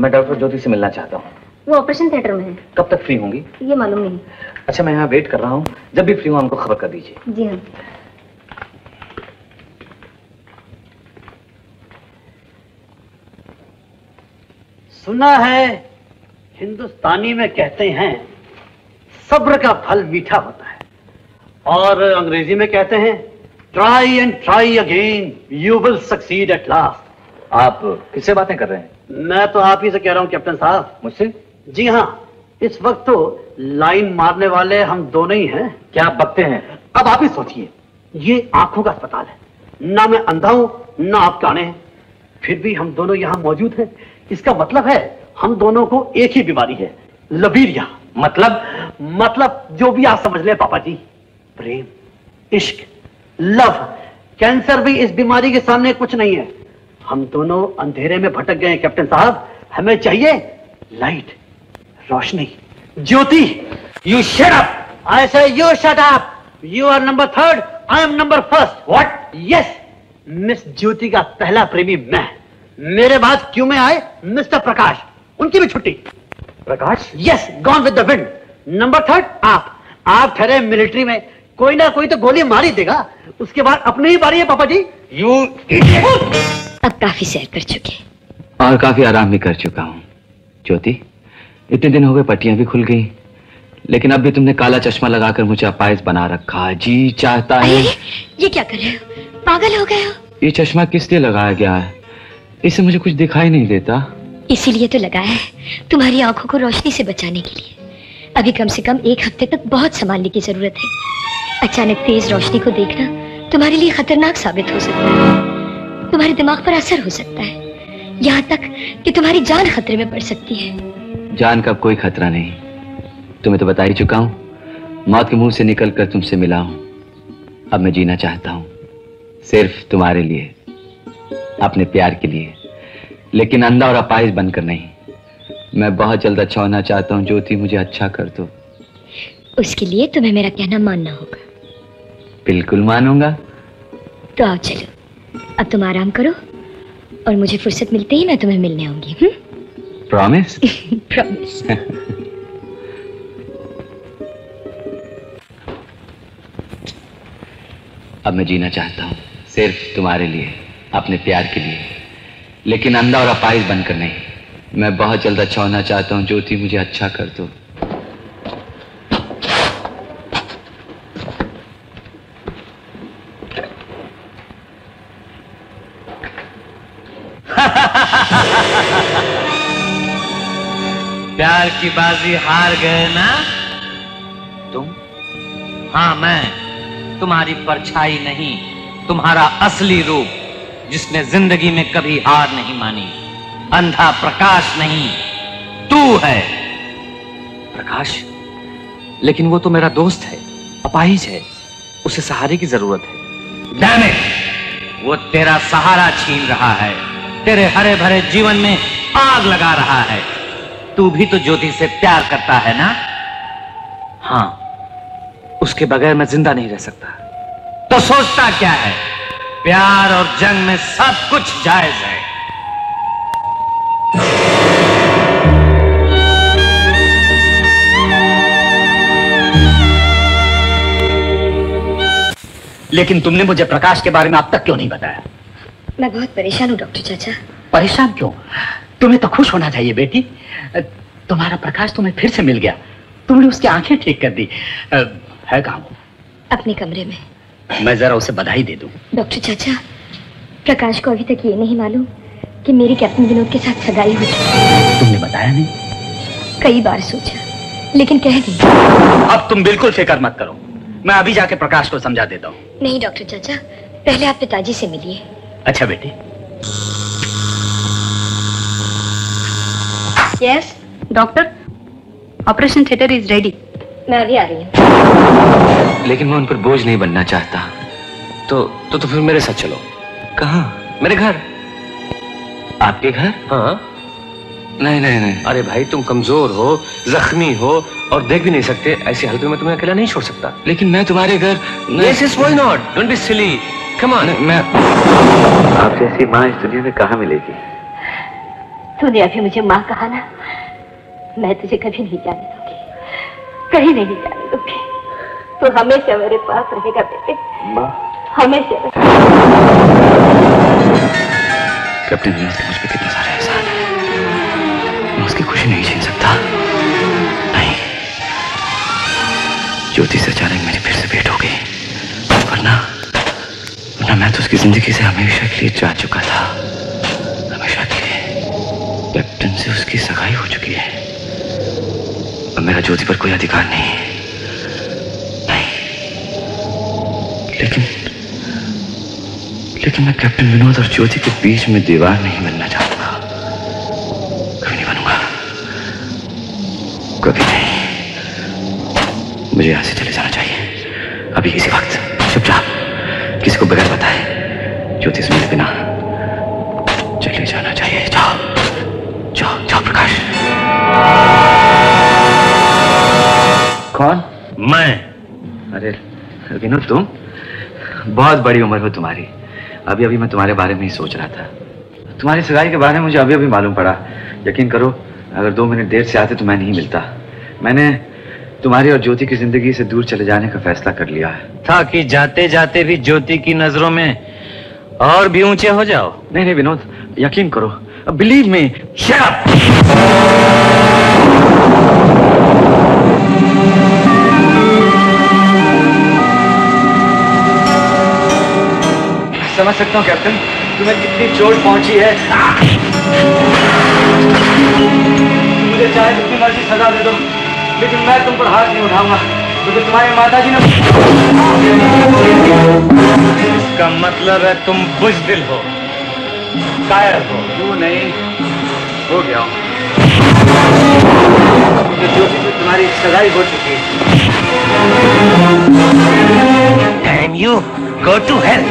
मैं डॉक्टर ज्योति से मिलना चाहता हूँ। वो ऑपरेशन थिएटर में है। कब तक फ्री होंगी? ये मालूम नहीं। अच्छा, मैं यहाँ वेट कर रहा हूँ, जब भी फ्री हो हमको खबर कर दीजिए। जी हाँ। सुना है हिंदुस्तानी में कहते हैं सब्र का फल मीठा होता है और अंग्रेजी में कहते हैं try and try again you will succeed at last. आप किससे बातें कर रहे हैं? मैं तो आप ही से कह रहा हूँ कैप्टन साहब। मुझसे? जी हाँ, इस वक्त तो लाइन मारने वाले हम दोनों ही हैं। क्या आप बकते हैं? अब आप ही सोचिए, ये आंखों का अस्पताल है ना, मैं अंधा हूँ ना आप काने हैं, फिर भी हम दोनों यहाँ मौजूद हैं। इसका मतलब है हम दोनों को एक ही बीमारी है, लबीरिया। मतलब? मतलब जो भी आप समझ लें पापा जी। प्रेम, इश्क, लव, कैंसर भी इस बीमारी के सामने कुछ नहीं है। हम दोनों अंधेरे में भटक गए हैं कैप्टन साहब, हमें चाहिए लाइट, रोशनी, Jyoti. You shut up. I say you shut up. You are number third, I am number first. What? Yes, miss Jyoti का पहला प्रेमी मैं। मेरे बाद क्यों में आए मिस्टर प्रकाश, उनकी भी छुट्टी। Prakash? Yes, gone with the wind. Number third आप। आप ठहरे मिलिट्री में, कोई ना कोई तो गोली मार ही देगा, उसके बाद अपनी ही बारी है पापा जी। You idiot. अब काफी सैर कर चुके और काफी आराम भी कर चुका हूँ। ज्योति, इतने दिन हो गए, पट्टियां भी खुल गई, लेकिन अब भी तुमने काला चश्मा लगाकर मुझे अपाहिज बना रखा। जी चाहता है। ये क्या कर रहे हो, पागल हो गए हो? ये चश्मा किस लिए लगाया गया है? इससे मुझे कुछ दिखाई नहीं देता। इसीलिए तो लगाया है, तुम्हारी आंखों को रोशनी से बचाने के लिए। अभी कम से कम एक हफ्ते तक बहुत संभालने की जरूरत है। अचानक तेज रोशनी को देखना तुम्हारे लिए खतरनाक साबित हो सकता है, तुम्हारे दिमाग पर असर हो सकता है, यहाँ तक कि तुम्हारी जान खतरे में पड़ सकती है। जान का कोई खतरा नहीं, तुम्हें तो बता ही चुका हूँ। मौत के मुंह से निकलकर तुमसे मिला हूँ, अब मैं जीना चाहता हूँ सिर्फ तुम्हारे लिए, अपने प्यार के लिए, लेकिन अंधा और अपाहिज बनकर नहीं। मैं बहुत जल्द अच्छा होना चाहता हूँ ज्योति, मुझे अच्छा कर दो। उसके लिए तुम्हें मेरा कहना मानना होगा। बिल्कुल मानूंगा। तो आओ चलो, अब तुम आराम करो और मुझे फुर्सत मिलते ही मैं तुम्हें मिलने आऊंगी। प्रॉमिस? प्रॉमिस। अब मैं जीना चाहता हूँ सिर्फ तुम्हारे लिए, अपने प्यार के लिए, लेकिन अंधा और अपाहिज बनकर नहीं। मैं बहुत जल्द अच्छा होना चाहता हूँ ज्योति, मुझे अच्छा कर दो। प्यार की बाजी हार गए ना तुम? हाँ, मैं तुम्हारी परछाई नहीं, तुम्हारा असली रूप जिसने जिंदगी में कभी हार नहीं मानी। अंधा प्रकाश नहीं, तू है प्रकाश। लेकिन वो तो मेरा दोस्त है, अपाहिज है, उसे सहारे की जरूरत है। डैम इट, वो तेरा सहारा छीन रहा है, तेरे हरे भरे जीवन में आग लगा रहा है। तू भी तो ज्योति से प्यार करता है ना? हाँ, उसके बगैर मैं जिंदा नहीं रह सकता। तो सोचता क्या है? प्यार और जंग में सब कुछ जायज है। लेकिन तुमने मुझे प्रकाश के बारे में अब तक क्यों नहीं बताया? मैं बहुत परेशान हूँ डॉक्टर चाचा। परेशान क्यों? तुम्हें तो खुश होना चाहिए बेटी। तुम्हारा प्रकाश तुम्हें फिर से मिल गया, तुमने उसकी आंखें ठीक कर दी। है कहाँ वो? अपने कमरे में। मैं जरा उसे बधाई दे दूं। डॉक्टर चाचा, प्रकाश को अभी तक ये नहीं मालूम कि मेरी कैप्टन विनोद के साथ सगाई हो चुकी। तुमने बताया नहीं? कई बार सोचा लेकिन कह दी। अब तुम बिल्कुल फिक्र मत करो, मैं अभी जाके प्रकाश को समझा देता हूँ। नहीं डॉक्टर चाचा, पहले आप पिताजी से मिलिए। अच्छा बेटी। Yes doctor, operation theatre is ready. मैं अभी आ रही हूँ। लेकिन मैं उन पर बोझ नहीं बनना चाहता। तो तो तो फिर मेरे साथ चलो। कहाँ? मेरे घर। आपके घर? हाँ। नहीं नहीं नहीं, अरे भाई तुम कमजोर हो, जख्मी हो और देख भी नहीं सकते। ऐसी हालत में तुम्हें अकेला नहीं छोड़ सकता। लेकिन मैं तुम्हारे घर। Yes, yes, why not? Don't be silly. Come on. मैं आप जैसी माँ इस दुनिया में कहाँ मिलेगी? तूने अभी मुझे माँ कहा ना, मैं तुझे कभी नहीं जाने दूंगी, कहीं नहीं जाने दूंगी। तू हमेशा मेरे पास रहेगा बेटे, हमेशा। कैप्टन विनोद के मुझ पे कितना सारा एहसान है, मैं उसकी खुशी नहीं छीन सकता। नहीं, ज्योति से अचानक मेरी फिर से भेंट हो गई, वरना वरना मैं तो उसकी जिंदगी से हमेशा के लिए जा चुका था। हमेशा के लिए कैप्टन से उसकी सगाई हो चुकी है और मेरा ज्योति पर कोई अधिकार नहीं है। नहीं, लेकिन लेकिन मैं कैप्टन विनोद और ज्योति के बीच में दीवार नहीं बनना चाहता। कभी नहीं बनूंगा, कभी नहीं। मुझे यहां से चले जाना चाहिए, अभी इसी वक्त, चुपचाप, किसी को बगैर बताए, ज्योति से मिले बिना चले जाना चाहिए। जाओ जाओ जाओ प्रकाश। कौन? मैं। अरे विनोद, तुम बहुत बड़ी उम्र हो तुम्हारी। अभी अभी मैं तुम्हारे बारे में ही सोच रहा था। तुम्हारी सगाई के बारे में मुझे अभी अभी मालूम पड़ा। यकीन करो, अगर दो मिनट देर से आते तो मैं नहीं मिलता। मैंने तुम्हारी और ज्योति की जिंदगी से दूर चले जाने का फैसला कर लिया था कि जाते जाते भी ज्योति की नजरों में और भी ऊंचे हो जाओ। नहीं नहीं विनोद, यकीन करो, बिलीव मी। Shut up. समझ सकता हूँ कैप्टन, तुम्हें कितनी चोट पहुंची है। मुझे चाहे जितनी मर्जी सजा दे दो, लेकिन मैं तुम पर हाथ नहीं उठाऊंगा, क्योंकि तुम्हारे माताजी ने। इसका मतलब है तुम बुज़दिल हो, कायर हो। क्यों नहीं हो गया? तो ज्योति से तुम्हारी सगाई हो चुकी है। Damn you, go to hell.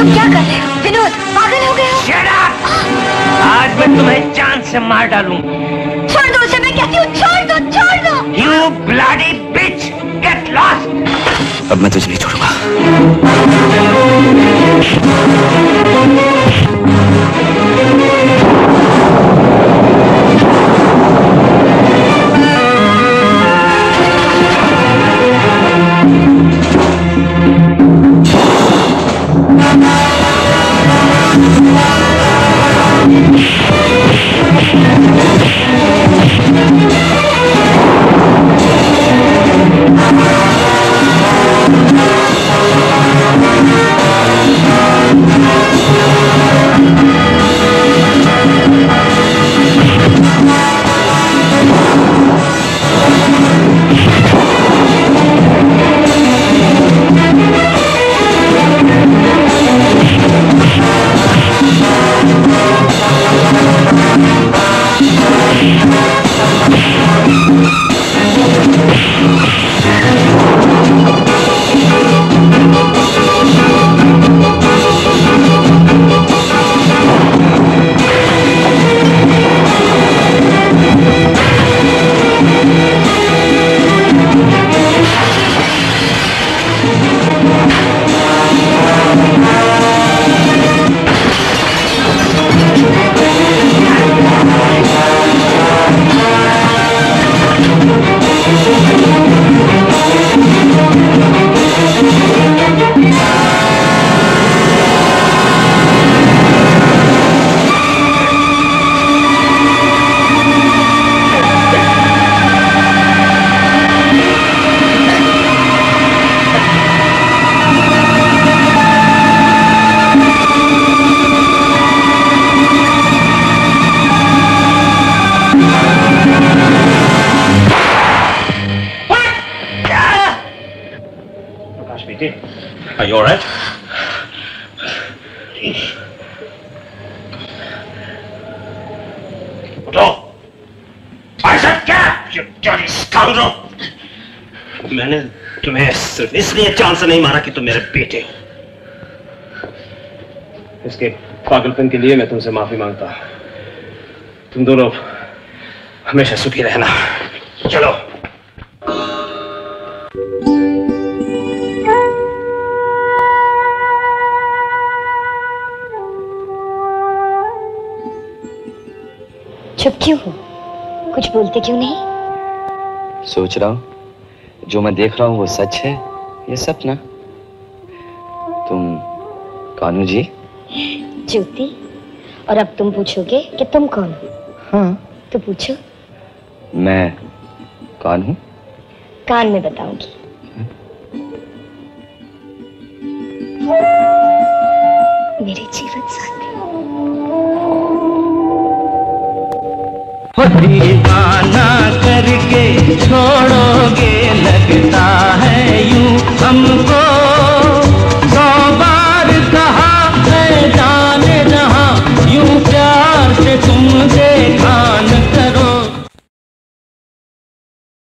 क्या कर रहे हो विनोद? पागल हो गए हो? Shut up! आज मैं तुम्हें जान से मार डालूं। छोड़ दो उसे, मैं कहती हूँ छोड़ दो, छोड़ दो। You bloody bitch, get lost! अब मैं तुझे नहीं छोड़ूंगा। इसलिए चांस नहीं मारा कि तुम मेरे बेटे हो। इसके पागलपन के लिए मैं तुमसे माफी मांगता हूं। तुम दोनों हमेशा सुखी रहना। चलो चुप क्यों हो? कुछ बोलते क्यों नहीं? सोच रहा हूं जो मैं देख रहा हूं वो सच है ये सपना? तुम कौन हो जी? ज्योति। और अब तुम पूछोगे कि तुम कौन हो? हाँ। तो पूछो। मैं कौन हूँ? कान में बताऊंगी। मेरे जीवन साथी। दीवाना करके छोड़ोगे लगता है यूं हमको। सौ बार कहा है जाने जहां यूं प्यार से तुमसे